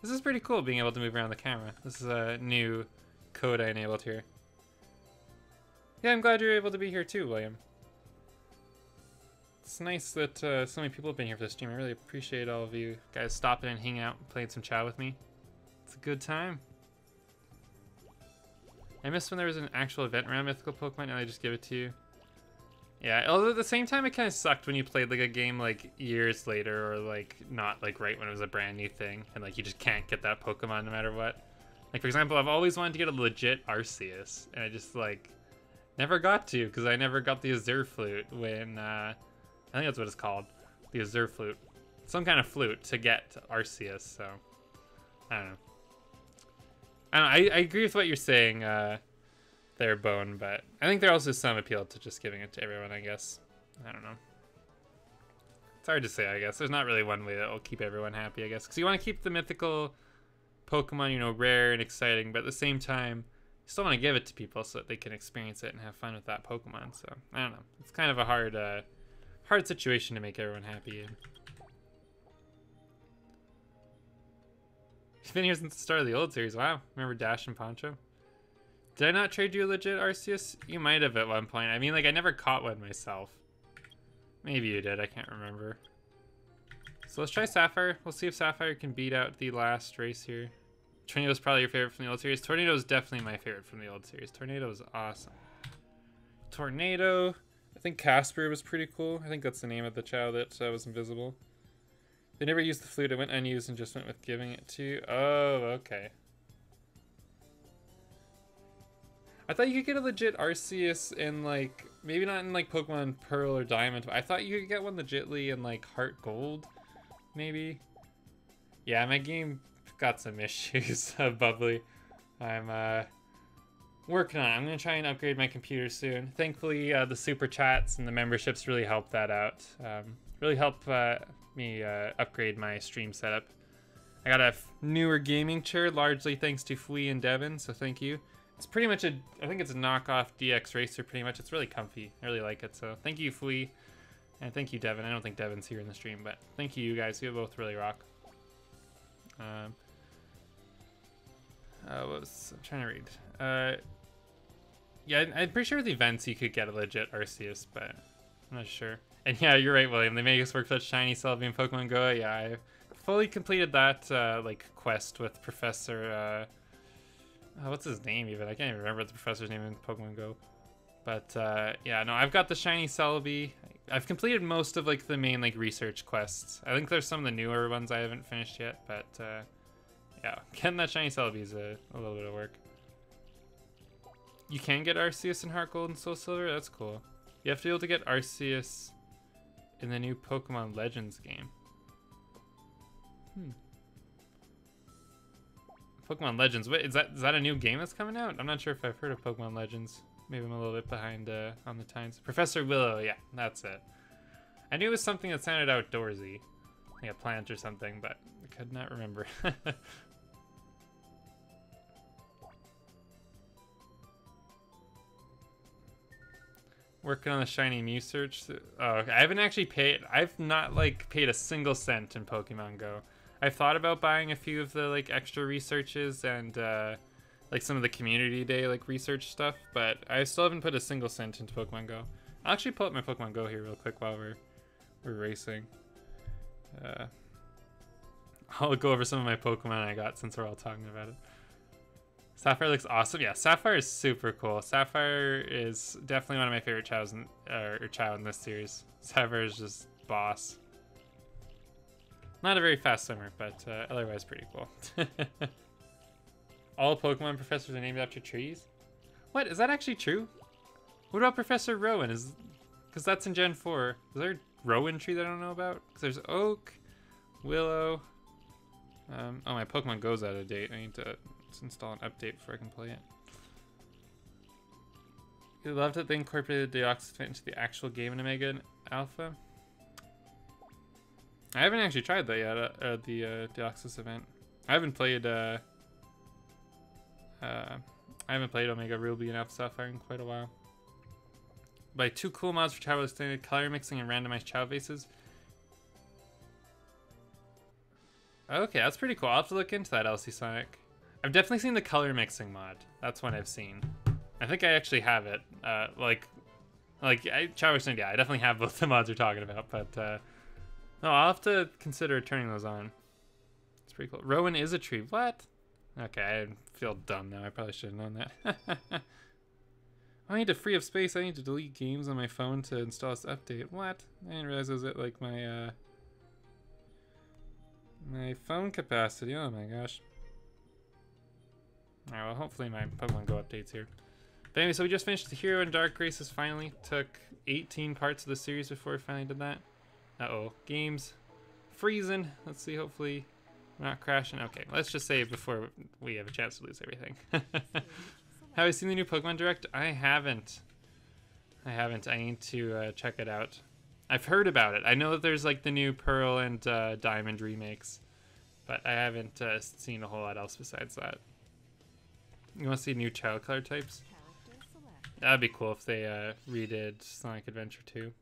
This is pretty cool, being able to move around the camera. This is a new code I enabled here. Yeah, I'm glad you're able to be here too, William. It's nice that so many people have been here for this stream. I really appreciate all of you guys stopping and hanging out and playing some Chao with me. It's a good time. I miss when there was an actual event around mythical Pokemon, and they just give it to you. Yeah, although at the same time, it kind of sucked when you played like a game like years later or like not like right when it was a brand new thing and like you just can't get that Pokemon no matter what. Like for example, I've always wanted to get a legit Arceus and I just like never got to because I never got the Azurflute when, I think that's what it's called, the Azurflute. Some kind of flute to get Arceus, so I don't know. I agree with what you're saying, their bone, but I think there also is some appeal to just giving it to everyone, I guess. I don't know. It's hard to say, I guess. There's not really one way that will keep everyone happy, I guess. Because you want to keep the mythical Pokemon, you know, rare and exciting, but at the same time, you still want to give it to people so that they can experience it and have fun with that Pokemon. So, I don't know. It's kind of a hard, hard situation to make everyone happy in. He's been here since the start of the old series. Wow. Remember Dash and Poncho? Did I not trade you a legit Arceus? You might have at one point. I mean, like, I never caught one myself. Maybe you did. I can't remember. So let's try Sapphire. We'll see if Sapphire can beat out the last race here. Tornado's probably your favorite from the old series. Tornado's definitely my favorite from the old series. Tornado's awesome. Tornado. I think Casper was pretty cool. I think that's the name of the child that was invisible. They never used the flute. It went unused and just went with giving it to... Oh, okay. I thought you could get a legit Arceus in, like, maybe not in, like, Pokemon Pearl or Diamond, but I thought you could get one legitly in, like, Heart Gold, maybe? Yeah, my game got some issues, bubbly. I'm, working on it. I'm going to try and upgrade my computer soon. Thankfully, the super chats and the memberships really help that out. Really help me upgrade my stream setup. I got a newer gaming chair, largely thanks to Flea and Devin, so thank you. It's pretty much a, I think it's a knockoff DX Racer, pretty much. It's really comfy. I really like it, so thank you, Flea. And thank you, Devin. I don't think Devin's here in the stream, but thank you, you guys. You both really rock. What was, I'm trying to read. Yeah, I'm pretty sure with events you could get a legit Arceus, but I'm not sure. And yeah, you're right, William. They make us work such shiny Celebi and Pokemon Go. Yeah, I fully completed that like quest with Professor. Oh, what's his name even? I can't even remember the professor's name in Pokemon Go. But yeah, no, I've got the shiny Celebi. I've completed most of like the main like research quests. I think there's some of the newer ones I haven't finished yet, but yeah, getting that shiny Celebi is a little bit of work. You can get Arceus in Heart Gold and Soul Silver? That's cool. You have to be able to get Arceus in the new Pokemon Legends game. Pokemon Legends. Wait, is that a new game that's coming out? I'm not sure if I've heard of Pokemon Legends. Maybe I'm a little bit behind on the times. Professor Willow, yeah, that's it. I knew it was something that sounded outdoorsy. Like a plant or something, but I could not remember. Working on the shiny Mew search. Oh, okay. I haven't actually paid. I've not like paid a single cent in Pokemon Go. I've thought about buying a few of the like extra researches and like some of the community day like research stuff, but I still haven't put a single cent into Pokemon Go. I'll actually pull up my Pokemon Go here real quick while we're racing. I'll go over some of my Pokemon I got since we're all talking about it. Sapphire looks awesome. Yeah, Sapphire is super cool. Sapphire is definitely one of my favorite Chao's in, or Chao in this series. Sapphire is just boss. Not a very fast swimmer, but otherwise pretty cool. All Pokemon professors are named after trees? What? Is that actually true? What about Professor Rowan? Is, because that's in Gen 4. Is there a Rowan tree that I don't know about? Because there's Oak, Willow. Oh, my Pokemon Go's out of date. I need to... install an update before I can play it. You loved that they incorporated Deoxys into the actual game in Omega and Alpha. I haven't actually tried that yet, the Deoxys event. I haven't played Omega Ruby and Alpha Sapphire in quite a while. By 2 cool mods for Chao World Extended, color mixing and randomized Chao bases. Okay, that's pretty cool. I'll have to look into that, LC Sonic. I've definitely seen the color mixing mod. That's one I've seen. I think I actually have it. Chao World, yeah, I definitely have both the mods you're talking about, but no, I'll have to consider turning those on. It's pretty cool. Rowan is a tree. What? Okay, I feel dumb now. I probably should have known that. I need to free up space. I need to delete games on my phone to install this update. What? I didn't realize it was at like my my phone capacity. Oh my gosh. Alright, well, hopefully my Pokemon Go update's here. But anyway, so we just finished the Hero and Dark races finally. Took 18 parts of the series before we finally did that. Uh-oh. Game's freezing. Let's see, hopefully we're not crashing. Okay, let's just save before we have a chance to lose everything. Have I seen the new Pokemon Direct? I haven't. I need to check it out. I've heard about it. I know that there's like the new Pearl and Diamond remakes, but I haven't seen a whole lot else besides that. You want to see new Chao color types? That'd be cool if they redid Sonic Adventure 2.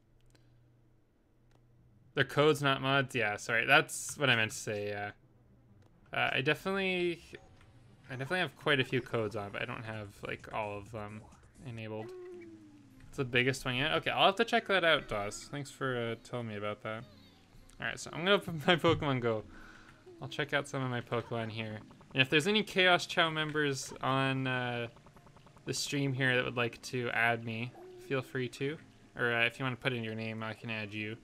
They're codes, not mods. Yeah, sorry. That's what I meant to say. I definitely have quite a few codes on, but I don't have like all of them enabled. It's the biggest one yet. Okay, I'll have to check that out, Doss. Thanks for telling me about that. All right, so I'm gonna open my Pokemon Go. I'll check out some of my Pokemon here. And if there's any Chaos Chow members on the stream here that would like to add me, feel free to. Or if you want to put in your name, I can add you.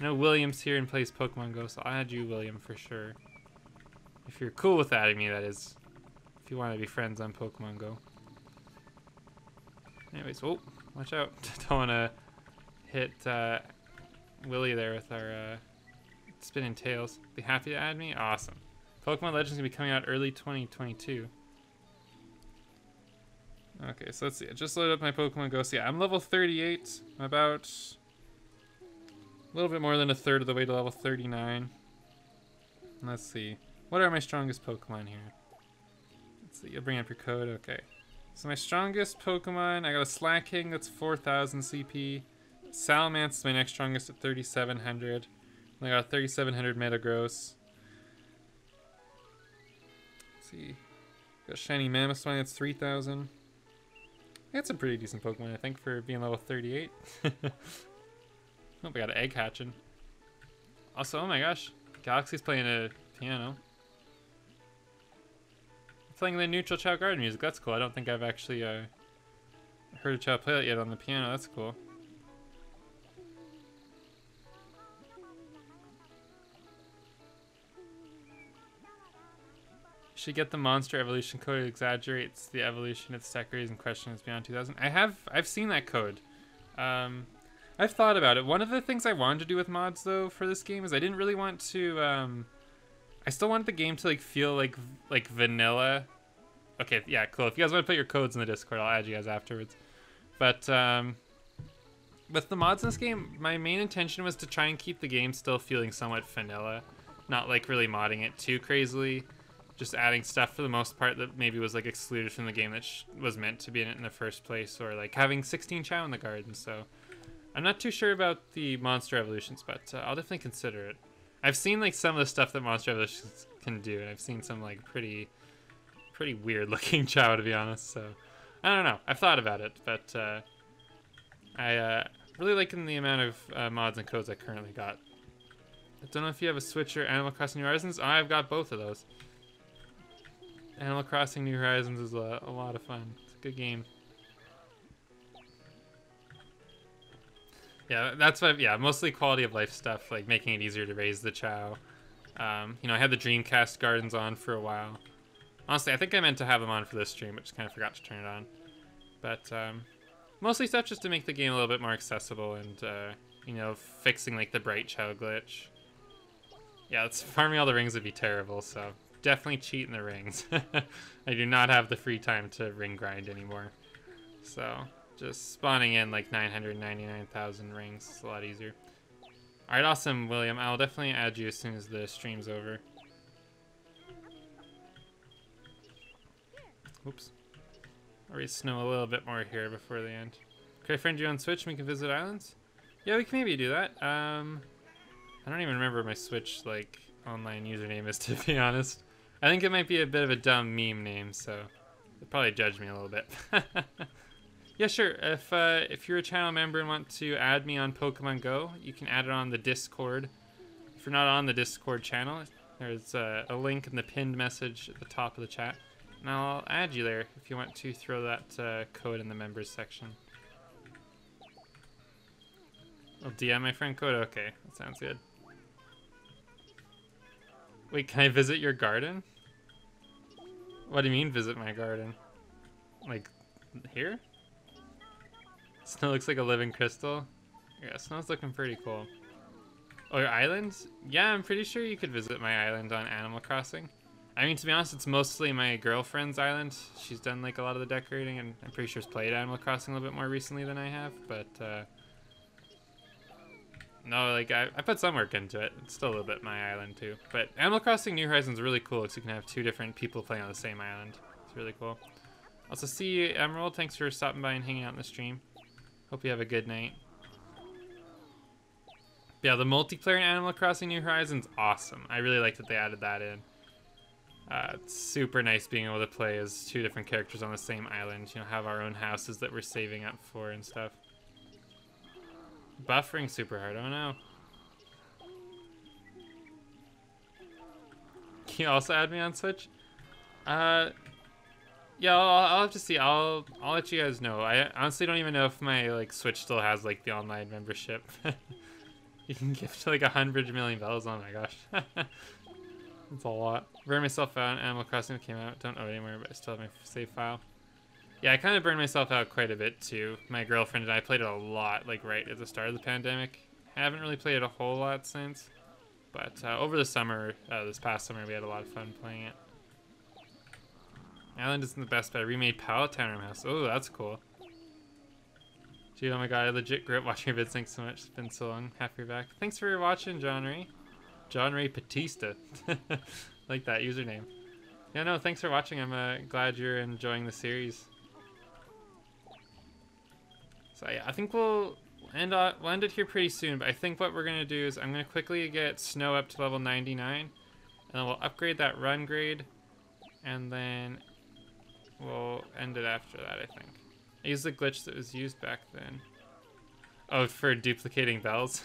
I know William's here and plays Pokemon Go, so I'll add you, William, for sure. If you're cool with adding me, that is. If you want to be friends on Pokemon Go. Anyways, oh, watch out. Don't want to hit Willie there with our spinning tails. Be happy to add me? Awesome. Pokemon Legends is going to be coming out early 2022. Okay, so let's see. I just loaded up my Pokemon Go. So yeah, I'm level 38. I'm about a little bit more than a third of the way to level 39. Let's see. What are my strongest Pokemon here? Let's see. You'll bring up your code. Okay. So my strongest Pokemon, I got a Slaking that's 4,000 CP. Salamence is my next strongest at 3,700. And I got a 3,700 Metagross. Let's see. Got Shiny Mamoswine, that's 3,000. That's a pretty decent Pokemon, I think, for being level 38. Oh, we got an egg hatching. Also, oh my gosh, Galaxy's playing a piano. Playing the neutral Chao Garden music, that's cool. I don't think I've actually heard a Chao play that yet on the piano, that's cool. Should get the monster evolution code. It exaggerates the evolution of the Sekiris and questions beyond 2000. I've seen that code. I've thought about it. One of the things I wanted to do with mods though for this game is I didn't really want to. I still wanted the game to like feel like vanilla. Okay, yeah, cool. If you guys want to put your codes in the Discord, I'll add you guys afterwards. But with the mods in this game, my main intention was to try and keep the game still feeling somewhat vanilla, not like really modding it too crazily. Just adding stuff for the most part that maybe was like excluded from the game that was meant to be in it in the first place, or like having 16 Chao in the garden. So I'm not too sure about the monster evolutions, but I'll definitely consider it. I've seen like some of the stuff that monster evolutions can do, and I've seen some like pretty weird looking Chao, to be honest. So I don't know. I've thought about it, but I really liking the amount of mods and codes I currently got. I don't know if you have a Switch or Animal Crossing New Horizons. I've got both of those. Animal Crossing New Horizons is a lot of fun. It's a good game. Yeah, that's what. Yeah, mostly quality of life stuff, like making it easier to raise the Chao. You know, I had the Dreamcast gardens on for a while. Honestly, I think I meant to have them on for this stream, but just kind of forgot to turn it on. But mostly stuff just to make the game a little bit more accessible and you know, fixing like the bright Chao glitch. Yeah, farming all the rings would be terrible, so. Definitely cheat in the rings. I do not have the free time to ring grind anymore. So just spawning in like 999,000 rings is a lot easier. All right, awesome, William. I'll definitely add you as soon as the stream's over. Oops. I'll raise snow a little bit more here before the end. Could I friend you on Switch and we can visit islands? Yeah, we can maybe do that. I don't even remember my Switch like online username is, to be honest. I think it might be a bit of a dumb meme name, so they'll probably judge me a little bit. Yeah, sure. If you're a channel member and want to add me on Pokemon Go, you can add it on the Discord. If you're not on the Discord channel, there's a link in the pinned message at the top of the chat, and I'll add you there if you want to throw that code in the members section. I'll DM my friend code. Okay, that sounds good. Wait, can I visit your garden? What do you mean, visit my garden? Like, here? Snow looks like a living crystal. Yeah, snow's looking pretty cool. Oh, your island? Yeah, I'm pretty sure you could visit my island on Animal Crossing. I mean, to be honest, it's mostly my girlfriend's island. She's done, like, a lot of the decorating, and I'm pretty sure she's played Animal Crossing a little bit more recently than I have, but, no, like, I put some work into it. It's still a little bit my island, too. But Animal Crossing New Horizons is really cool because you can have two different people playing on the same island. It's really cool. Also, see you, Emerald. Thanks for stopping by and hanging out in the stream. Hope you have a good night. But yeah, the multiplayer in Animal Crossing New Horizons, awesome. I really like that they added that in. It's super nice being able to play as two different characters on the same island, you know, have our own houses that we're saving up for and stuff. Buffering super hard, oh no. Can you also add me on Switch? Yeah, I'll have to see. I'll let you guys know. I honestly don't even know if my like Switch still has like the online membership. You can gift like 100 million bells. Oh my gosh, that's a lot. Burned myself out. Animal Crossing came out. Don't owe it anymore, but I still have my save file. Yeah, I kind of burned myself out quite a bit too. My girlfriend and I played it a lot, like right at the start of the pandemic. I haven't really played it a whole lot since, but over the summer, this past summer, we had a lot of fun playing it. Island isn't the best, but I remade Palatown House. Oh, that's cool. Dude, oh my god, I legit grew up watching your vids. Thanks so much. It's been so long. Happy you're back. Thanks for watching, John Ray. John Ray Batista. Like that username. Yeah, no, thanks for watching. I'm glad you're enjoying the series. So yeah, I think we'll end it here pretty soon, but I think what we're going to do is I'm going to quickly get Snow up to level 99, and then we'll upgrade that run grade, and then we'll end it after that, I think. I used the glitch that was used back then. Oh, for duplicating bells?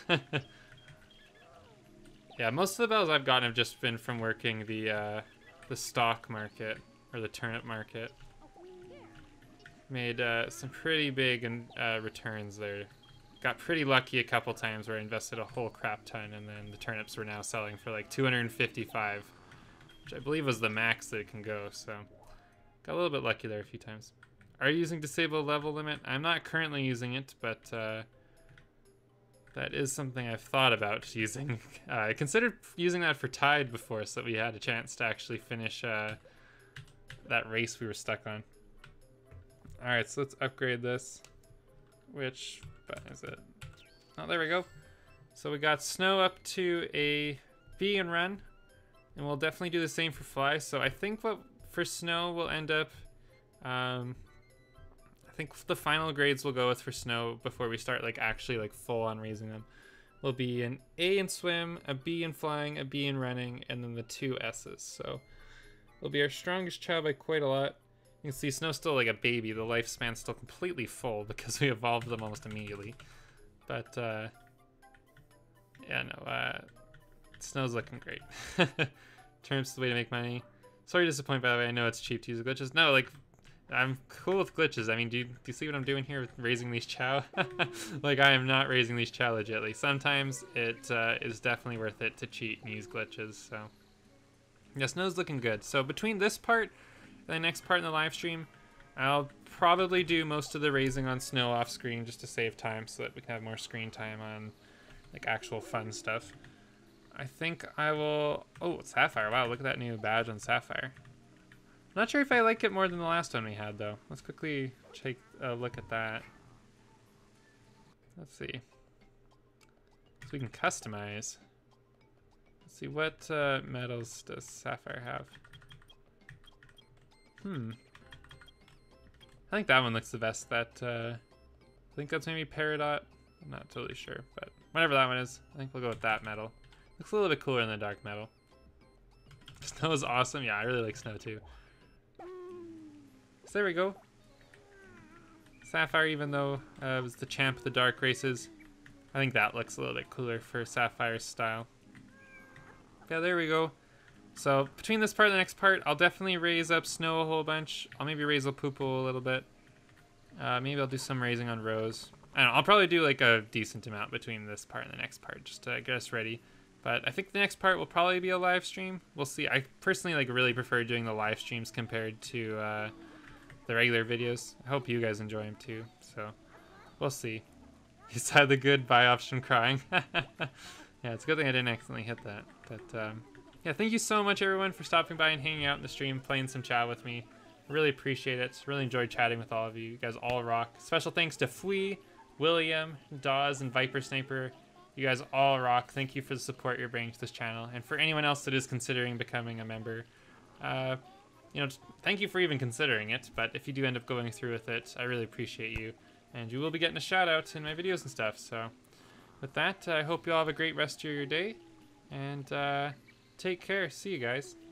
Yeah, most of the bells I've gotten have just been from working the stock market, or the turnip market. Made some pretty big returns there. Got pretty lucky a couple times where I invested a whole crap ton, and then the turnips were now selling for like 255, which I believe was the max that it can go, so got a little bit lucky there a few times. Are you using disable level limit? I'm not currently using it, but that is something I've thought about using. I considered using that for Tide before, so that we had a chance to actually finish that race we were stuck on. Alright, so let's upgrade this. Which button is it? Oh, there we go. So we got Snow up to a B and run, and we'll definitely do the same for Fly. So I think what for Snow we'll end up... I think the final grades we'll go with for Snow before we start like actually like full on raising them will be an A in swim, a B in flying, a B in running, and then the two S's. So it'll be our strongest child by quite a lot. You can see Snow's still like a baby. The lifespan's still completely full because we evolved them almost immediately. But yeah, no, Snow's looking great. Turnips is the way to make money. Sorry to disappoint, by the way. I know it's cheap to use the glitches. No, like, I'm cool with glitches. I mean, do you see what I'm doing here with raising these Chow? Like, I am not raising these Chow legitly. Sometimes it is definitely worth it to cheat and use glitches, so. Yeah, Snow's looking good. So between this part and the next part in the live stream, I'll probably do most of the raising on Snow off screen just to save time so that we can have more screen time on, like, actual fun stuff. I think I will... Oh, Sapphire. Wow, look at that new badge on Sapphire. I'm not sure if I like it more than the last one we had, though. Let's quickly take a look at that. Let's see. So we can customize. Let's see, what medals does Sapphire have? Hmm. I think that one looks the best. That I think that's maybe Peridot. I'm not totally sure, but whatever that one is, I think we'll go with that medal. Looks a little bit cooler than the dark medal. Snow is awesome. Yeah, I really like Snow, too. So there we go. Sapphire, even though it was the champ of the dark races, I think that looks a little bit cooler for Sapphire's style. Yeah, there we go. So between this part and the next part, I'll definitely raise up Snow a whole bunch. I'll maybe raise up Poople a little bit. Maybe I'll do some raising on Rose. I don't know, I'll probably do like a decent amount between this part and the next part just to get us ready. But I think the next part will probably be a live stream. We'll see. I personally like really prefer doing the live streams compared to... the regular videos. I hope you guys enjoy them too, so we'll see. You saw the good buy option crying. Yeah, it's a good thing I didn't accidentally hit that. But yeah, thank you so much everyone for stopping by and hanging out in the stream, playing some chat with me. I really appreciate it. Really enjoyed chatting with all of you. You guys all rock. Special thanks to Fui, William, Dawes, and Viper Sniper. You guys all rock. Thank you for the support you're bringing to this channel. And for anyone else that is considering becoming a member, you know, thank you for even considering it, but if you do end up going through with it, I really appreciate you. And you will be getting a shout-out in my videos and stuff, so... With that, I hope you all have a great rest of your day, and take care. See you guys.